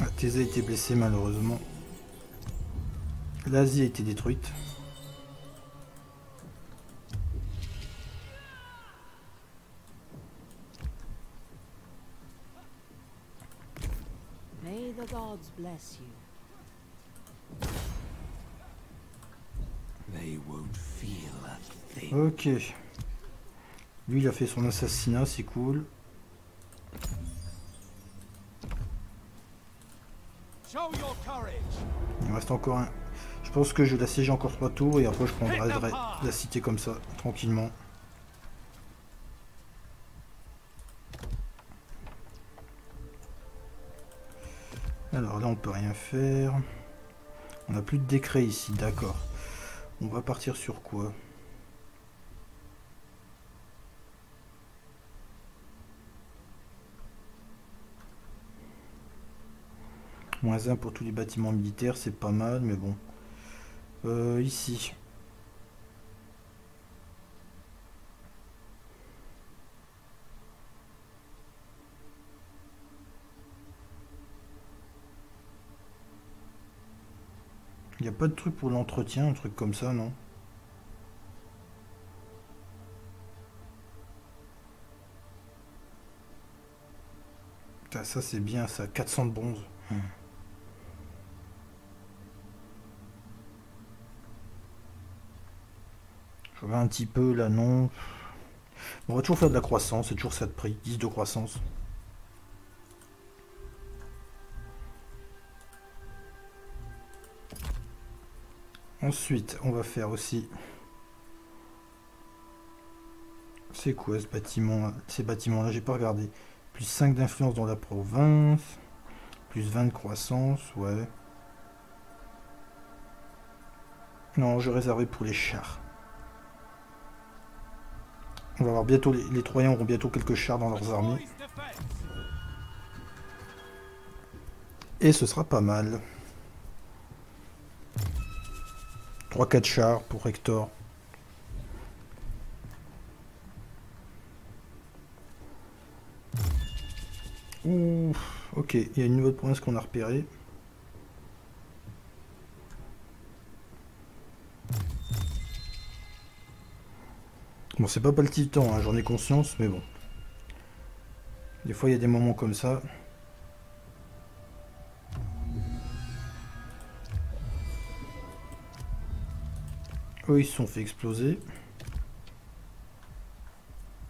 Ah, Thésée a été blessée, malheureusement. L'Asie a été détruite. Bless you. They won't feel a thing. Ok. Lui, il a fait son assassinat, c'est cool. Il reste encore un. Je pense que je vais l'assiéger encore 3 tours et après je prendrai la cité comme ça, tranquillement. Alors là on peut rien faire. On n'a plus de décret ici, d'accord. On va partir sur quoi? -1 pour tous les bâtiments militaires, c'est pas mal, mais bon. Ici. Il n'y a pas de truc pour l'entretien, un truc comme ça, non? Putain, ça c'est bien, ça, 400 de bronze. Je regarde un petit peu, là, non. On va toujours faire de la croissance, c'est toujours ça de prix, 10 de croissance. Ensuite, on va faire aussi... C'est quoi ce bâtiment? Ces bâtiments-là, j'ai pas regardé. Plus 5 d'influence dans la province. Plus 20 de croissance, ouais. Non, je réservais pour les chars. On va voir bientôt... Les Troyens auront bientôt quelques chars dans leurs armées. Et ce sera pas mal. 3-4 chars pour Hector. Ouh, ok, il y a une nouvelle province qu'on a repérée. Bon, c'est pas le petit temps, hein, j'en ai conscience, mais bon. Des fois, il y a des moments comme ça. Eux, ils se sont fait exploser.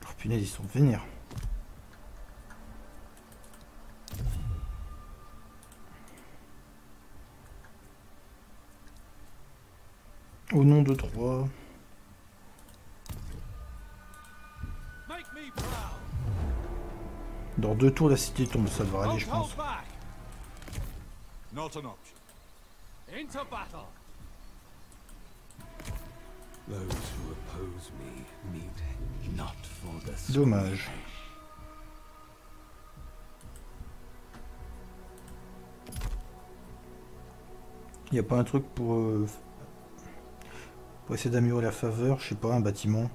Oh punaise, ils sont vénères. Au nom de Troie. Dans 2 tours, la cité tombe. Ça devrait aller, je pense. Dommage. Il n'y a pas un truc pour essayer d'améliorer la faveur, je sais pas, un bâtiment.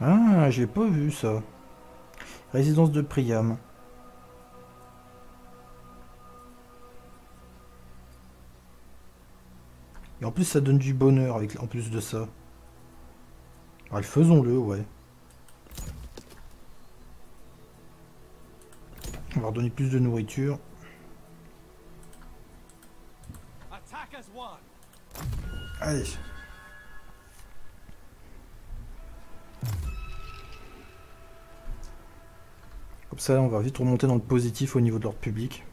Ah, j'ai pas vu ça. Résidence de Priam. Et en plus ça donne du bonheur avec en plus de ça. Ah, faisons-le, ouais. On va leur donner plus de nourriture. Allez. Comme ça, on va vite remonter dans le positif au niveau de leur public.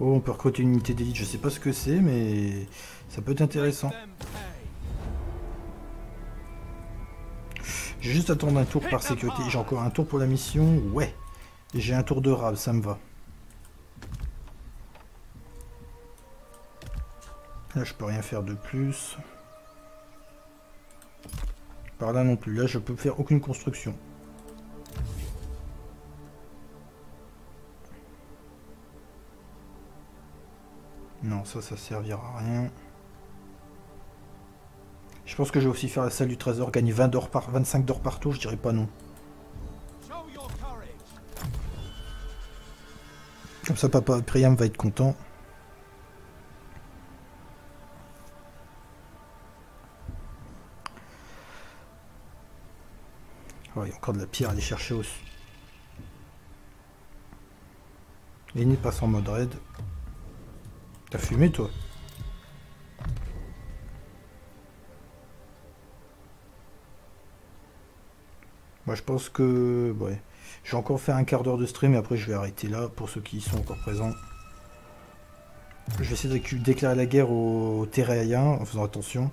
Oh, on peut recruter une unité d'élite, je sais pas ce que c'est, mais ça peut être intéressant. J'ai juste à attendre un tour par sécurité. J'ai encore un tour pour la mission, ouais. J'ai un tour de rab, ça me va. Là, je peux rien faire de plus. Par là non plus, là, je peux faire aucune construction. Non, ça, ça servira à rien. Je pense que je vais aussi faire la salle du trésor, gagner 20 d'or par 25 d'or par tour, je dirais pas non. Comme ça, papa Priam va être content. Oh, il y a encore de la pierre à aller chercher aussi. L'aîné passe en mode raid. T'as fumé, toi? Moi, je pense que... ouais. Je vais encore faire un quart d'heure de stream et après, je vais arrêter là pour ceux qui y sont encore présents. Je vais essayer de déclarer la guerre aux Théréiens en faisant attention.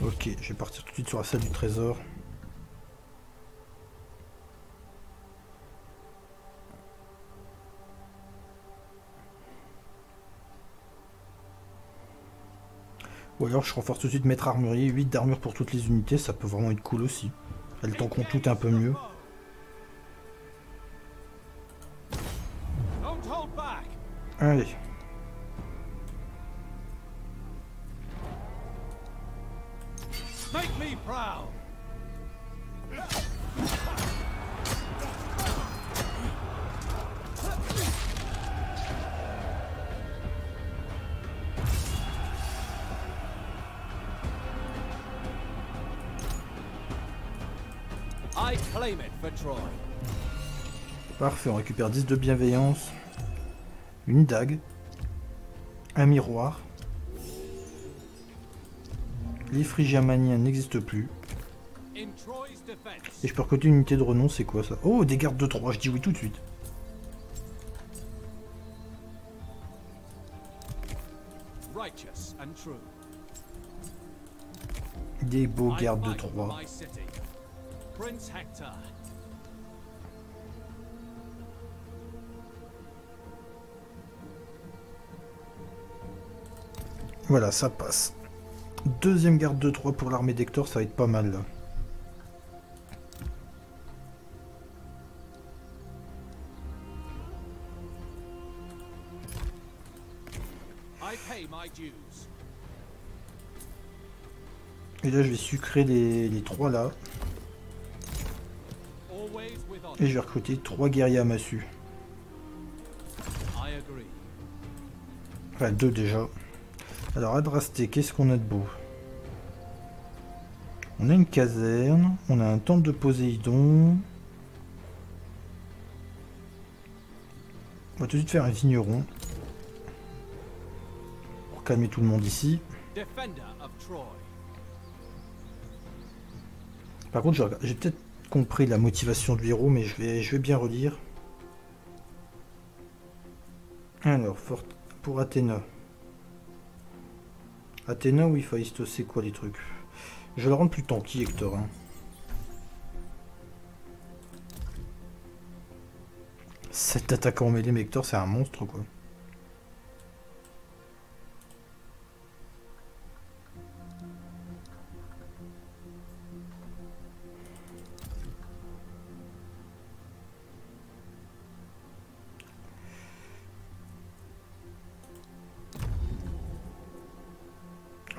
Ok, je vais partir tout de suite sur la salle du trésor. Ou alors je renforce tout de suite maître armurier, 8 d'armure pour toutes les unités, ça peut vraiment être cool aussi. Elles tankeront toutes un peu mieux. Allez. Parfait, on récupère 10 de bienveillance, une dague, un miroir. Les phrygiamaniens n'existent plus. Et je peux recruter une unité de renom, c'est quoi ça? Oh, des gardes de Troie, je dis oui tout de suite. Des beaux gardes de Troie. Prince Hector. Voilà, ça passe. Deuxième garde de Troie pour l'armée d'Hector, ça va être pas mal là. Et là je vais sucrer les trois là. Et je vais recruter 3 guerriers à massue. Enfin, 2 déjà. Alors, Adrasté, qu'est-ce qu'on a de beau? On a une caserne, on a un temple de Poséidon. On va tout de suite faire un vigneron. Pour calmer tout le monde ici. Par contre, j'ai peut-être compris la motivation du héros, mais je vais bien relire. Alors, pour Athéna. Athéna ou Héphaïstos, c'est quoi les trucs? Je la rends plus tanky, Hector. Hein. Cet attaquant mêlé, mais Hector, c'est un monstre, quoi.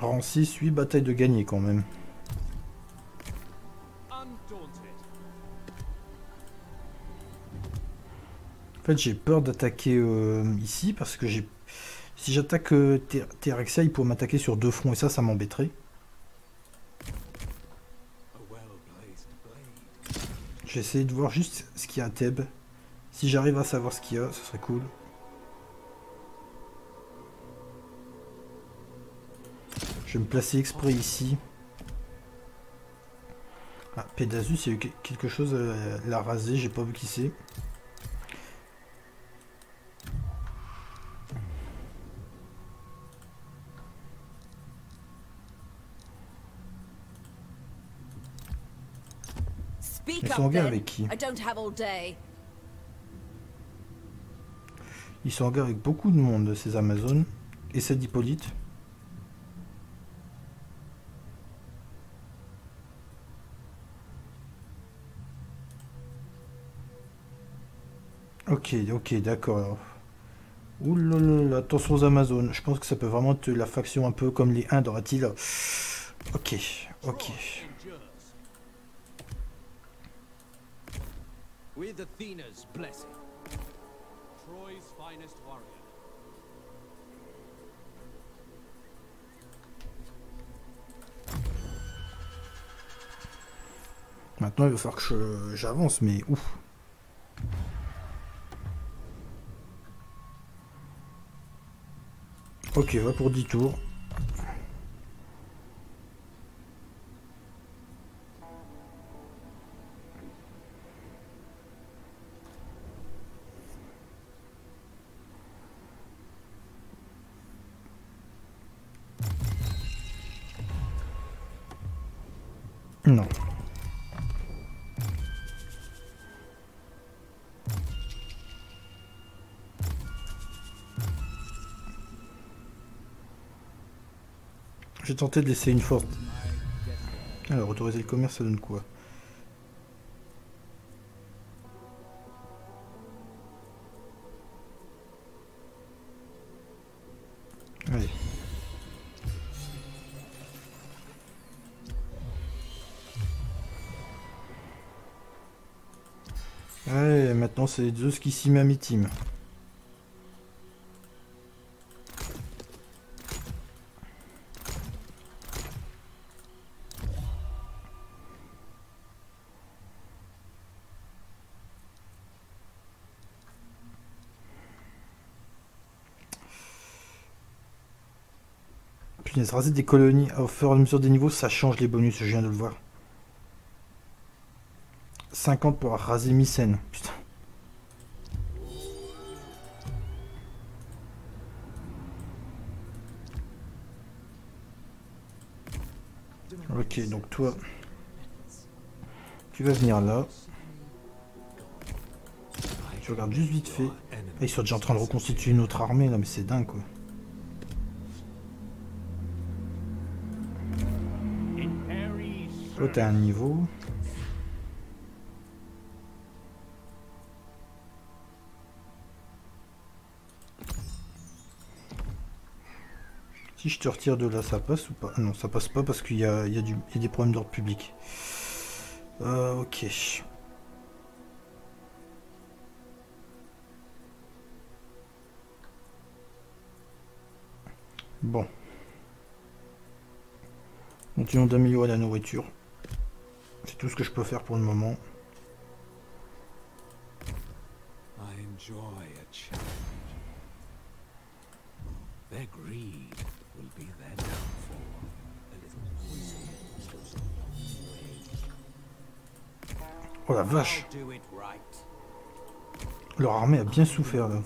part en 6, 8 batailles de gagner quand même. En fait, j'ai peur d'attaquer ici parce que j'ai... Si j'attaque Terexia, il pourrait m'attaquer sur deux fronts et ça, ça m'embêterait. J'ai essayé de voir juste ce qu'il y a à Thèbes. Si j'arrive à savoir ce qu'il y a, ce serait cool. Je vais me placer exprès ici. Ah, Pédasus, il y a eu quelque chose à la raser, j'ai pas vu qui c'est. Ils sont en guerre avec qui? Ils sont en guerre avec beaucoup de monde, ces Amazones. Et celle d'Hippolyte. Ok, d'accord. Oulala, attention aux Amazones. Je pense que ça peut vraiment être la faction un peu comme les Huns dans Attila. Ok. With Athena's blessing, Troy's finest warrior. Maintenant, il va falloir que j'avance, mais ouf. Ok, va pour 10 tours. Non. J'ai tenté de laisser une force. Alors, autoriser le commerce, ça donne quoi? Allez. Ouais, maintenant c'est Zeus qui s'y met à mi-team. Punaise, raser des colonies au fur et à mesure des niveaux, ça change les bonus, je viens de le voir. 50 pour raser Mycène, putain. Ok, donc toi, tu vas venir là. Tu regardes juste vite fait. Ah, ils sont déjà en train de reconstituer une autre armée, là, mais c'est dingue quoi. Là, t'as un niveau. Si je te retire de là, ça passe ou pas? Non, ça passe pas parce qu'il y a des problèmes d'ordre public. Ok. Bon. Continuons d'améliorer la nourriture. C'est tout ce que je peux faire pour le moment. Oh la vache! Leur armée a bien souffert là.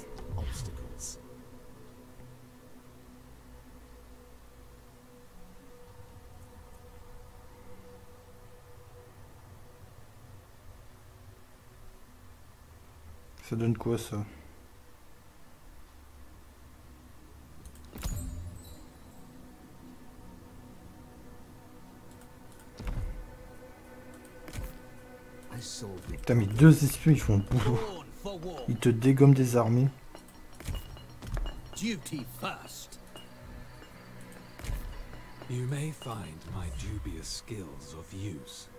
Ça donne quoi ça? Putain, mais deux espions ils font le boulot. Ils te dégomment des armées. You may find my dubious skills of use.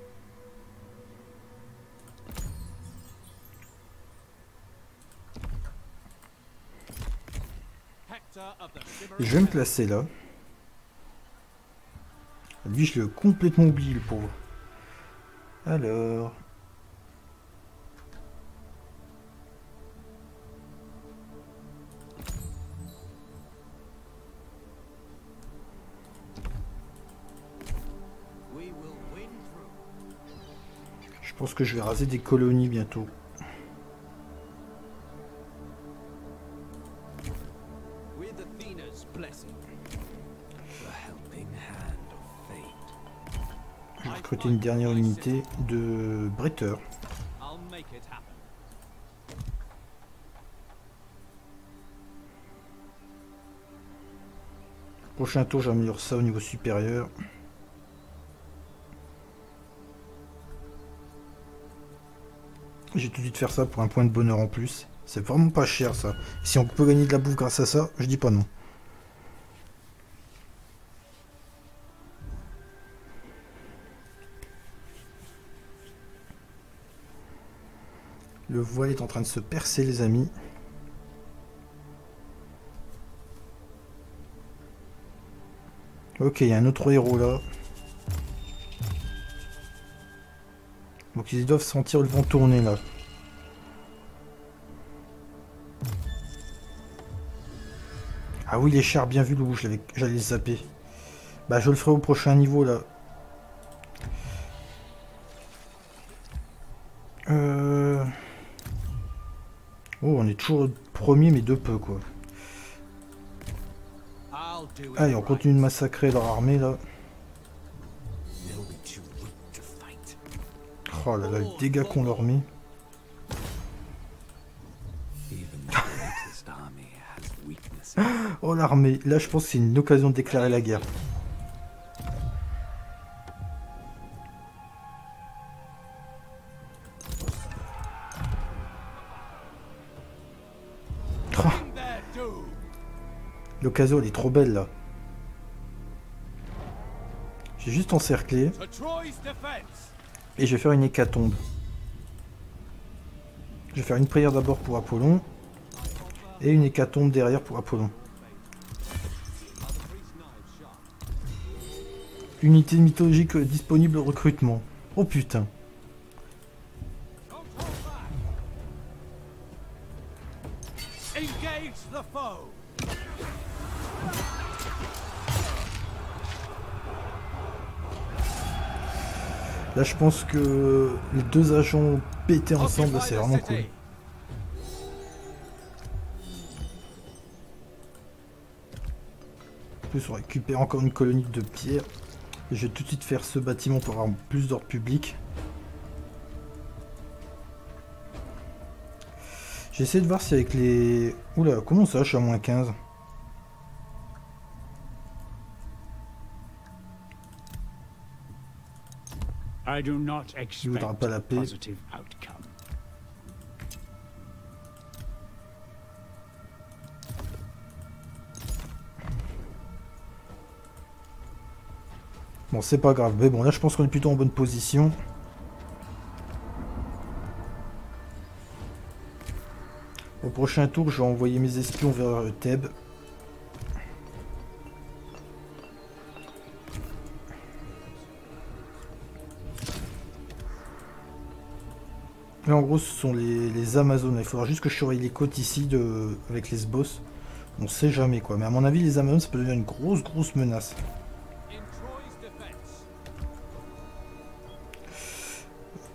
Je vais me placer là. Lui, je l'ai complètement oublié, le pauvre. Alors... Je pense que je vais raser des colonies bientôt. Recruter une dernière unité de bretteurs. Prochain tour, j'améliore ça au niveau supérieur. J'ai tout de suite faire ça pour un point de bonheur en plus. C'est vraiment pas cher ça. Si on peut gagner de la bouffe grâce à ça, je dis pas non. Le voile est en train de se percer, les amis. Ok, il y a un autre héros là. Donc ils doivent sentir le vent tourner là. Ah oui, les chars, bien vu, Lou, j'allais les zapper. Bah je le ferai au prochain niveau là. Oh, on est toujours premier mais de peu quoi. Allez, on continue de massacrer leur armée là. Oh là là, les dégâts qu'on leur met. Oh l'armée, là je pense que c'est une occasion de déclarer la guerre. Oh. L'occasion elle est trop belle là. J'ai juste encerclé. Et je vais faire une hécatombe. Je vais faire une prière d'abord pour Apollon. Et une hécatombe derrière pour Apollon. Unité mythologique disponible au recrutement. Oh putain. Là, je pense que les deux agents pétés ensemble, c'est vraiment cool. En plus, on récupère encore une colonie de pierre. Je vais tout de suite faire ce bâtiment pour avoir plus d'ordre public. J'essaie de voir si avec les... Oula, comment ça, je suis à moins 15 ? Je ne voudrais pas la paix. Bon, c'est pas grave. Mais bon, là, je pense qu'on est plutôt en bonne position. Au prochain tour, je vais envoyer mes espions vers Thèbes. Là en gros ce sont les Amazones, il faudra juste que je surveille les côtes ici avec Lesbos, on sait jamais quoi, mais à mon avis les Amazones ça peut devenir une grosse menace.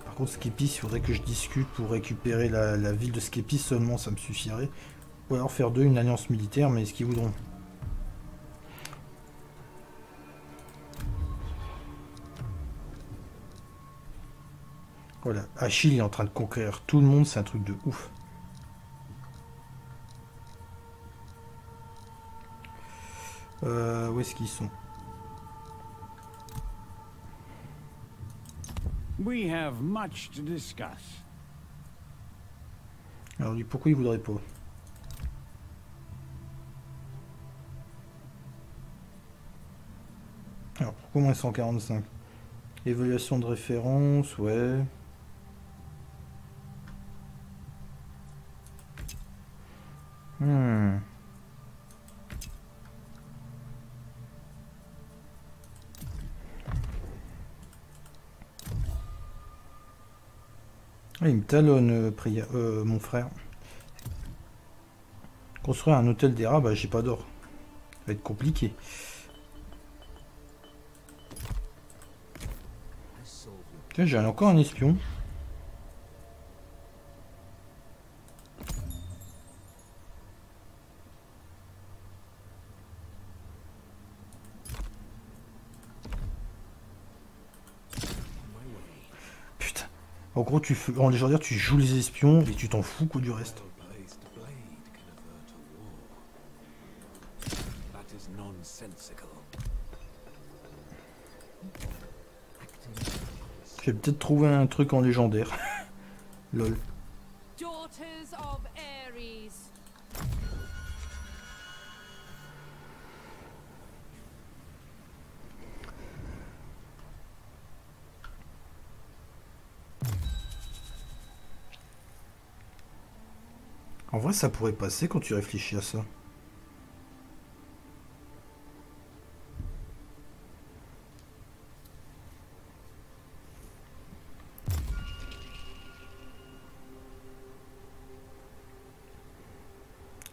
Par contre Skepis, il faudrait que je discute pour récupérer la ville de Skepis seulement, ça me suffirait. Ou alors faire d'eux une alliance militaire, mais est-ce qu'ils voudront? Voilà, Achille est en train de conquérir tout le monde, c'est un truc de ouf. Où est-ce qu'ils sont? Alors lui, pourquoi il voudrait pas? Alors, pourquoi moins 145 ? Évaluation de référence, ouais. Il me talonne, mon frère. Construire un hôtel des rats, bah j'ai pas d'or. Ça va être compliqué. Tiens, j'ai encore un espion. En gros, en légendaire, tu joues les espions et tu t'en fous quoi du reste. J'ai peut-être trouvé un truc en légendaire. Lol. En vrai, ça pourrait passer quand tu réfléchis à ça.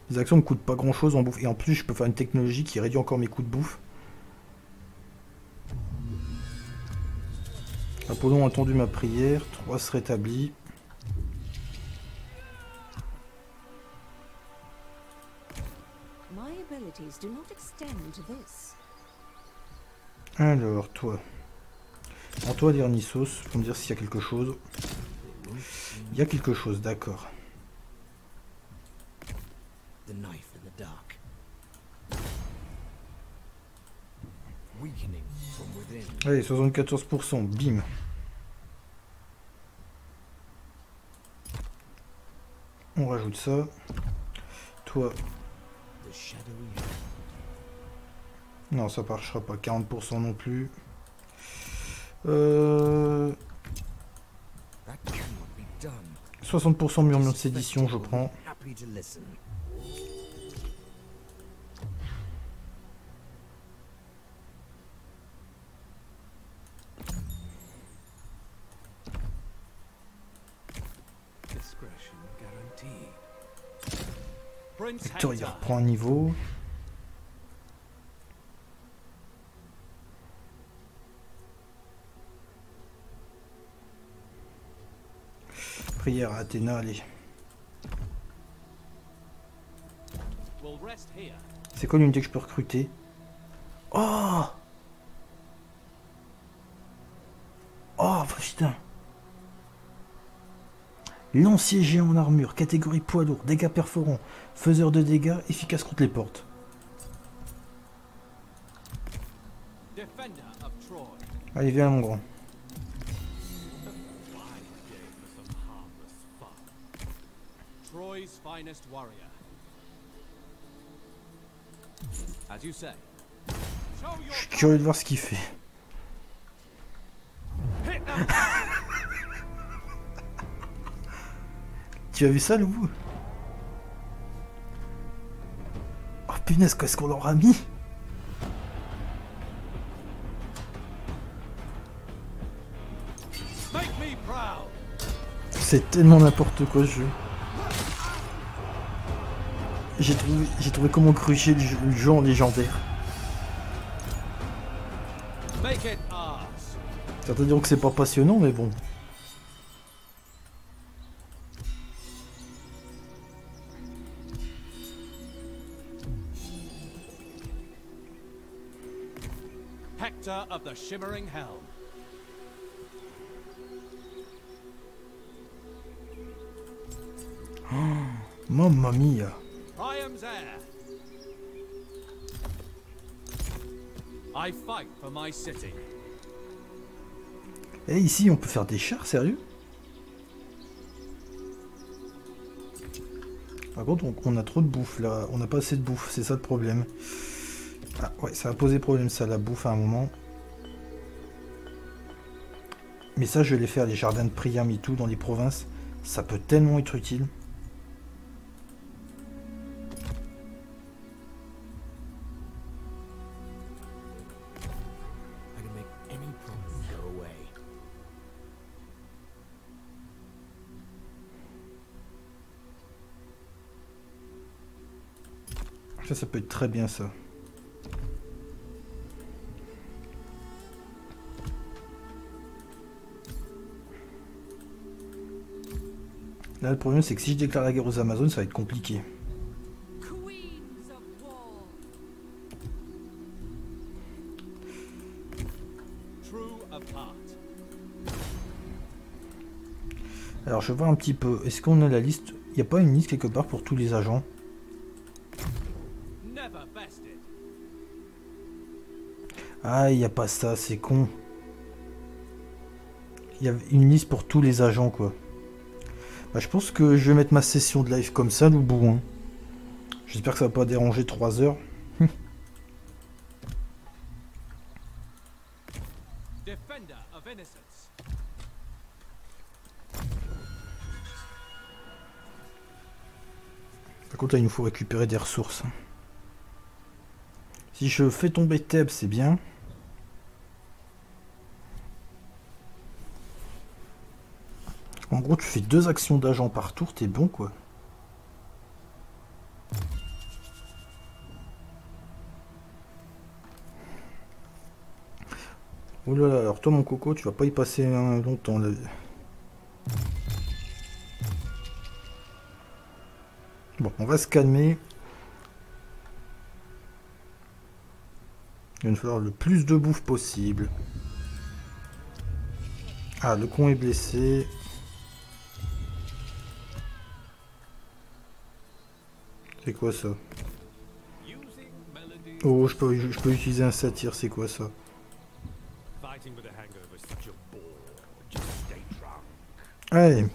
Les actions me coûtent pas grand chose en bouffe. Et en plus, je peux faire une technologie qui réduit encore mes coûts de bouffe. Apollon a entendu ma prière. Troie se rétablit. Alors, toi. En toi, dernier sauce, pour me dire s'il y a quelque chose. Il y a quelque chose, d'accord. Allez, 74%, bim. On rajoute ça. Toi. Non, ça marchera pas. 40% non plus. That cannot be done. 60% murmure de sédition, je prends. Hector, il reprend un niveau. Prière à Athéna, allez. C'est quoi l'unité que je peux recruter? Oh! Oh, putain! Lancier géant en armure, catégorie poids lourd, dégâts perforants, faiseur de dégâts, efficace contre les portes. Allez, viens mon grand. Je suis curieux de voir ce qu'il fait. Tu as vu ça, Louvou? Oh punaise, qu'est-ce qu'on leur a mis? C'est tellement n'importe quoi ce jeu. J'ai trouvé comment crucher le jeu en légendaire. Certains diront que c'est pas passionnant, mais bon. Hector of the Shimmering Helm. Oh, mamma mia. Priam's heir. I fight for my city. Eh, ici on peut faire des chars, sérieux? Par contre, on a trop de bouffe là, on n'a pas assez de bouffe, c'est ça le problème. Ah ouais, ça a posé problème ça, la bouffe à un moment. Mais ça, je vais les faire, les jardins de Priam et tout, dans les provinces. Ça peut tellement être utile. Ça peut être très bien ça. Là le problème c'est que si je déclare la guerre aux Amazones ça va être compliqué. Alors je vois un petit peu, est-ce qu'on a la liste? Il n'y a pas une liste quelque part pour tous les agents? Ah, il n'y a pas ça, c'est con. Il y a une liste pour tous les agents, quoi. Bah, je pense que je vais mettre ma session de live comme ça, Loubou. Hein. J'espère que ça va pas déranger 3 heures. Par contre, là, il nous faut récupérer des ressources. Si je fais tomber Thèbes, c'est bien. En gros, tu fais 2 actions d'agent par tour, t'es bon quoi. Oh là là, alors toi mon coco, tu vas pas y passer longtemps là. Bon, on va se calmer. Il va nous falloir le plus de bouffe possible. Ah, le con est blessé. C'est quoi ça? Oh, je peux utiliser un satyre, c'est quoi ça? Allez.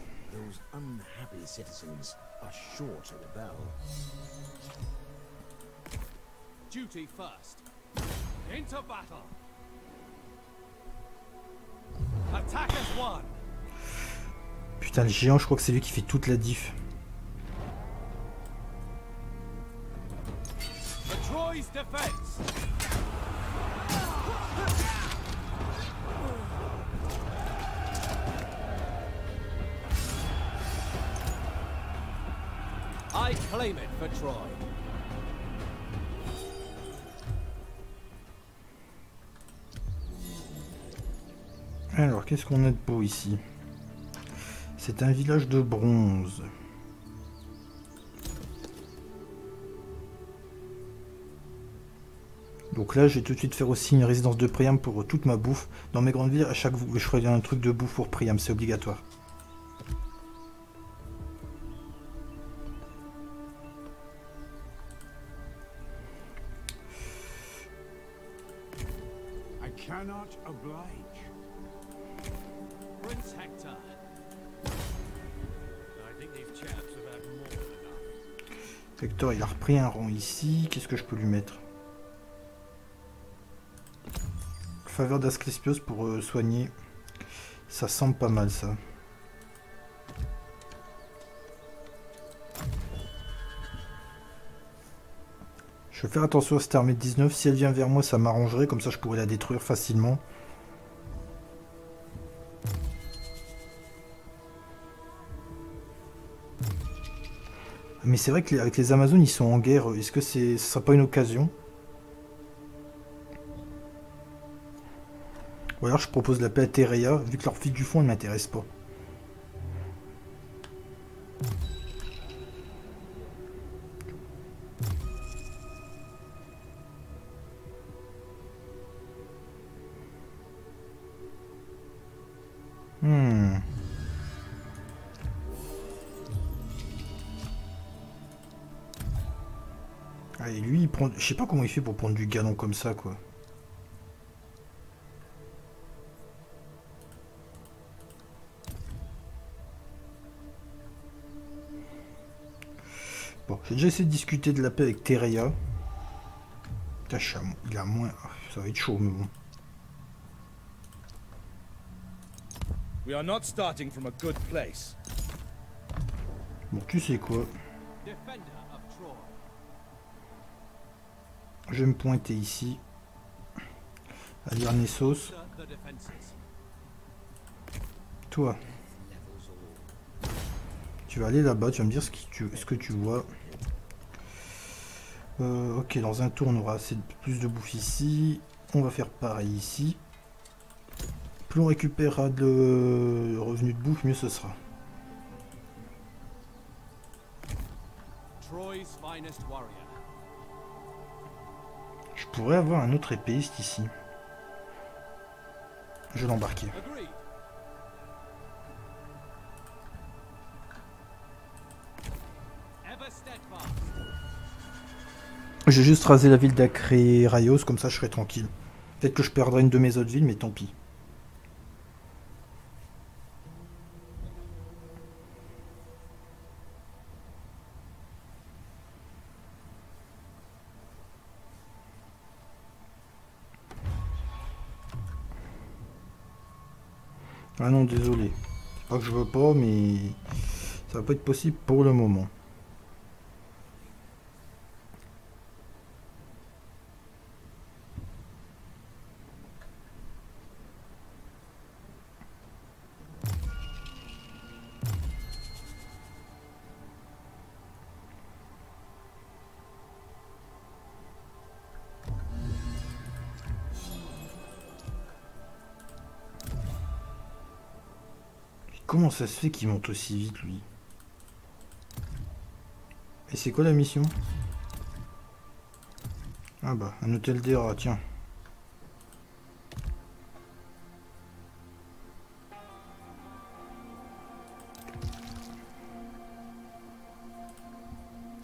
Putain, le géant, je crois que c'est lui qui fait toute la diff. I claim it for Troy. Alors, qu'est-ce qu'on a de beau ici? C'est un village de bronze. Donc là, je vais tout de suite faire aussi une résidence de Priam pour toute ma bouffe. Dans mes grandes villes, à chaque fois, je ferai un truc de bouffe pour Priam, c'est obligatoire. I cannot oblige. Hector, il a repris un rang ici. Qu'est-ce que je peux lui mettre? Faveur d'Asclepios pour soigner. Ça semble pas mal ça. Je vais faire attention à cette armée de 19. Si elle vient vers moi, ça m'arrangerait. Comme ça, je pourrais la détruire facilement. Mais c'est vrai qu'avec les Amazones, ils sont en guerre. Est-ce que ce ne sera pas une occasion? Ou alors je propose la paix à Terea, vu que leur fille du fond ne m'intéresse pas. Je sais pas comment il fait pour prendre du galon comme ça, quoi. Bon, j'ai déjà essayé de discuter de la paix avec Terea. Putain, il a moins... Ça va être chaud, mais bon. Bon, tu sais quoi? Je vais me pointer ici. À lire Nessos. Toi, tu vas aller là-bas, tu vas me dire ce que tu vois. Ok, dans un tour, on aura assez plus de bouffe ici. On va faire pareil ici. Plus on récupérera de revenu de bouffe, mieux ce sera. Je pourrais avoir un autre épéiste ici. Je vais l'embarquer. J'ai juste rasé la ville d'Acré Raios, comme ça je serai tranquille. Peut-être que je perdrai une de mes autres villes, mais tant pis. Ah non, désolé. C'est pas que je veux pas, mais ça va pas être possible pour le moment. Comment ça se fait qu'il monte aussi vite, lui? Et c'est quoi la mission? Ah bah, un hôtel des rats, tiens.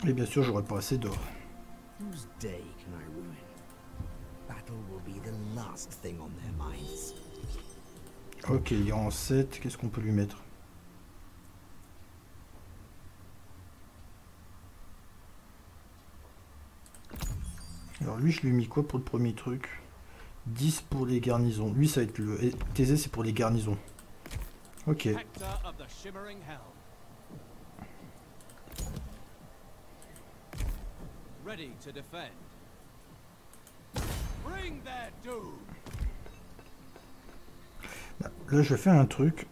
Et bien sûr, j'aurais pas assez d'or. Ok, il y a en 7, qu'est-ce qu'on peut lui mettre? Alors lui, je lui ai mis quoi pour le premier truc? 10 pour les garnisons. Lui, ça va être le... Thésée, c'est pour les garnisons. Ok. Ready to defend. Bring their doom. Là, je fais un truc.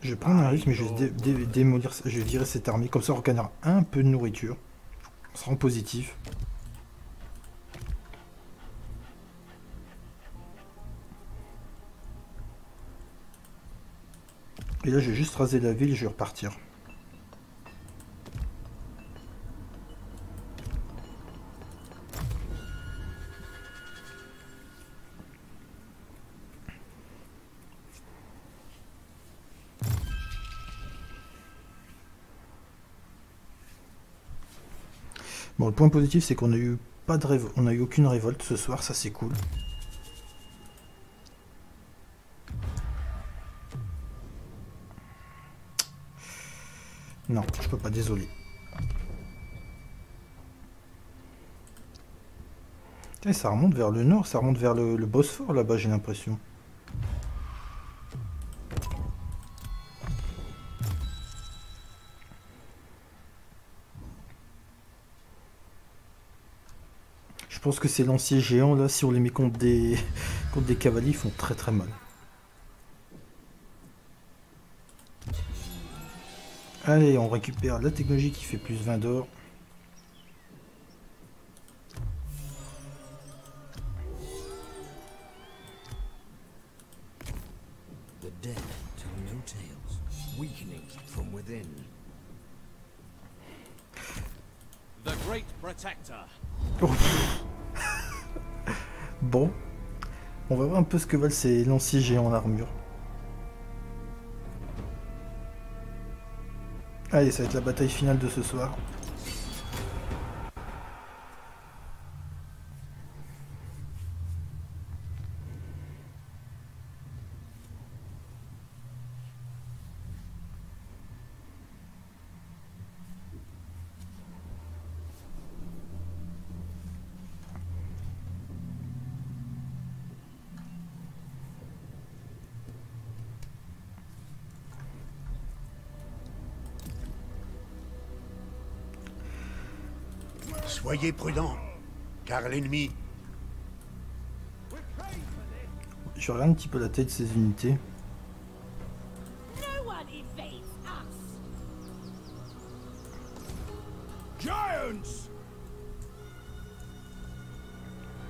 Je vais prendre un risque, mais je vais démolir, je vais virer cette armée. Comme ça, on gagnera un peu de nourriture. On sera en positif. Et là, je vais juste raser la ville et je vais repartir. Bon, le point positif, c'est qu'on n'a eu pas de révolte, on n'a eu aucune révolte ce soir, ça c'est cool. Non, je peux pas, désolé. Et ça remonte vers le nord, ça remonte vers le Bosphore là-bas, j'ai l'impression. Je pense que ces lanciers géants là, si on les met contre des cavaliers, ils font très très mal. Allez, on récupère la technologie qui fait plus 20 d'or. Bon, on va voir un peu ce que valent ces lanciers géants en armure. Allez, ça va être la bataille finale de ce soir. Soyez prudents, car l'ennemi... Je regarde un petit peu la taille de ces unités.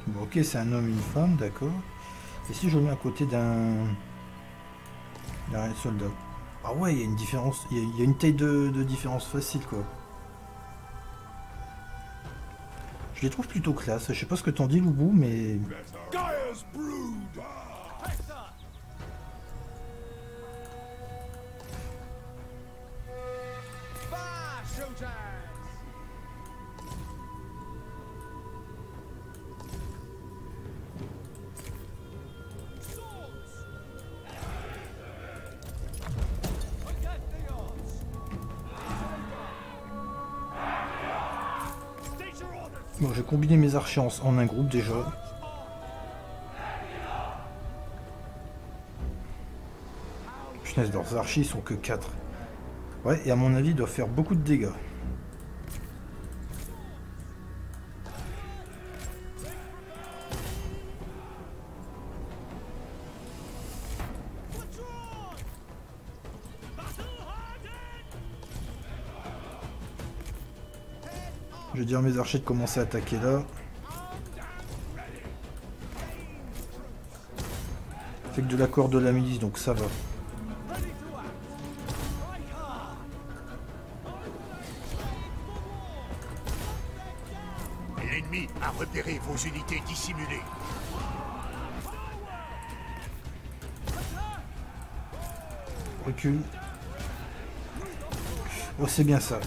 Bon, ok, c'est un homme et une femme, d'accord. Et si je mets à côté d'un soldat. Ah ouais, il y a une différence, il y a une taille de différence facile, quoi. Je les trouve plutôt classe. Je sais pas ce que t'en dis, Loubou, mais... Bon, j'ai combiné mes archers en un groupe déjà. Punaise, leurs archers ils sont que 4. Ouais, et à mon avis, ils doivent faire beaucoup de dégâts. Je vais dire à mes archers de commencer à attaquer là. Fait que de l'accord de la milice, donc ça va. L'ennemi a repéré vos unités dissimulées. Recule. Oh, c'est bien ça.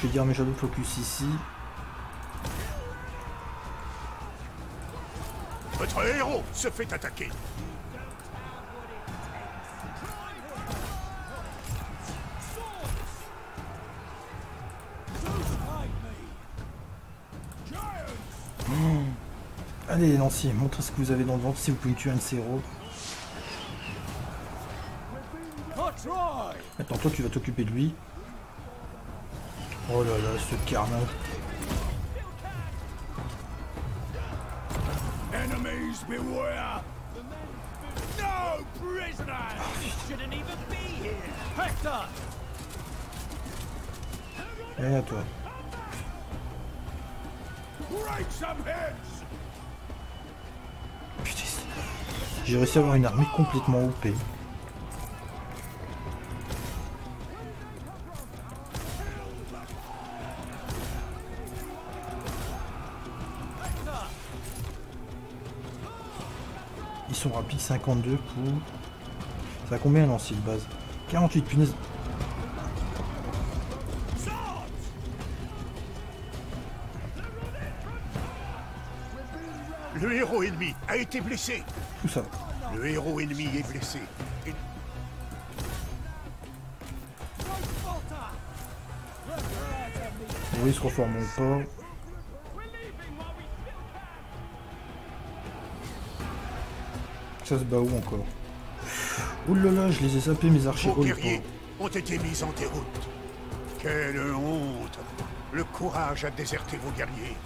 Je vais dire mes jaloux focus ici. Votre héros se fait attaquer. Allez, lanciers, montrez ce que vous avez dans le ventre, si vous pouvez tuer un de ces héros. Maintenant, toi, tu vas t'occuper de lui. Oh là là, ce carnage. Allez à toi. Putain, j'ai réussi à avoir une armée complètement OP. Rapide 52 pour... Ça a combien un lancier de base? 48, punaise. Le héros ennemi a été blessé. Tout ça. Le héros ennemi est blessé. Et... oui, ils se reforment pas. Ça se bat où encore? Ouh là là, je les ai sapés mes archers. Vos guerriers ont été mis en déroute. Quelle honte! Le courage a déserté vos guerriers.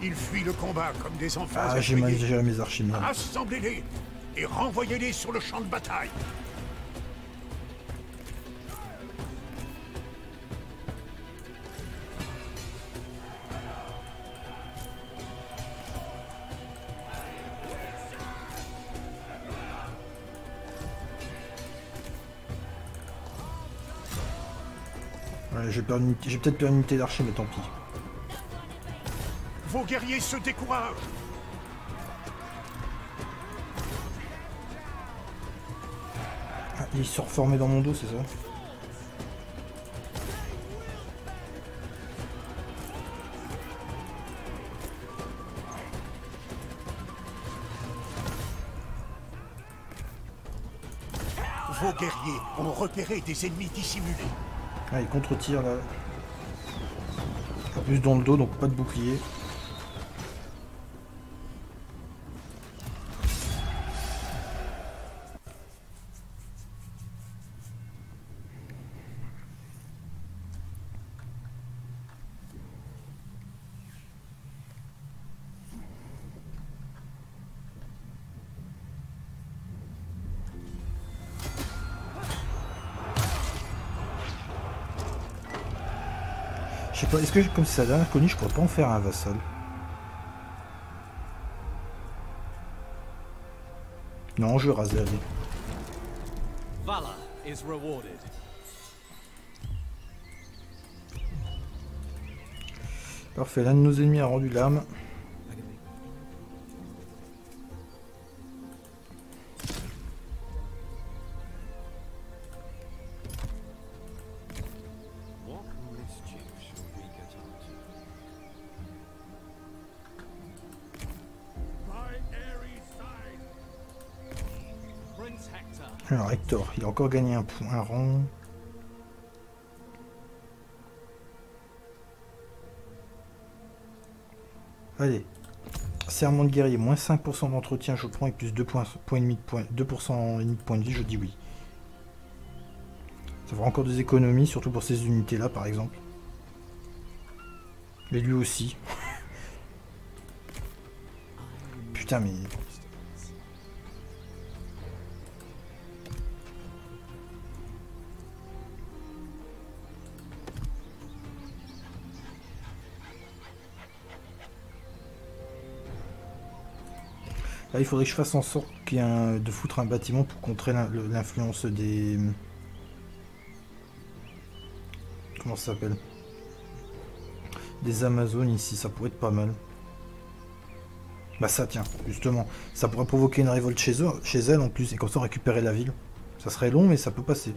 Ils fuient le combat comme des enfants. Ah, j'ai mal géré mes archers. Rassemblez-les et renvoyez-les sur le champ de bataille. J'ai peut-être perdu une unité d'archer, mais tant pis. Vos guerriers se découragent. Ah, ils se sont reformés dans mon dos, c'est ça? Vos guerriers ont repéré des ennemis dissimulés. Ah, il contre-tire là. En plus dans le dos, donc pas de bouclier. Je sais pas, est-ce que comme c'est la dernière colonie, je pourrais pas en faire un vassal? Non, je vais raser la ville. Parfait, l'un de nos ennemis a rendu l'âme. Alors Hector, il a encore gagné un point, un rang. Allez, serment de guerrier, moins 5% d'entretien, je prends, et plus 2,5 de points de vie, je dis oui. Ça fera encore des économies, surtout pour ces unités-là, par exemple. Mais lui aussi. Putain, mais... Là, il faudrait que je fasse en sorte qu'il y ait de foutre un bâtiment pour contrer l'influence des... Comment ça s'appelle? Des Amazones ici, ça pourrait être pas mal. Bah ça, tiens, justement. Ça pourrait provoquer une révolte chez elle en plus, et comme ça récupérer la ville. Ça serait long, mais ça peut passer.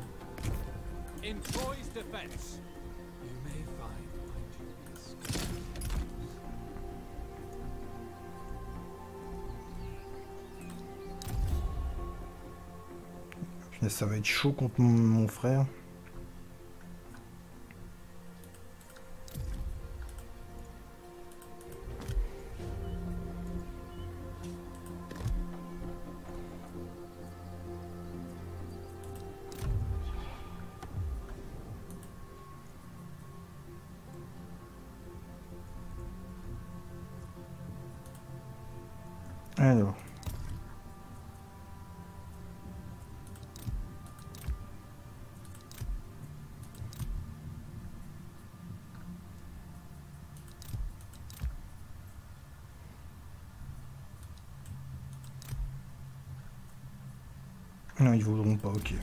Ça va être chaud contre mon frère. Alors. Non, ils voudront pas, ok.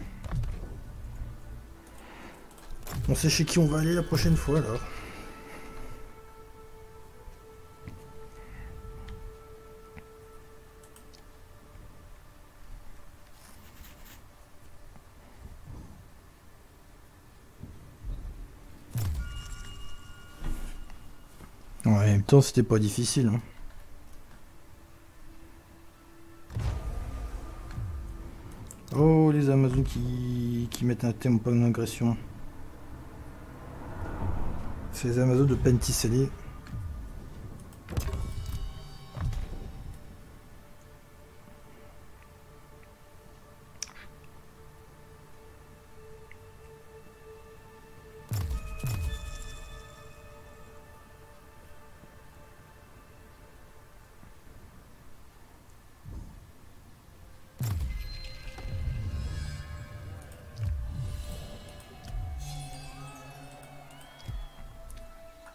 On sait chez qui on va aller la prochaine fois, alors. Ouais, en même temps, c'était pas difficile, hein. Oh, les Amazones qui mettent un thème pas en agression. C'est les Amazones de Penticellé.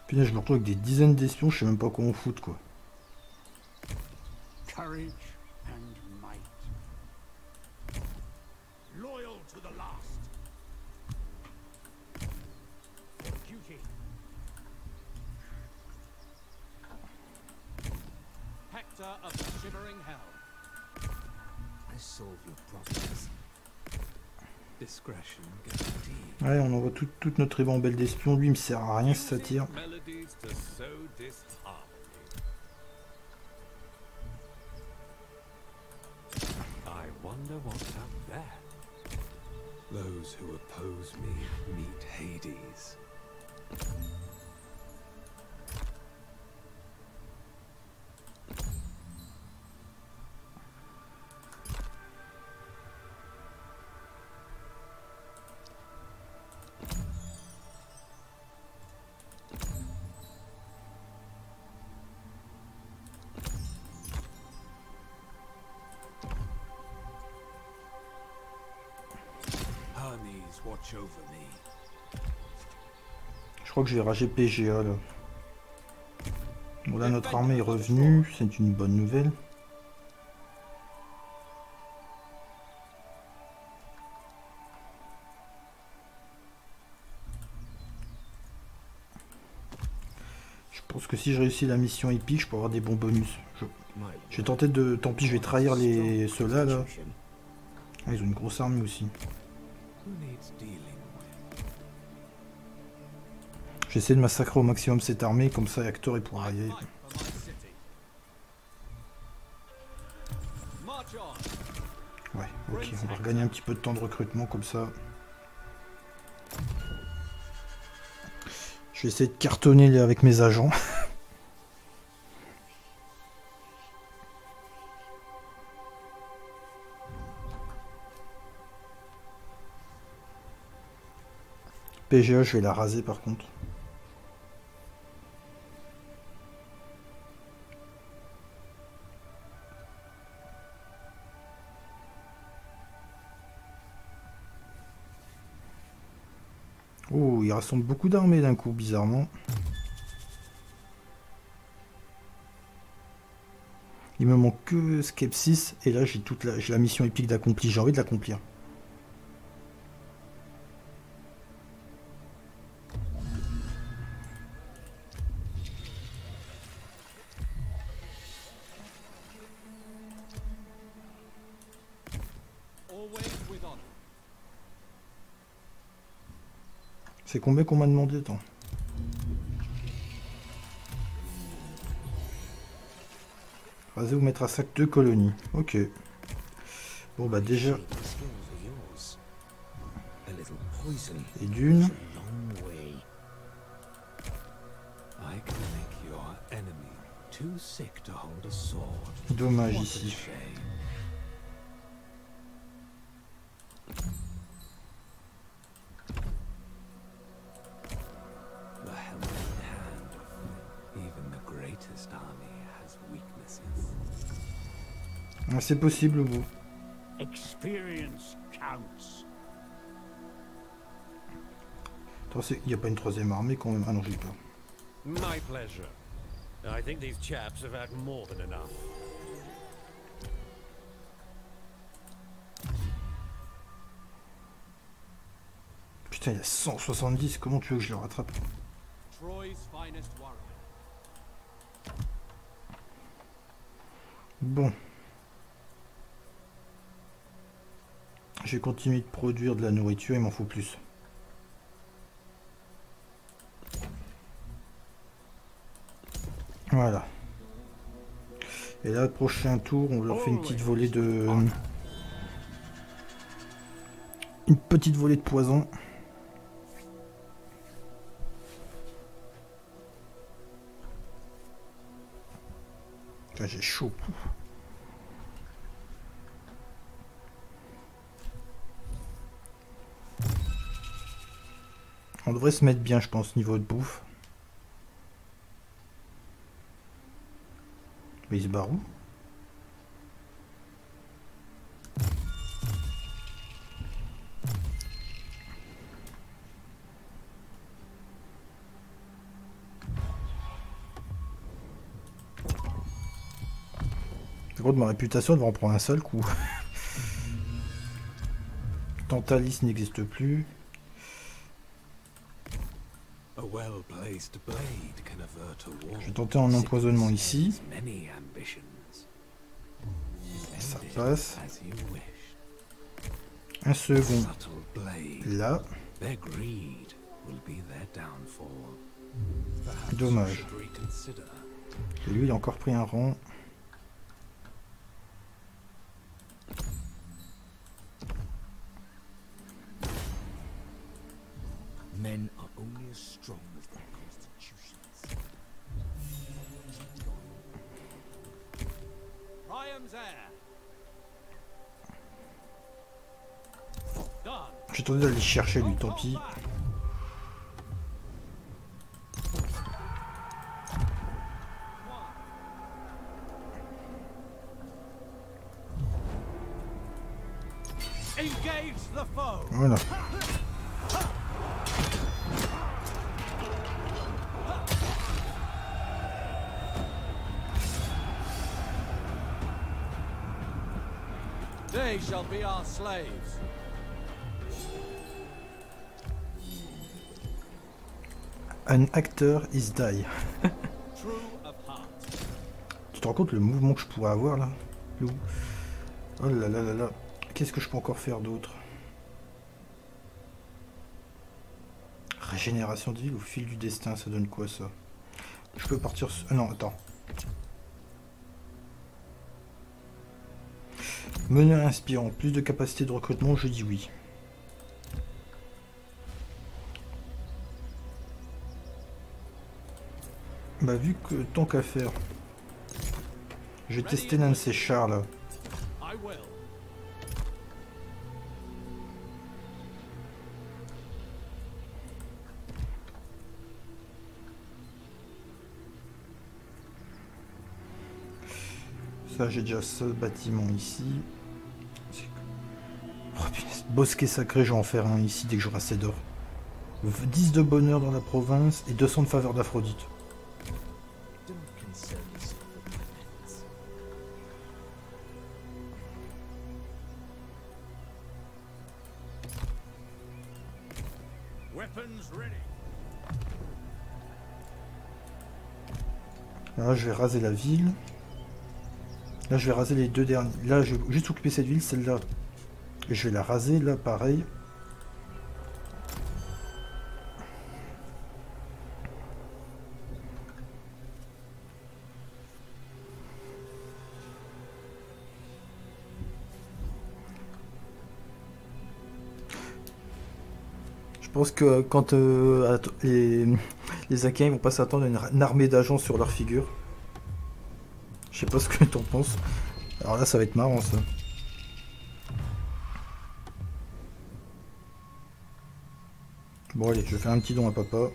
Putain, je me retrouve avec des dizaines d'espions, je sais même pas quoi en foutre, quoi. Ouais, on envoie toute notre ribambelle d'espions. Lui, il me sert à rien si ça tire. Je Je crois que je vais rager PGA là. Bon là notre armée est revenue, c'est une bonne nouvelle. Je pense que si je réussis la mission épique, je peux avoir des bons bonus. Je vais tenter de... Tant pis, je vais trahir les... ceux-là là. Ah, ils ont une grosse armée aussi. J'essaie de massacrer au maximum cette armée, comme ça Hector il pourra y aller. Ouais, ok, on va regagner un petit peu de temps de recrutement comme ça. Je vais essayer de cartonner avec mes agents. PGA, je vais la raser par contre. Oh, il rassemble beaucoup d'armées d'un coup, bizarrement. Il me manque que Skepis, et là j'ai toute la mission épique d'accomplir. J'ai envie de l'accomplir. C'est combien qu'on m'a demandé, attends. Raser ou mettre à sac 2 colonies. Ok. Bon bah déjà. Et d'une. Dommage ici. C'est possible, vous. Attends, il n'y a pas une troisième armée quand même. Ah non, j'ai peur. Putain, il y a 170. Comment tu veux que je le rattrape? Bon. J'ai continué de produire de la nourriture, il m'en faut plus. Voilà. Et là, le prochain tour, on leur fait une petite volée de... Une petite volée de poison. Là, j'ai chaud. On devrait se mettre bien, je pense, niveau de bouffe. Mais il se barre où? C'est gros de ma réputation de en prendre un seul coup. Tentalis n'existe plus. Je vais tenter un empoisonnement ici. Ça passe. Un second. Là. Dommage. Et lui, il a encore pris un rang. J'ai tenté d'aller chercher lui, tant pis. Voilà. they shall be our slaves. An actor is die. Tu te rends compte le mouvement que je pourrais avoir là? Oh là là là là. Qu'est-ce que je peux encore faire d'autre? Régénération de vie au fil du destin, ça donne quoi ça? Je peux partir... non, attends. Meneur inspirant, plus de capacité de recrutement, je dis oui. Bah vu que tant qu'à faire, je vais tester l'un de ces chars là. Ça j'ai déjà ce bâtiment ici. Oh punaise, bosquet sacré, je vais en faire un ici dès que j'aurai assez d'or. 10 de bonheur dans la province et 200 de faveur d'Aphrodite. Là je vais raser la ville. Là je vais raser les deux derniers. Là je vais juste occuper cette ville, celle-là. Je vais la raser, là pareil. Je pense que quand les Achéens vont pas s'attendre à une armée d'agents sur leur figure. Je sais pas ce que t'en penses. Alors là ça va être marrant ça. Bon allez, je vais faire un petit don à papa.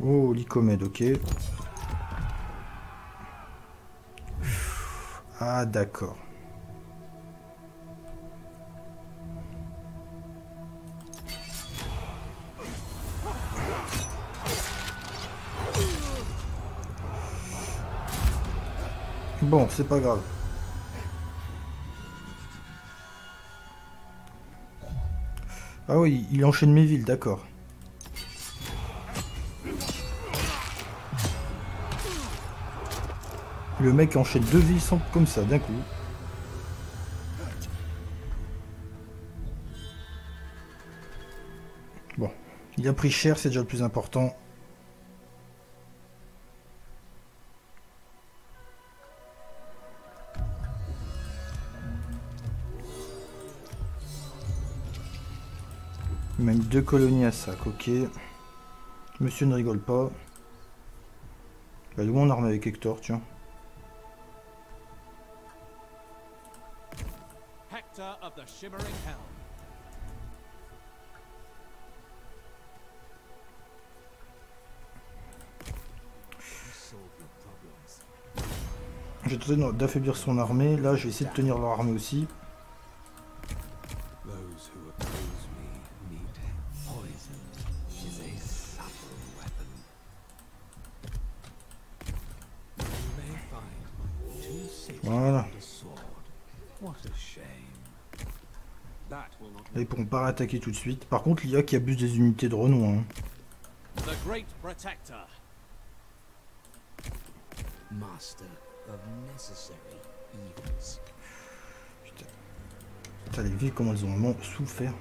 Oh, l'icomède, ok. Ah, d'accord. Bon, c'est pas grave. Ah oui, il enchaîne mes villes, d'accord. Le mec enchaîne deux villes comme ça d'un coup. Bon, il a pris cher, c'est déjà le plus important. Même deux colonies à sac, ok. Monsieur ne rigole pas. Bah, nous on arme avec Hector, tiens. J'ai tenté d'affaiblir son armée, là je vais essayer de tenir leur armée aussi. Voilà. Là, ils pourront pas réattaquer tout de suite. Par contre, l'IA qui abuse des unités de renom. Hein. Putain. Putain, les villes, comment elles ont vraiment souffert.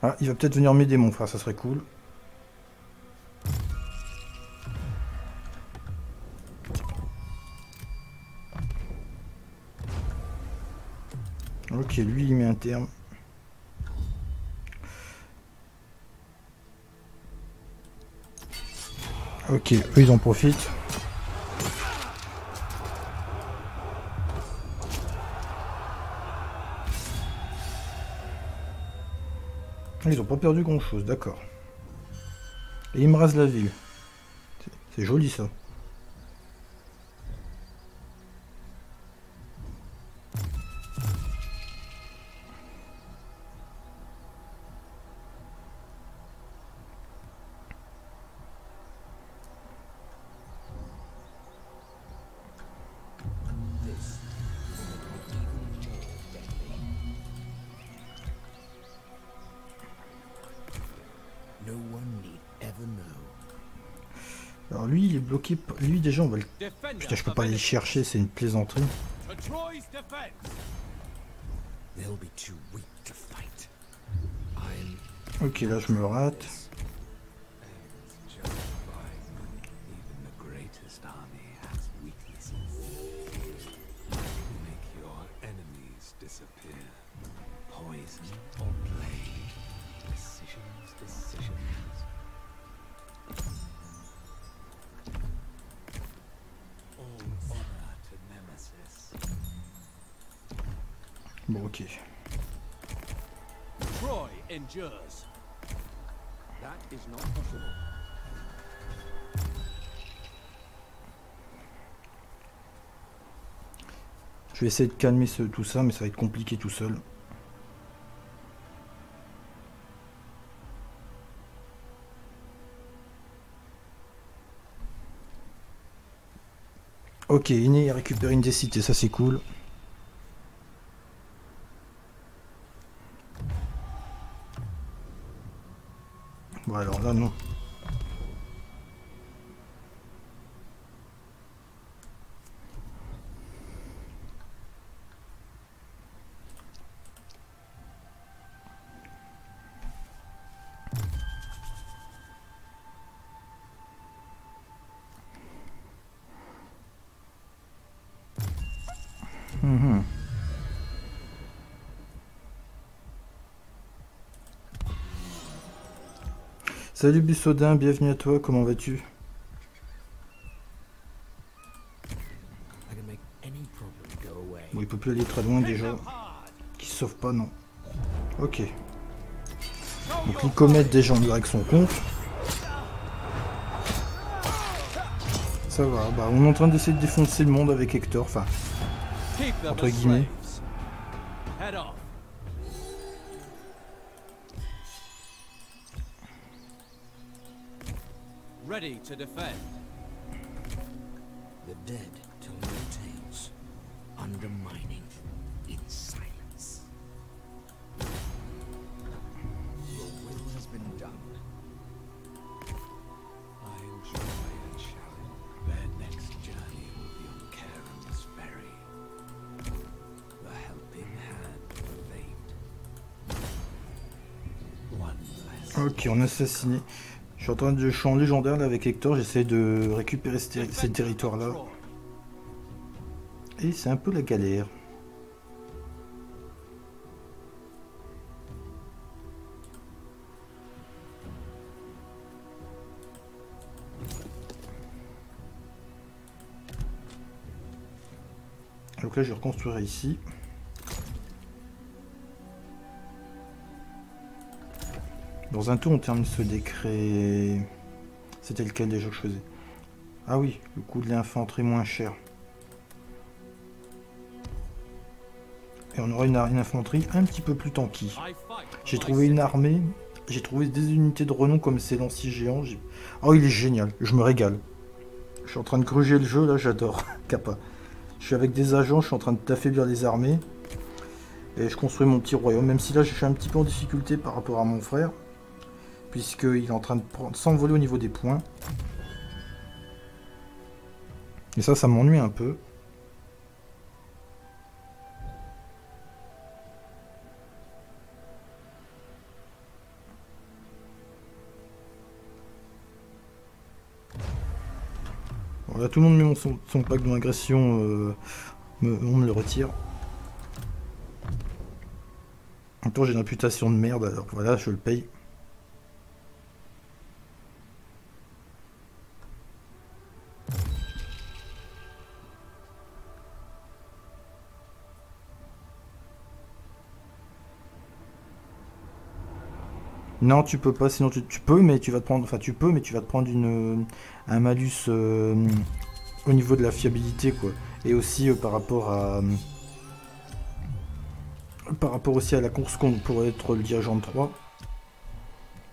Ah, il va peut-être venir m'aider mon frère, ça serait cool. Ok, lui il met un terme. Ok, eux ils en profitent. Ils ont pas perdu grand chose, d'accord. Et ils me rasent la ville. C'est joli ça. Alors lui il est bloqué, lui déjà on va le... Putain je peux pas aller le chercher, c'est une plaisanterie. Ok là je me rate. Bon, ok. Troy endures. That is not possible. Je vais essayer de calmer tout ça, mais ça va être compliqué tout seul. Ok, Iné a récupéré une des cités, ça c'est cool. Bon alors là non. Salut Bussodin, bienvenue à toi, comment vas-tu? Bon, il peut plus aller très loin déjà. Qui se sauve pas, non. Ok. Donc l'icomète déjà en direct son compte. Ça va, bah, on est en train d'essayer de défoncer le monde avec Hector, enfin, entre guillemets. Ready to defend. The dead tell no tales, undermining in silence. Your will has been done. I enjoy and shall. Their next journey will be on care and despair. The helping hand evade. One less. Ok, on a assassiné. Je suis en train de champ légendaire là avec Hector, j'essaie de récupérer ces territoires là. Et c'est un peu la galère. Donc là je reconstruirai ici. Dans un tour, on termine ce décret. C'était lequel déjà que je faisais? Ah oui, le coût de l'infanterie moins cher. Et on aura une infanterie un petit peu plus tanky. J'ai trouvé une armée. J'ai trouvé des unités de renom comme ces lanciers géants. Oh, il est génial. Je me régale. Je suis en train de gruger le jeu, là, j'adore. Kappa. Je suis avec des agents, je suis en train d'affaiblir les armées. Et je construis mon petit royaume. Même si là, je suis un petit peu en difficulté par rapport à mon frère. Puisqu'il est en train de s'envoler au niveau des points. Et ça, ça m'ennuie un peu. Bon, là, tout le monde met son pack de l'agression. On me le retire. En même temps, j'ai une réputation de merde, alors voilà, je le paye. Non, tu peux pas, sinon tu peux, mais tu vas te prendre, enfin tu peux, mais tu vas te prendre un malus au niveau de la fiabilité, quoi. Et aussi par rapport aussi à la course contre pour être le dirigeant de 3.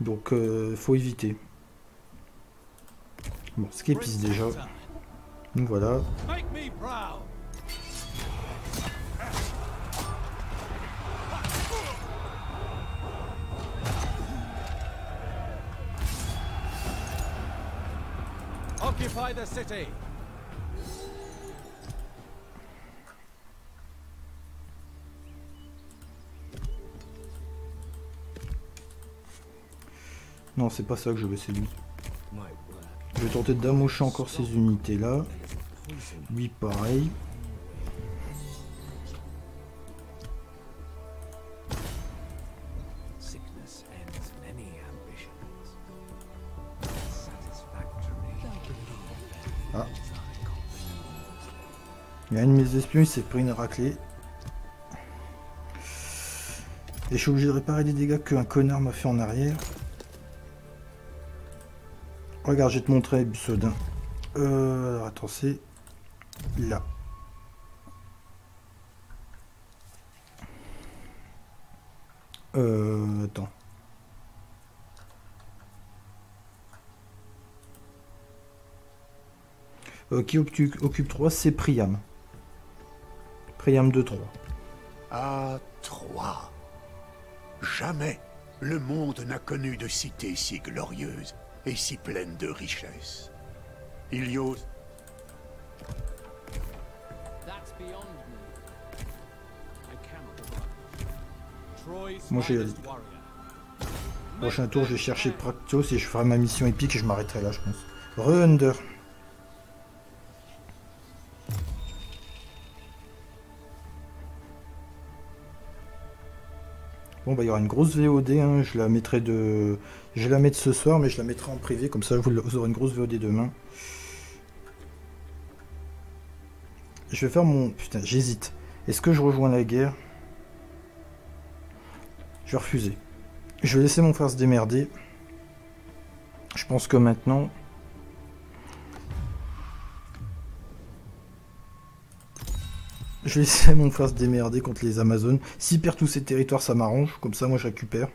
Donc faut éviter. Bon, Skepis déjà. Donc voilà. Occupy the city. Non, c'est pas ça que je veux, c'est lui. Je vais tenter d'amocher encore ces unités là. Lui pareil. Ah. Il y a un de mes espions, il s'est pris une raclée. Et je suis obligé de réparer des dégâts qu'un connard m'a fait en arrière. Regarde, je vais te montrer Bussodin. Alors attends, c'est là. Attends. Qui occupe 3, c'est Priam. Priam de Troie. Ah, Troie. Jamais le monde n'a connu de cité si glorieuse et si pleine de richesses. Ilios. Moi j'ai prochain tour, je vais chercher Practos et je ferai ma mission épique et je m'arrêterai là, je pense. Re-under. Bon bah il y aura une grosse VOD, hein. Je la mettrai de... Je la mets ce soir, mais je la mettrai en privé, comme ça vous aurez une grosse VOD demain. Je vais faire mon... Putain, j'hésite. Est-ce que je rejoins la guerre? Je vais refuser. Je vais laisser mon frère se démerder. Je pense que maintenant... Je vais laisser mon frère se démerder contre les Amazones. S'il perd tous ses territoires, ça m'arrange. Comme ça, moi, je récupère.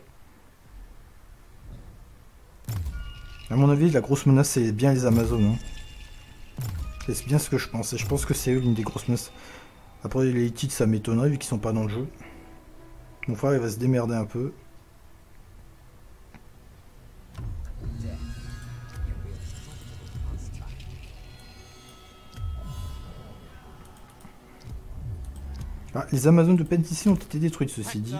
À mon avis, la grosse menace, c'est bien les Amazones. Hein. C'est bien ce que je pense. Et je pense que c'est eux l'une des grosses menaces. Après, les Hittites, ça m'étonnerait vu qu'ils sont pas dans le jeu. Mon frère, il va se démerder un peu. Ah, les Amazones de Penticée ont été détruites, ceci dit. Et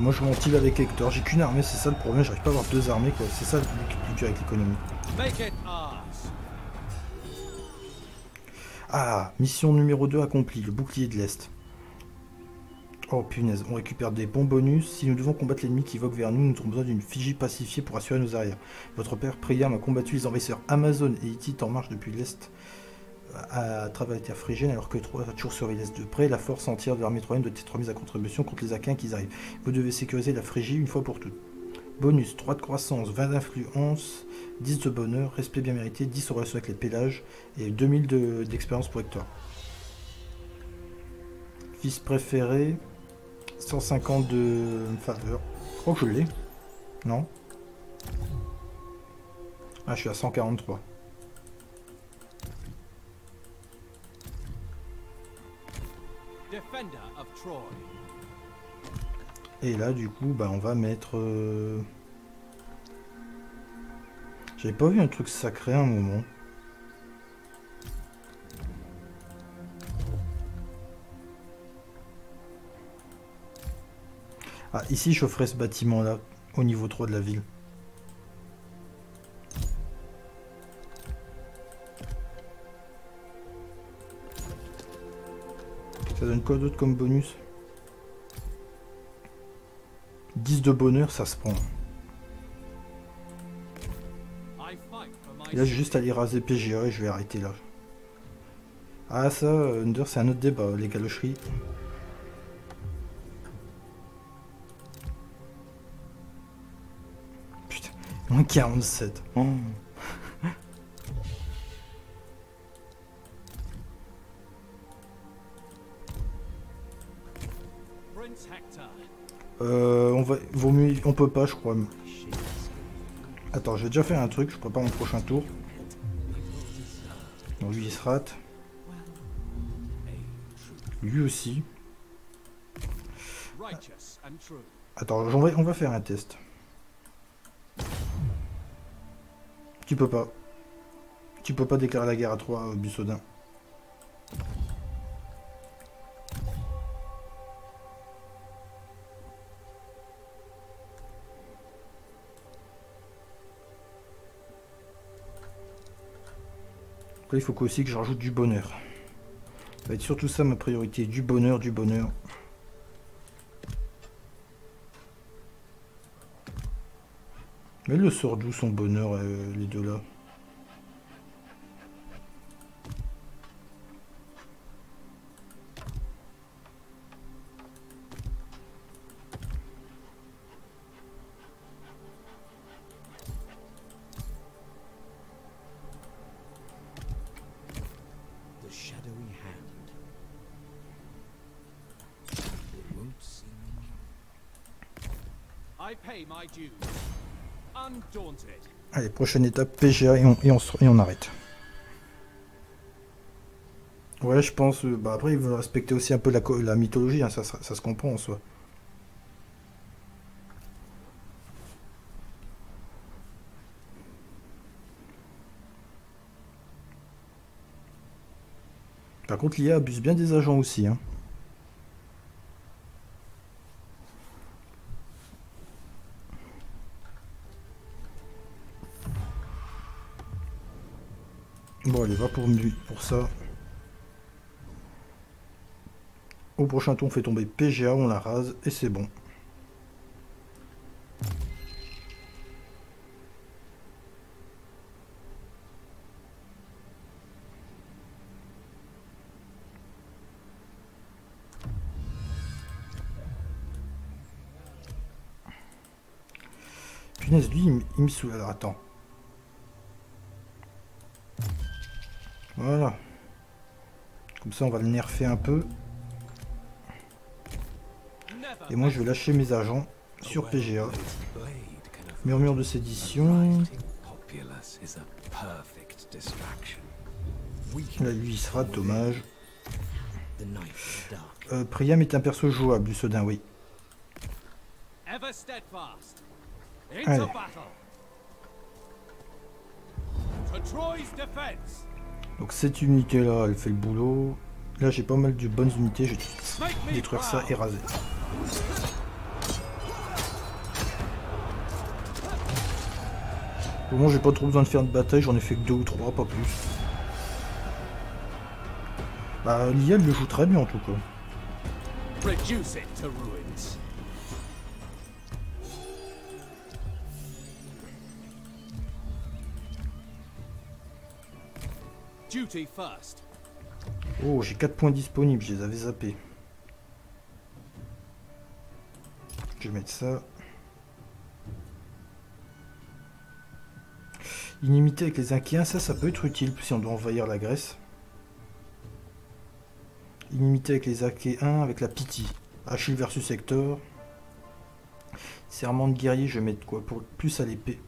moi je m'entraîne avec Hector, j'ai qu'une armée, c'est ça le problème, j'arrive pas à avoir deux armées, quoi. C'est ça le plus dur avec l'économie. Ah, mission numéro 2 accomplie, le bouclier de l'Est. Oh punaise, on récupère des bons bonus. Si nous devons combattre l'ennemi qui vogue vers nous, nous aurons besoin d'une Phrygie pacifiée pour assurer nos arrières. Votre père Priam a combattu les envahisseurs Amazones et Hittites en marche depuis l'Est à travers les terres phrygiennes, alors que Troie a toujours surveillé l'Est de près. La force entière de l'armée troyenne doit être remise à contribution contre les Achéens qui arrivent. Vous devez sécuriser la Phrygie une fois pour toutes. Bonus 3 de croissance, 20 d'influence, 10 de bonheur, respect bien mérité, 10 en relation avec les Pelages et 2000 d'expérience pour Hector. Fils préféré. 150 de faveur. Je crois que je l'ai. Non. Ah, je suis à 143. Et là, du coup, bah, on va mettre... J'avais pas vu un truc sacré à un moment. Ah, ici, je ferai ce bâtiment-là, au niveau 3 de la ville. Ça donne quoi d'autre comme bonus? 10 de bonheur, ça se prend. I fight. Et là j'ai juste à aller raser PGA et je vais arrêter là. Ah ça, Under, c'est un autre débat, les galocheries. Putain, moins 47. Oh. Vaut mieux, on peut pas je crois. Attends, j'ai déjà fait un truc, je prépare mon prochain tour. Donc lui il se rate. Lui aussi. Attends, on va faire un test. Tu peux pas. Tu peux pas déclarer la guerre à 3 Bussodin. Là, il faut aussi que je rajoute du bonheur. Ça va être surtout ça ma priorité, du bonheur, du bonheur. Mais le sort d'où son bonheur, les deux là? Allez, prochaine étape, PGA et on arrête. Ouais, je pense, bah après ils veulent respecter aussi un peu la mythologie, hein, ça se comprend en soi. Par contre, l'IA abuse bien des agents aussi, hein. Bon, allez, va pour ça. Au prochain tour, on fait tomber PGA, on la rase et c'est bon. Punaise, lui, il me soulève. Alors, attends. Voilà. Comme ça, on va le nerfer un peu. Et moi, je vais lâcher mes agents sur PGA. Murmure de sédition. Là, lui, il se rate, dommage. Priam est un perso jouable, du Sodin, oui. Allez. Donc cette unité là, elle fait le boulot. Là j'ai pas mal de bonnes unités, je vais détruire ça et raser. Au moins j'ai pas trop besoin de faire de bataille, j'en ai fait que 2 ou 3, pas plus. Bah l'IA le joue très bien en tout cas. Oh, j'ai 4 points disponibles, je les avais zappés. Je vais mettre ça. Inimité avec les Achéens, ça peut être utile si on doit envahir la Grèce. Inimité avec les Achéens, avec la pitié. Achille versus Hector. Serment de guerrier, je vais mettre quoi? Pour plus à l'épée.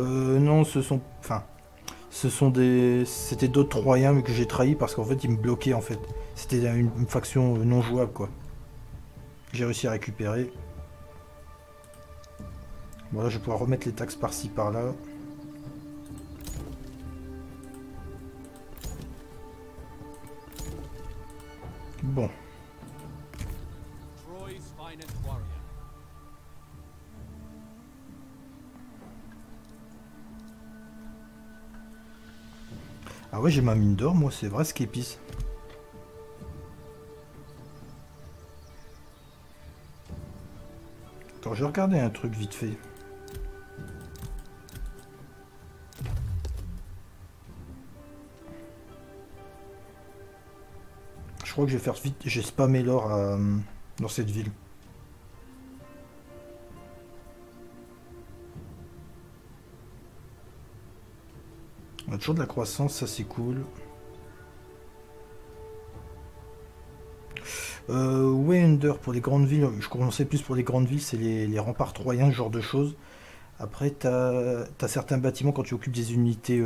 Non, c'était d'autres Troyens mais que j'ai trahi parce qu'en fait ils me bloquaient en fait. C'était une faction non jouable quoi. J'ai réussi à récupérer. Bon là je vais pouvoir remettre les taxes par-ci par-là. Bon. Ah ouais, j'ai ma mine d'or, moi, c'est vrai, Skepis. Attends, je vais regarder un truc vite fait. Je crois que je vais faire vite, j'ai spammé l'or dans cette ville. On a toujours de la croissance, ça c'est cool. Way Under pour les grandes villes, je commençais plus pour les grandes villes, c'est les remparts troyens, ce genre de choses. Après, tu as certains bâtiments, quand tu occupes des unités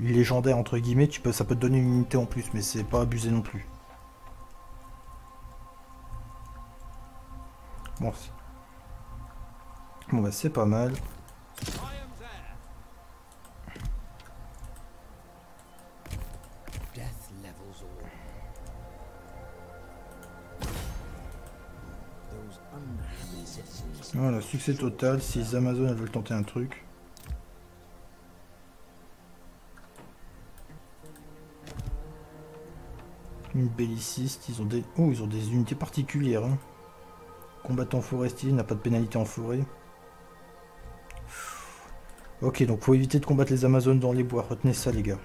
légendaires, entre guillemets, ça peut te donner une unité en plus, mais c'est pas abusé non plus. Bon, bon bah c'est pas mal. Voilà, succès total, si les Amazones veulent tenter un truc. Une belliciste, ils ont des... Oh, ils ont des unités particulières. Hein. Combattant forestier, n'a pas de pénalité en forêt. Ok, donc faut éviter de combattre les Amazones dans les bois, retenez ça les gars.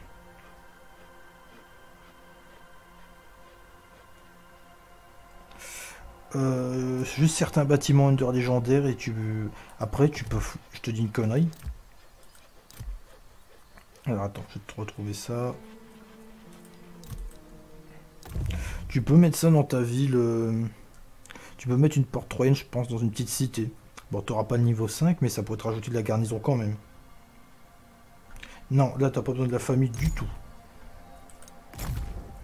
Juste certains bâtiments under légendaires et après tu peux, je te dis une connerie. Alors attends, je vais te retrouver ça. Tu peux mettre ça dans ta ville, tu peux mettre une porte troyenne je pense dans une petite cité. Bon t'auras pas le niveau 5 mais ça pourrait te rajouter de la garnison quand même. Non là t'as pas besoin de la famille du tout.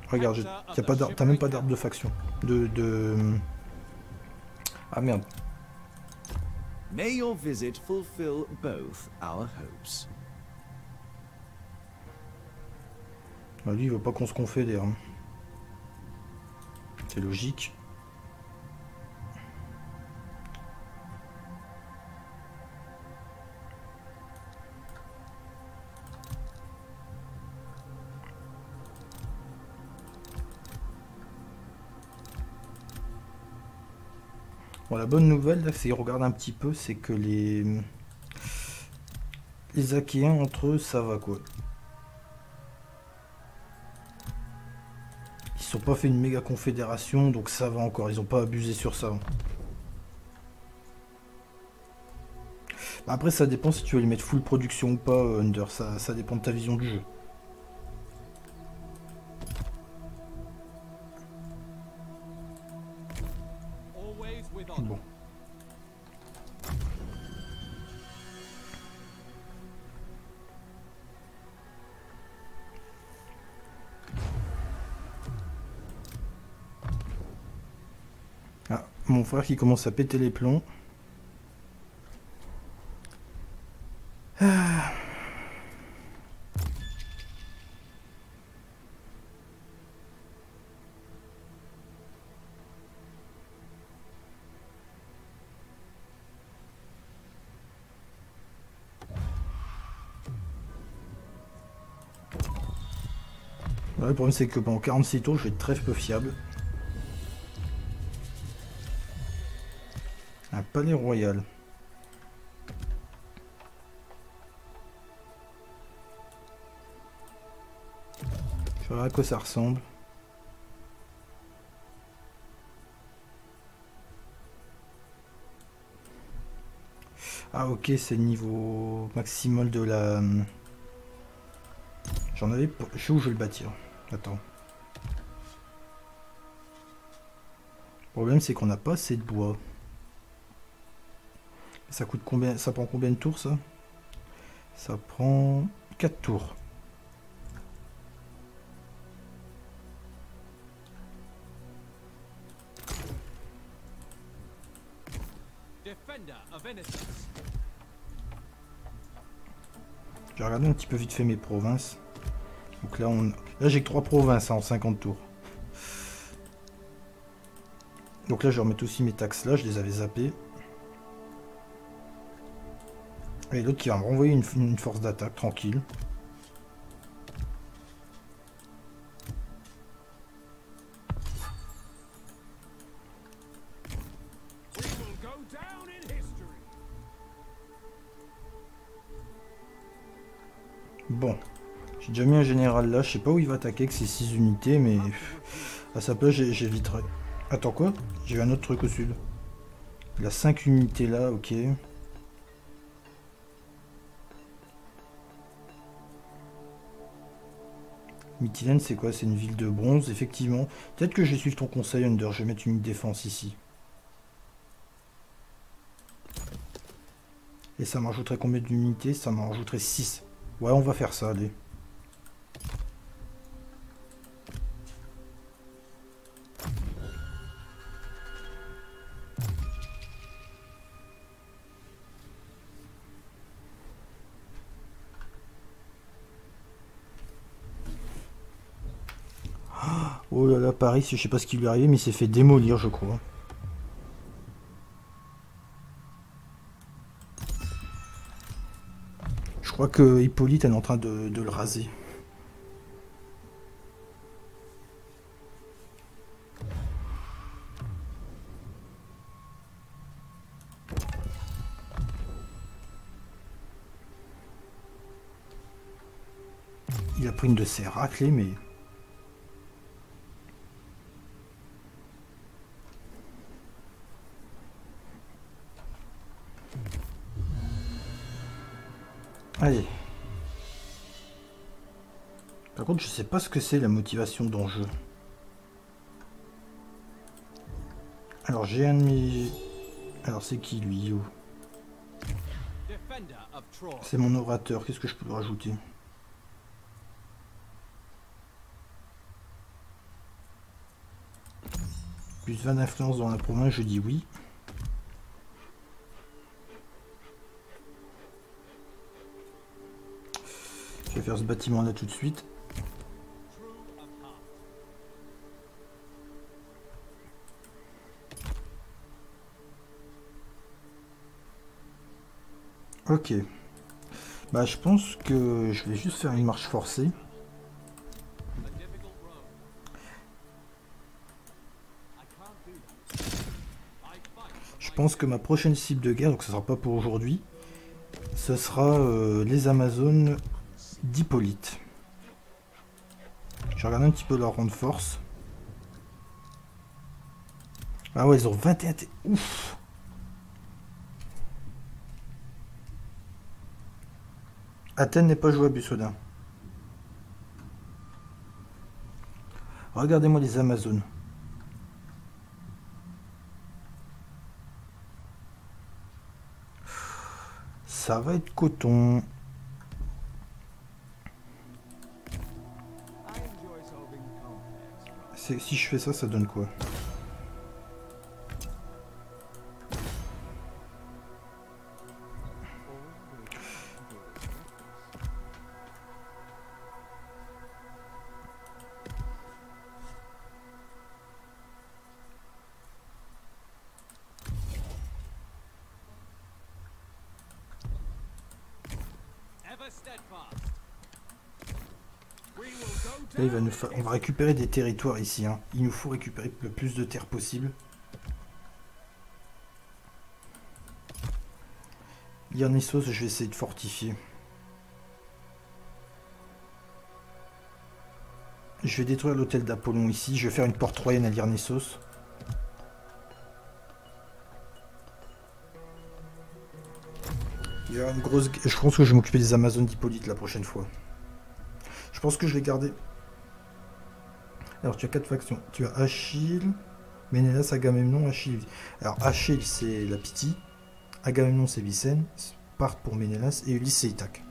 Regarde, t'as même pas d'arbre de faction. Ah merde. May your visit fulfill both our hopes. Ah, lui, il veut pas qu'on se confédère. Hein. C'est logique. Bon, la bonne nouvelle, là, c'est regarde un petit peu, c'est que les Achéens, entre eux, ça va quoi. Ils se sont pas fait une méga confédération, donc ça va encore, ils ont pas abusé sur ça. Bah, après, ça dépend si tu veux les mettre full production ou pas, Under, ça dépend de ta vision du jeu. Bon. Ah, mon frère qui commence à péter les plombs. Ah. Le problème c'est que pendant 46 tours je vais être très peu fiable. Un palais royal. Je verrai à quoi ça ressemble. Ah ok, c'est le niveau maximal de la... J'en avais... Je sais où je vais le bâtir. Attends. Le problème c'est qu'on n'a pas assez de bois. Ça coûte combien? Ça prend combien de tours ça? Ça prend 4 tours. J'ai regardé un petit peu vite fait mes provinces. Donc là, là j'ai que 3 provinces hein, en 50 tours. Donc là je vais remettre aussi mes taxes là, je les avais zappées. Et l'autre qui va me renvoyer une force d'attaque, tranquille. Bon, j'ai déjà mis un général là, je sais pas où il va attaquer avec ses 6 unités, mais à sa place j'éviterai. Attends quoi? J'ai eu un autre truc au sud. Il a 5 unités là, ok. Mytilène, c'est quoi? C'est une ville de bronze, effectivement. Peut-être que je vais suivre ton conseil, Under. Je vais mettre une défense ici. Et ça m'en rajouterait combien d'unités? Ça m'en rajouterait 6. Ouais, on va faire ça, allez. Oh là là, Paris, je sais pas ce qui lui est arrivé, mais il s'est fait démolir, je crois. Je crois que Hippolyte est en train de le raser. Il a pris une de ses raclées, mais... Allez. Par contre, je sais pas ce que c'est la motivation d'enjeu. Alors, j'ai un de mes... Alors, c'est qui, lui, Yo? C'est mon orateur. Qu'est-ce que je peux rajouter? Plus 20 d'influence dans la province, je dis oui. Je vais faire ce bâtiment là tout de suite. Ok. Bah je pense que je vais juste faire une marche forcée. Je pense que ma prochaine cible de guerre, donc ce sera pas pour aujourd'hui, ce sera les Amazones d'Hippolyte. Je regarde un petit peu leur rang de force. Ah ouais, ils ont 21. Ouf. Athènes n'est pas jouable, Busodin. Regardez-moi les Amazones. Ça va être coton. Si je fais ça, ça donne quoi? Là, il va nous on va récupérer des territoires ici. Hein. Il nous faut récupérer le plus de terres possible. Yernissos, je vais essayer de fortifier. Je vais détruire l'hôtel d'Apollon ici. Je vais faire une porte troyenne à Yernissos. Il y a une grosse... Je pense que je vais m'occuper des Amazones d'Hippolyte la prochaine fois. Je pense que je vais garder... Alors tu as 4 factions, tu as Achille, Ménélas, Agamemnon, Achille. Alors Achille c'est la Pythie, Agamemnon c'est Mycène, Sparte pour Ménélas et Ulysse c'est Itaque.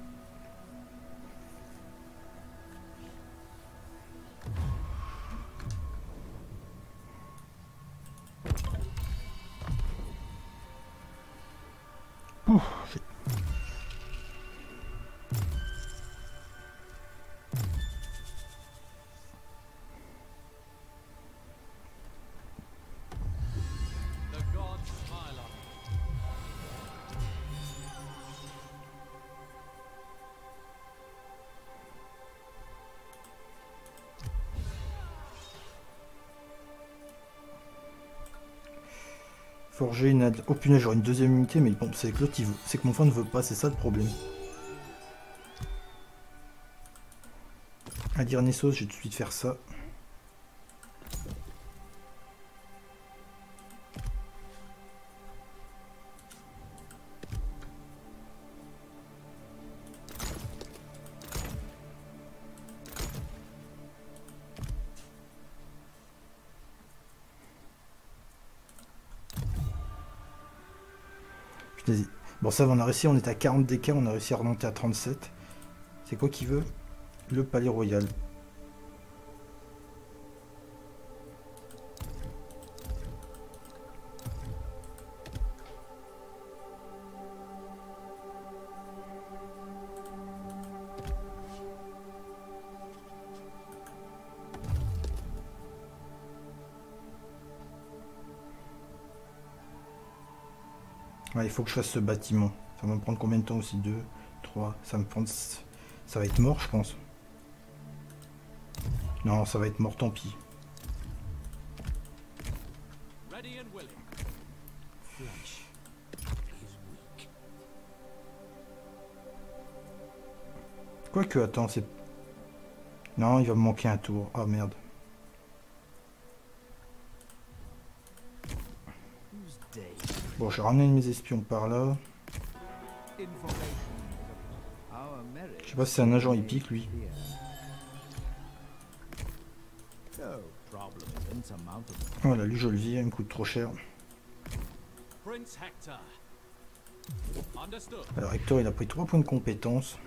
Forger une... Oh punaise, j'aurai une deuxième unité, mais bon, c'est que l'autre, c'est que mon frère ne veut pas, c'est ça le problème. À dire Nessos, je vais tout de suite faire ça. Bon, ça, on a réussi, on est à 40 DK, on a réussi à remonter à 37. C'est quoi qu'il veut? Le palais royal. Ouais, il faut que je fasse ce bâtiment. Ça va me prendre combien de temps aussi? 2, 3, ça me prend... Ça va être mort, je pense. Non, ça va être mort, tant pis. Quoique, attends, c'est... Non, il va me manquer un tour. Ah, merde. Bon, je vais ramener mes espions par là. Je sais pas si c'est un agent hippique, lui. Voilà, lui je le vis, il me coûte trop cher. Alors Hector, il a pris 3 points de compétence.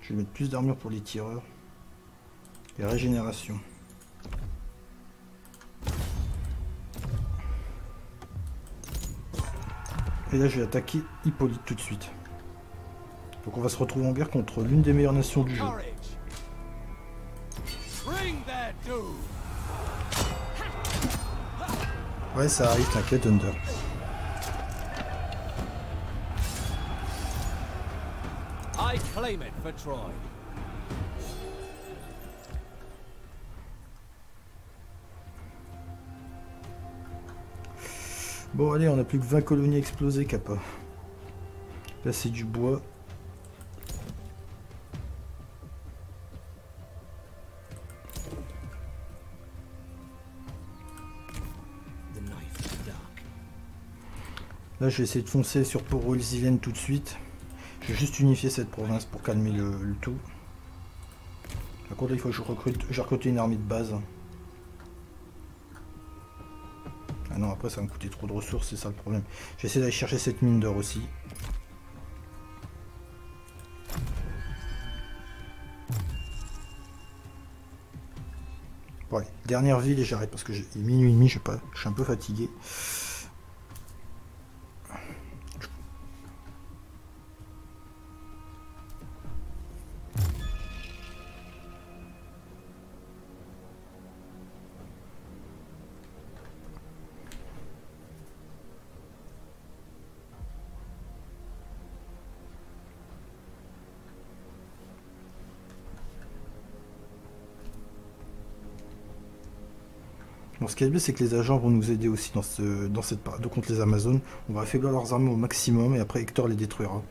Je vais mettre plus d'armure pour les tireurs. Et régénération. Et là, je vais attaquer Hippolyte tout de suite. Donc, on va se retrouver en guerre contre l'une des meilleures nations du jeu. Ouais, ça arrive, t'inquiète, Thunder. I claim it for Troy. Bon allez, on a plus que 20 colonies explosées, Kappa. Là c'est du bois. Là je vais essayer de foncer sur Poro-Ilzilène tout de suite. Je vais juste unifier cette province pour calmer le tout. Par contre il faut que je recrute une armée de base. Non, après ça va me coûter trop de ressources, c'est ça le problème. J'essaie d'aller chercher cette mine d'or aussi. Bon, allez, dernière ville et j'arrête parce que j'ai minuit et demi, je suis un peu fatigué. Ce qui est bien, c'est que les agents vont nous aider aussi dans cette parade contre les Amazones. On va affaiblir leurs armées au maximum et après Hector les détruira.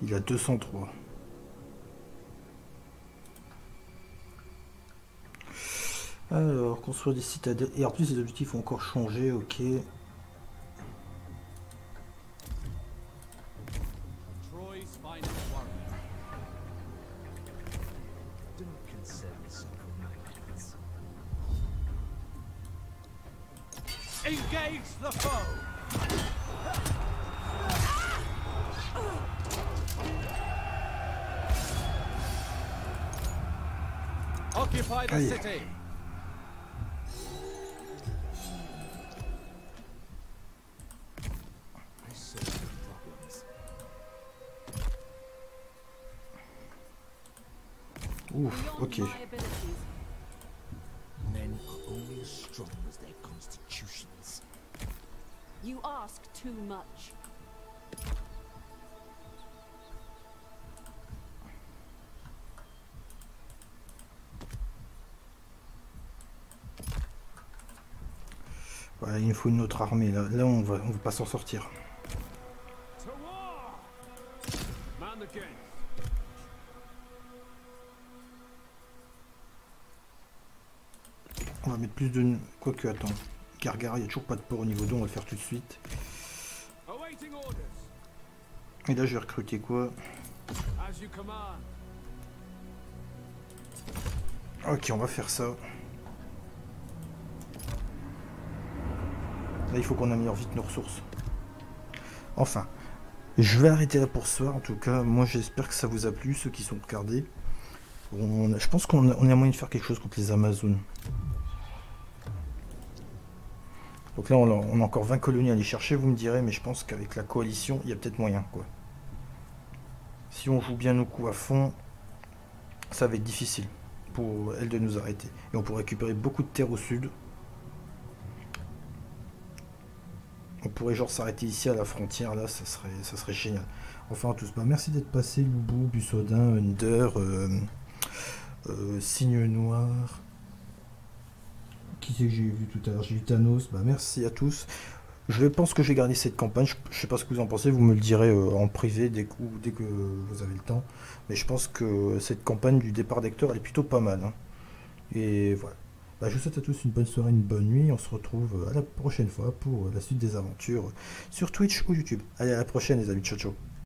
Il a 203. Alors, construire des citadelles. Et en plus, les objectifs ont encore changé, ok. Allez. Ouf, ok. Voilà, il nous faut une autre armée. Là, on va pas s'en sortir. On va mettre plus de... Quoique, attends. Gargara, il n'y a toujours pas de port au niveau 2, on va le faire tout de suite. Et là, je vais recruter quoi? Ok, on va faire ça. Là, il faut qu'on améliore vite nos ressources. Enfin, je vais arrêter là pour ce soir. En tout cas, moi, j'espère que ça vous a plu, ceux qui sont regardés. Je pense qu'on a moyen de faire quelque chose contre les Amazones. Donc là, on a encore 20 colonies à aller chercher, vous me direz, mais je pense qu'avec la coalition, il y a peut-être moyen, quoi. Si on joue bien nos coups à fond, ça va être difficile pour elle de nous arrêter. Et on pourrait récupérer beaucoup de terres au sud. On pourrait genre s'arrêter ici à la frontière, là, ça serait génial. Enfin, à tous, bah, merci d'être passé, Loubou, Bussodin, Under, Signe Noir... Qui c'est que j'ai vu tout à l'heure? J'ai vu Thanos. Bah, merci à tous. Je pense que j'ai gardé cette campagne. Je sais pas ce que vous en pensez. Vous me le direz en privé dès que vous avez le temps. Mais je pense que cette campagne du départ d'Hector, elle est plutôt pas mal. Hein. Et voilà. Bah, je vous souhaite à tous une bonne soirée, une bonne nuit. On se retrouve à la prochaine fois pour la suite des aventures sur Twitch ou YouTube. Allez, à la prochaine les amis. Ciao, ciao.